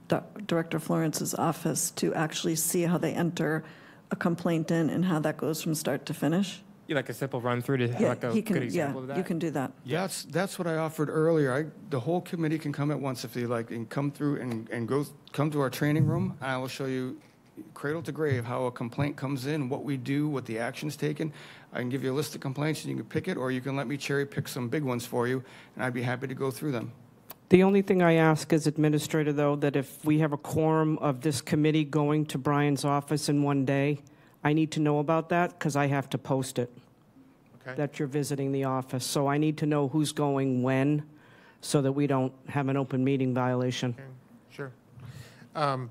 Director Florence's office to actually see how they enter a complaint in and how that goes from start to finish? You like a simple run through to have yeah, like a can, good example yeah, of that? You can do that. Yeah, that's, that's what I offered earlier. I, the whole committee can come at once if they like and come through and, and go come to our training room. I will show you cradle to grave how a complaint comes in, what we do, what the action's taken. I can give you a list of complaints and you can pick it, or you can let me cherry pick some big ones for you, and I'd be happy to go through them. The only thing I ask as administrator, though, that if we have a quorum of this committee going to Brian's office in one day, I need to know about that because I have to post it, okay, that you're visiting the office. So I need to know who's going when so that we don't have an open meeting violation. Okay. Sure. Um,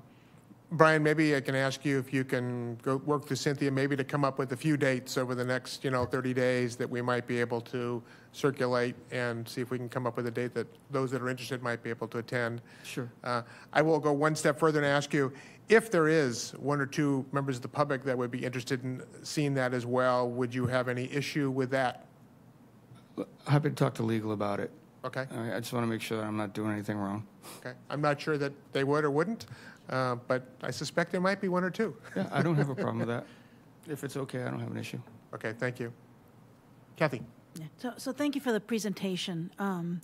Brian, maybe I can ask you if you can go work through Cynthia maybe to come up with a few dates over the next, you know, thirty days that we might be able to circulate and see if we can come up with a date that those that are interested might be able to attend. Sure. Uh, I will go one step further and ask you if there is one or two members of the public that would be interested in seeing that as well, would you have any issue with that? I'm happy to talk to legal about it. Okay. I just want to make sure that I'm not doing anything wrong. Okay. I'm not sure that they would or wouldn't. Uh, but I suspect there might be one or two. Yeah, I don't have a problem with that. If it's okay, I don't have an issue. Okay, thank you. Kathy. Yeah, so, so thank you for the presentation. Um,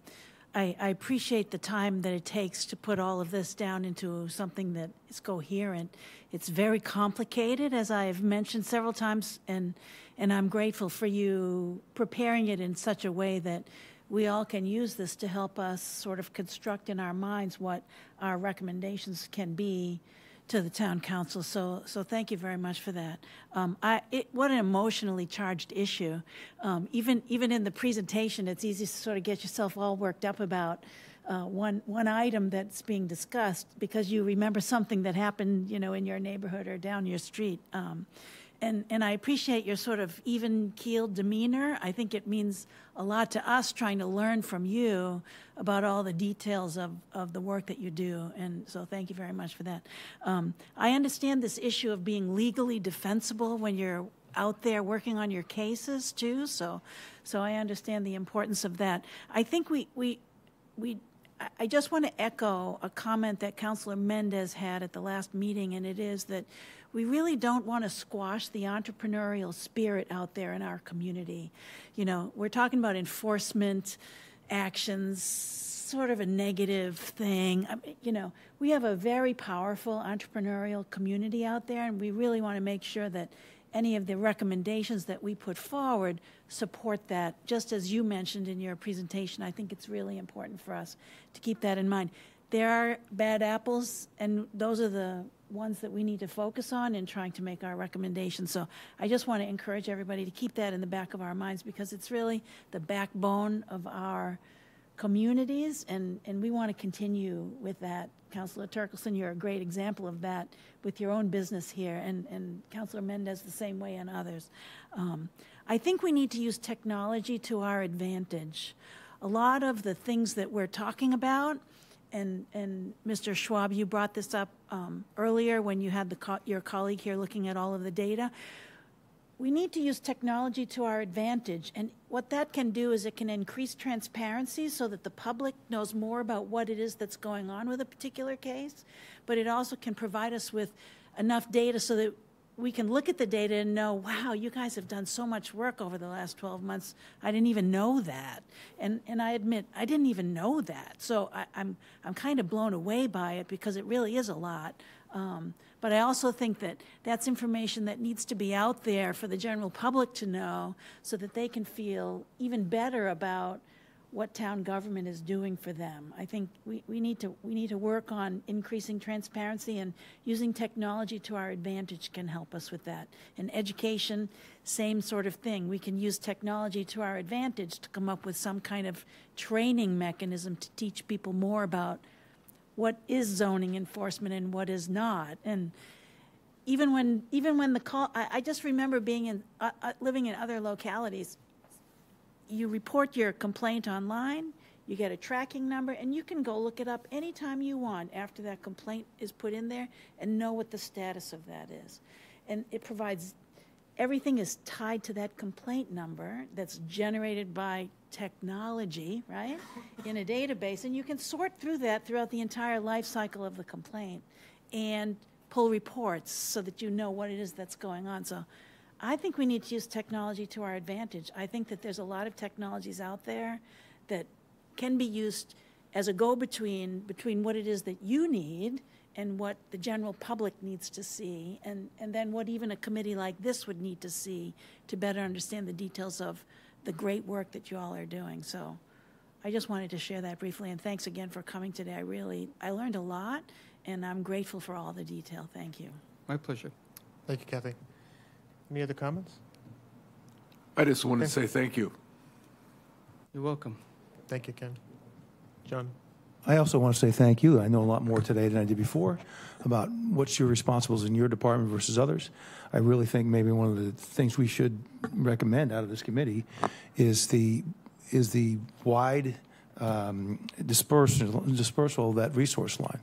I, I appreciate the time that it takes to put all of this down into something that is coherent. It's very complicated, as I've mentioned several times, and and I'm grateful for you preparing it in such a way that we all can use this to help us sort of construct in our minds what our recommendations can be to the town council. So, so thank you very much for that. Um, I, it, what an emotionally charged issue. Um, even, even in the presentation, it's easy to sort of get yourself all worked up about uh, one one item that's being discussed because you remember something that happened, you know, in your neighborhood or down your street. Um, And, and I appreciate your sort of even-keeled demeanor. I think it means a lot to us trying to learn from you about all the details of, of the work that you do. And so thank you very much for that. Um, I understand this issue of being legally defensible when you're out there working on your cases, too. So so I understand the importance of that. I think we we we... I just want to echo a comment that Councilor Mendez had at the last meeting, and it is that we really don't want to squash the entrepreneurial spirit out there in our community. You know, we're talking about enforcement actions, sort of a negative thing. I mean, you know, we have a very powerful entrepreneurial community out there, and we really want to make sure that any of the recommendations that we put forward support that. Just as you mentioned in your presentation, I think it's really important for us to keep that in mind. There are bad apples, and those are the ones that we need to focus on in trying to make our recommendations. So I just want to encourage everybody to keep that in the back of our minds because it's really the backbone of our communities, and, and we want to continue with that. Councilor Turkelson, you're a great example of that with your own business here, and, and Councilor Mendez the same way and others. Um, I think we need to use technology to our advantage. A lot of the things that we're talking about, and, and Mister Schwab, you brought this up um, earlier when you had the co your colleague here looking at all of the data. We need to use technology to our advantage, and what that can do is it can increase transparency so that the public knows more about what it is that's going on with a particular case, but it also can provide us with enough data so that we can look at the data and know, wow, you guys have done so much work over the last twelve months. I didn't even know that, and and I admit I didn't even know that. So I, I'm I'm kind of blown away by it because it really is a lot. Um, but I also think that that's information that needs to be out there for the general public to know so that they can feel even better about what town government is doing for them. I think we, we need to we need to work on increasing transparency, and using technology to our advantage can help us with that. In education, same sort of thing. We can use technology to our advantage to come up with some kind of training mechanism to teach people more about what is zoning enforcement and what is not. And even when even when the call, I, I just remember being in uh, uh, living in other localities. You report your complaint online, you get a tracking number, and you can go look it up anytime you want after that complaint is put in there and know what the status of that is. And it provides, everything is tied to that complaint number that's generated by technology, right, in a database, and you can sort through that throughout the entire life cycle of the complaint and pull reports so that you know what it is that's going on. So I think we need to use technology to our advantage. I think that there's a lot of technologies out there that can be used as a go-between between what it is that you need and what the general public needs to see, and, and then what even a committee like this would need to see to better understand the details of the great work that you all are doing. So I just wanted to share that briefly, and thanks again for coming today. I really, I learned a lot, and I'm grateful for all the detail. Thank you. My pleasure. Thank you, Kathy. Any other comments? I just want okay. to say thank you. You're welcome. Thank you, Ken. John? I also want to say thank you. I know a lot more today than I did before about what's your responsibilities in your department versus others. I really think maybe one of the things we should recommend out of this committee is the is the wide um, dispersal dispersal of that resource line.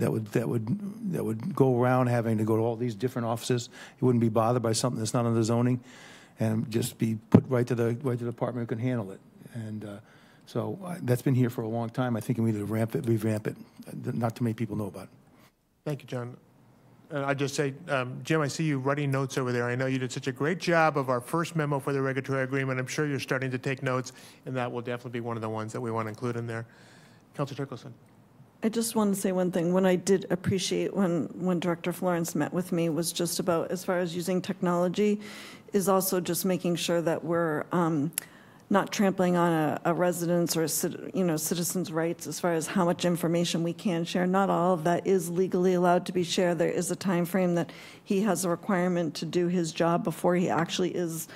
That would that would that would go around having to go to all these different offices. You wouldn't be bothered by something that's not under zoning, and just be put right to the right to the department who can handle it. And uh, so uh, that's been here for a long time. I think we need to ramp it, revamp it. Not too many people know about it. Thank you, John. I just say, um, Jim, I see you writing notes over there. I know you did such a great job of our first memo for the regulatory agreement. I'm sure you're starting to take notes, and that will definitely be one of the ones that we want to include in there. Councilor Turkelson. I just want to say one thing. What I did appreciate when, when Director Florence met with me was just about, as far as using technology, is also just making sure that we're um, not trampling on a, a resident's or a, you know, citizens' rights as far as how much information we can share. Not all of that is legally allowed to be shared. There is a time frame that he has a requirement to do his job before he actually is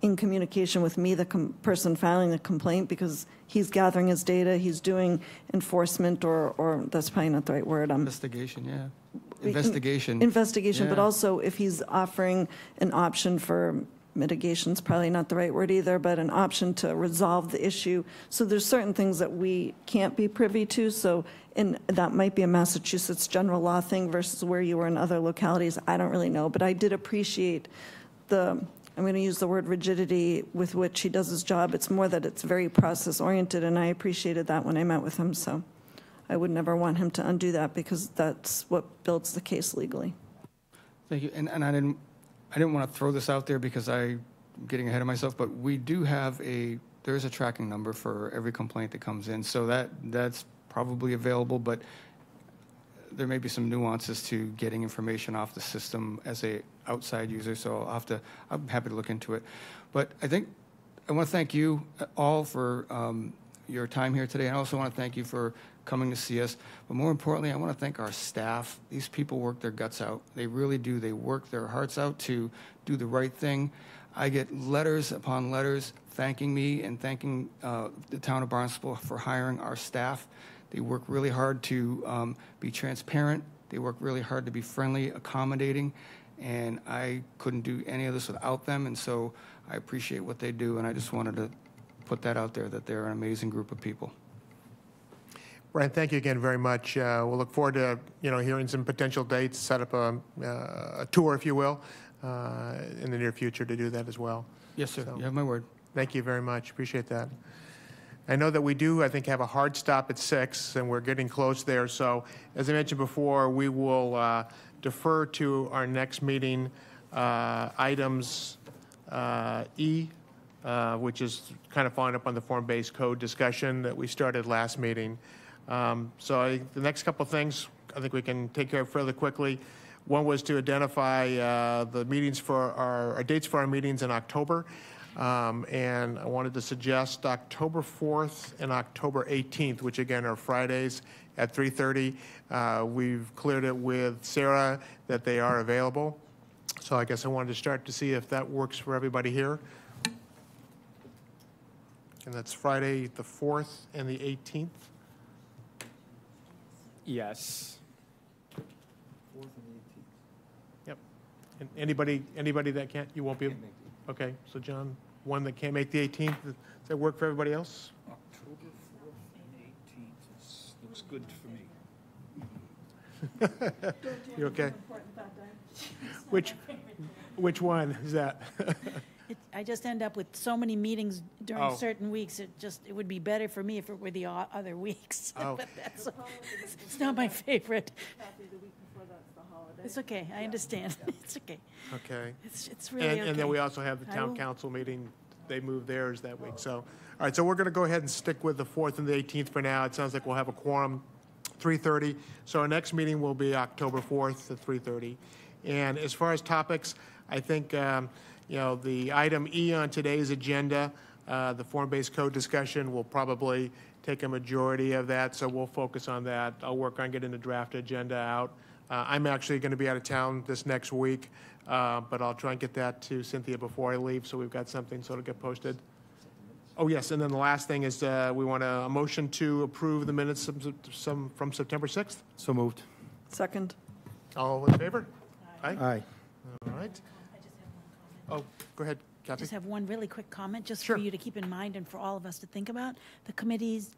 in communication with me, the com person filing the complaint, because he's gathering his data, he's doing enforcement, or, or that's probably not the right word. Um, investigation, yeah. Investigation. Investigation, yeah. But also if he's offering an option for mitigation's probably not the right word either, but an option to resolve the issue. So there's certain things that we can't be privy to, so and that might be a Massachusetts general law thing versus where you were in other localities. I don't really know, but I did appreciate the, I'm going to use the word rigidity with which he does his job. It's more that it's very process oriented, and I appreciated that when I met with him. So I would never want him to undo that, because that's what builds the case legally. Thank you. And, and I didn't, I didn't want to throw this out there because I'm getting ahead of myself, but we do have a, there is a tracking number for every complaint that comes in. So that, that's probably available, but there may be some nuances to getting information off the system as a outside user, so I'll have to, I'm happy to look into it. But I think I want to thank you all for um, your time here today. I also want to thank you for coming to see us. But more importantly, I want to thank our staff. These people work their guts out. They really do. They work their hearts out to do the right thing. I get letters upon letters thanking me and thanking uh, the town of Barnstable for hiring our staff. They work really hard to um, be transparent. They work really hard to be friendly, accommodating. And I couldn't do any of this without them, and so I appreciate what they do, and I just wanted to put that out there, that they're an amazing group of people. Brian, thank you again very much. Uh, we'll look forward to you know hearing some potential dates, set up a, uh, a tour, if you will, uh, in the near future to do that as well. Yes, sir. So, you have my word. Thank you very much. Appreciate that. I know that we do, I think, have a hard stop at six, and we're getting close there. So as I mentioned before, we will uh, defer to our next meeting uh, items uh, E, uh, which is kind of following up on the form-based code discussion that we started last meeting. Um, so I, the next couple of things I think we can take care of fairly quickly. One was to identify uh, the meetings for our, our dates for our meetings in October. Um, and I wanted to suggest October fourth and October eighteenth, which again are Fridays at three thirty. Uh, we've cleared it with Sarah that they are available. So I guess I wanted to start to see if that works for everybody here. And that's Friday the fourth and the eighteenth. Yes. fourth and the eighteenth. Yep. And anybody, anybody that can't, you won't be able. Okay, so John, one that can't make the eighteenth, does that work for everybody else? October fourth and eighteenth looks good for me. You okay? Which, which one is that? it, I just end up with so many meetings during oh. certain weeks. It just it would be better for me if it were the other weeks. Oh. But that's a, it's not my favorite. It's okay. I understand. Yeah. It's okay. Okay. It's, it's really and, okay. And then we also have the town council meeting. They moved theirs that week. So, all right. So we're going to go ahead and stick with the fourth and the eighteenth for now. It sounds like we'll have a quorum, three thirty. So our next meeting will be October fourth at three thirty. And as far as topics, I think um, you know the item E on today's agenda, uh, the form-based code discussion, will probably take a majority of that. So we'll focus on that. I'll work on getting the draft agenda out. Uh, I'm actually going to be out of town this next week, uh, but I'll try and get that to Cynthia before I leave, so we've got something so it'll get posted. Oh, yes, and then the last thing is uh, we want a motion to approve the minutes some, some, from September sixth. So moved. Second. All in favor? Aye. Aye. Aye. All right. I just have one comment. Oh, go ahead, Kathy. I just have one really quick comment just sure. for you to keep in mind and for all of us to think about. The committee's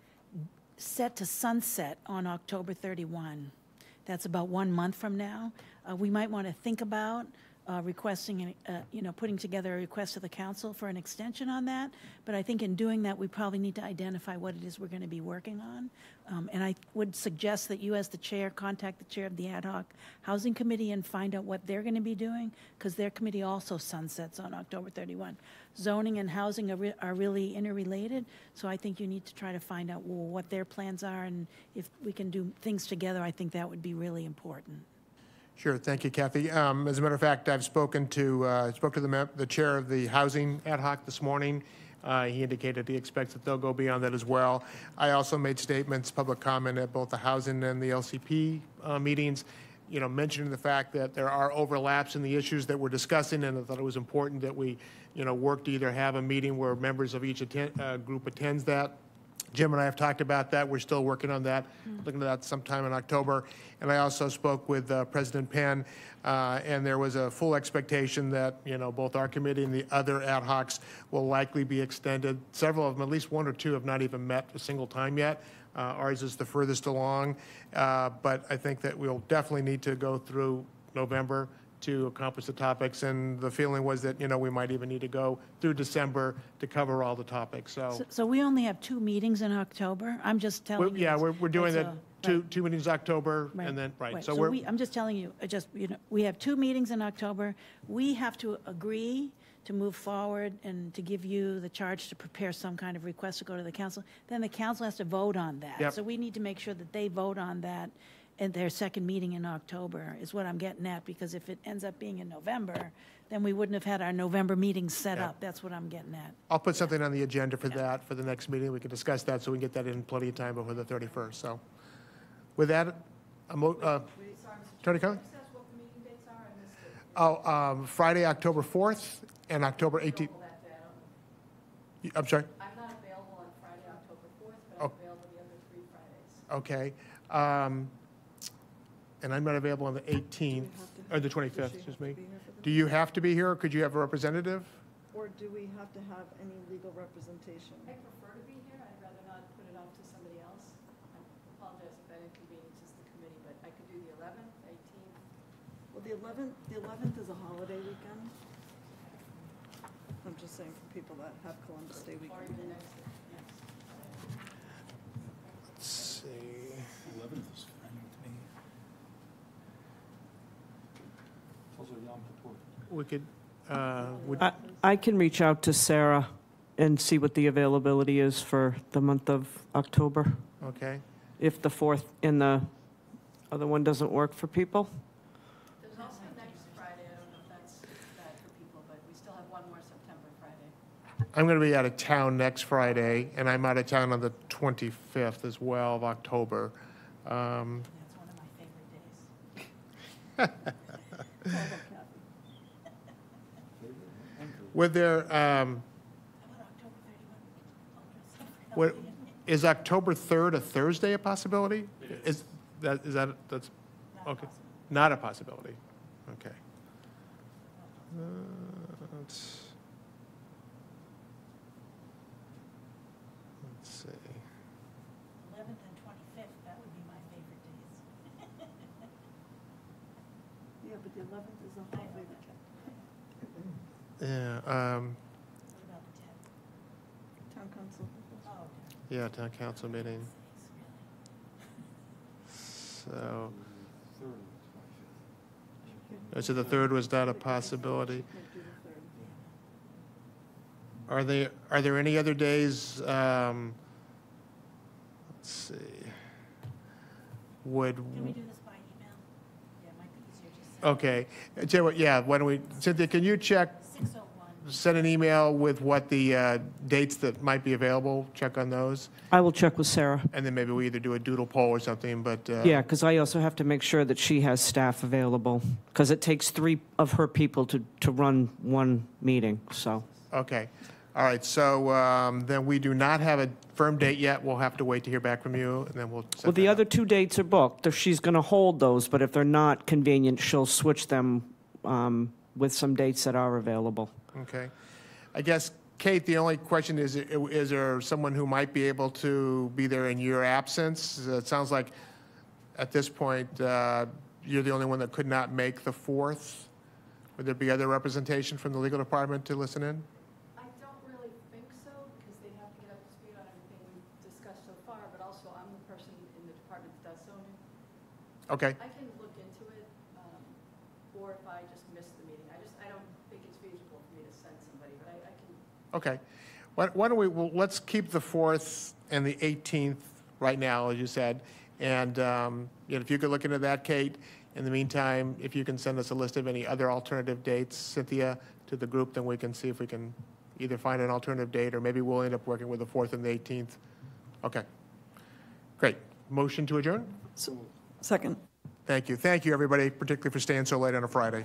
set to sunset on October thirty-first. That's about one month from now. Uh, we might want to think about uh, requesting, uh, you know, putting together a request to the council for an extension on that. But I think in doing that, we probably need to identify what it is we're going to be working on. Um, and I would suggest that you, as the chair, contact the chair of the ad hoc housing committee and find out what they're going to be doing, because their committee also sunsets on October thirty-first. Zoning and housing are, re are really interrelated, so I think you need to try to find out well, what their plans are, and if we can do things together, I think that would be really important. Sure, thank you, Kathy. Um, as a matter of fact, I've spoken to uh, spoke to the, the chair of the housing ad hoc this morning. Uh, he indicated he expects that they'll go beyond that as well. I also made statements, public comment at both the housing and the L C P uh, meetings, you know, mentioning the fact that there are overlaps in the issues that we're discussing, and I thought it was important that we, you know, work to either have a meeting where members of each attend, uh, group attends that. Jim and I have talked about that. We're still working on that, mm. looking at that sometime in October. And I also spoke with uh, President Penn, uh, and there was a full expectation that, you know, both our committee and the other ad hocs will likely be extended. Several of them, at least one or two, have not even met a single time yet. Uh, ours is the furthest along, uh, but I think that we'll definitely need to go through November to accomplish the topics, and the feeling was that, you know, we might even need to go through December to cover all the topics. So, so, so we only have two meetings in October. I'm just telling we're, you. Yeah, we're we're doing that two right. two meetings October, right. and then right. right. So, so we're. We, I'm just telling you. Just you know, we have two meetings in October. We have to agree to move forward and to give you the charge to prepare some kind of request to go to the council. Then the council has to vote on that. Yep. So we need to make sure that they vote on that. And their second meeting in October is what I'm getting at, because if it ends up being in November, then we wouldn't have had our November meeting set yeah. up. That's what I'm getting at. I'll put something yeah. on the agenda for yeah. that for the next meeting. We can discuss that so we can get that in plenty of time before the thirty-first. So with that, I'm, uh, sorry, Attorney Connolly? Can you discuss what the meeting dates are? I missed it. Oh, um, Friday, October fourth and October eighteenth. I'm sorry? I'm not available on Friday, October fourth, but I'm oh. available the other three Fridays. Okay. Um, And I'm not available on the eighteenth or the twenty-fifth. Excuse me. Do you have to be here, or could you have a representative? Or do we have to have any legal representation? I prefer to be here. I'd rather not put it off to somebody else. I apologize if that inconveniences the committee, but I could do the eleventh, eighteenth. Well, the eleventh, the eleventh is a holiday weekend. I'm just saying for people that have Columbus Day weekend. Or even next day. Yes. Let's see. eleventh is. We could, uh, would I, I can reach out to Sarah and see what the availability is for the month of October. Okay. If the fourth and the other one doesn't work for people. There's also next Friday. I don't know if that's bad for people, but we still have one more September Friday. I'm going to be out of town next Friday, and I'm out of town on the twenty-fifth as well of October. Um, that's one of my favorite days. Would there, um, what, is October third a Thursday a possibility? Is that, is that, that's, okay. Not a possibility. Okay. Uh, let's, let's see. eleventh and twenty-fifth, that would be my favorite days. Yeah, but the eleventh is a holiday. Yeah. Um, what about the tenth? Town council. Oh, okay. Yeah, town council meeting. So. So the third was not a possibility. Are they? Are there any other days? Um, let's see. Would. Can we do this? Okay. Yeah, why don't we, Cynthia, can you check, send an email with what the uh, dates that might be available, check on those? I will check with Sarah. And then maybe we either do a doodle poll or something, but... Uh, yeah, because I also have to make sure that she has staff available, because it takes three of her people to, to run one meeting, so... Okay. All right, so um, then we do not have a firm date yet. We'll have to wait to hear back from you, and then we'll set Well, the other up. two dates are booked. She's going to hold those, but if they're not convenient, she'll switch them um, with some dates that are available. Okay. I guess, Kate, the only question is, is there someone who might be able to be there in your absence? It sounds like at this point uh, you're the only one that could not make the fourth. Would there be other representation from the legal department to listen in? I don't really think so, because they have to get up to speed on everything we've discussed so far, but also I'm the person in the department that does zoning. Okay. I can look into it, um, or if I just miss the meeting. I just, I don't think it's feasible for me to send somebody, but I, I can. Okay. Why, why don't we, well, let's keep the fourth and the eighteenth right now, as you said. And um, you know, if you could look into that, Kate. In the meantime, if you can send us a list of any other alternative dates, Cynthia, to the group, then we can see if we can either find an alternative date or maybe we'll end up working with the fourth and the eighteenth. Okay. Great. Motion to adjourn? So, second. Thank you. Thank you, everybody, particularly for staying so late on a Friday.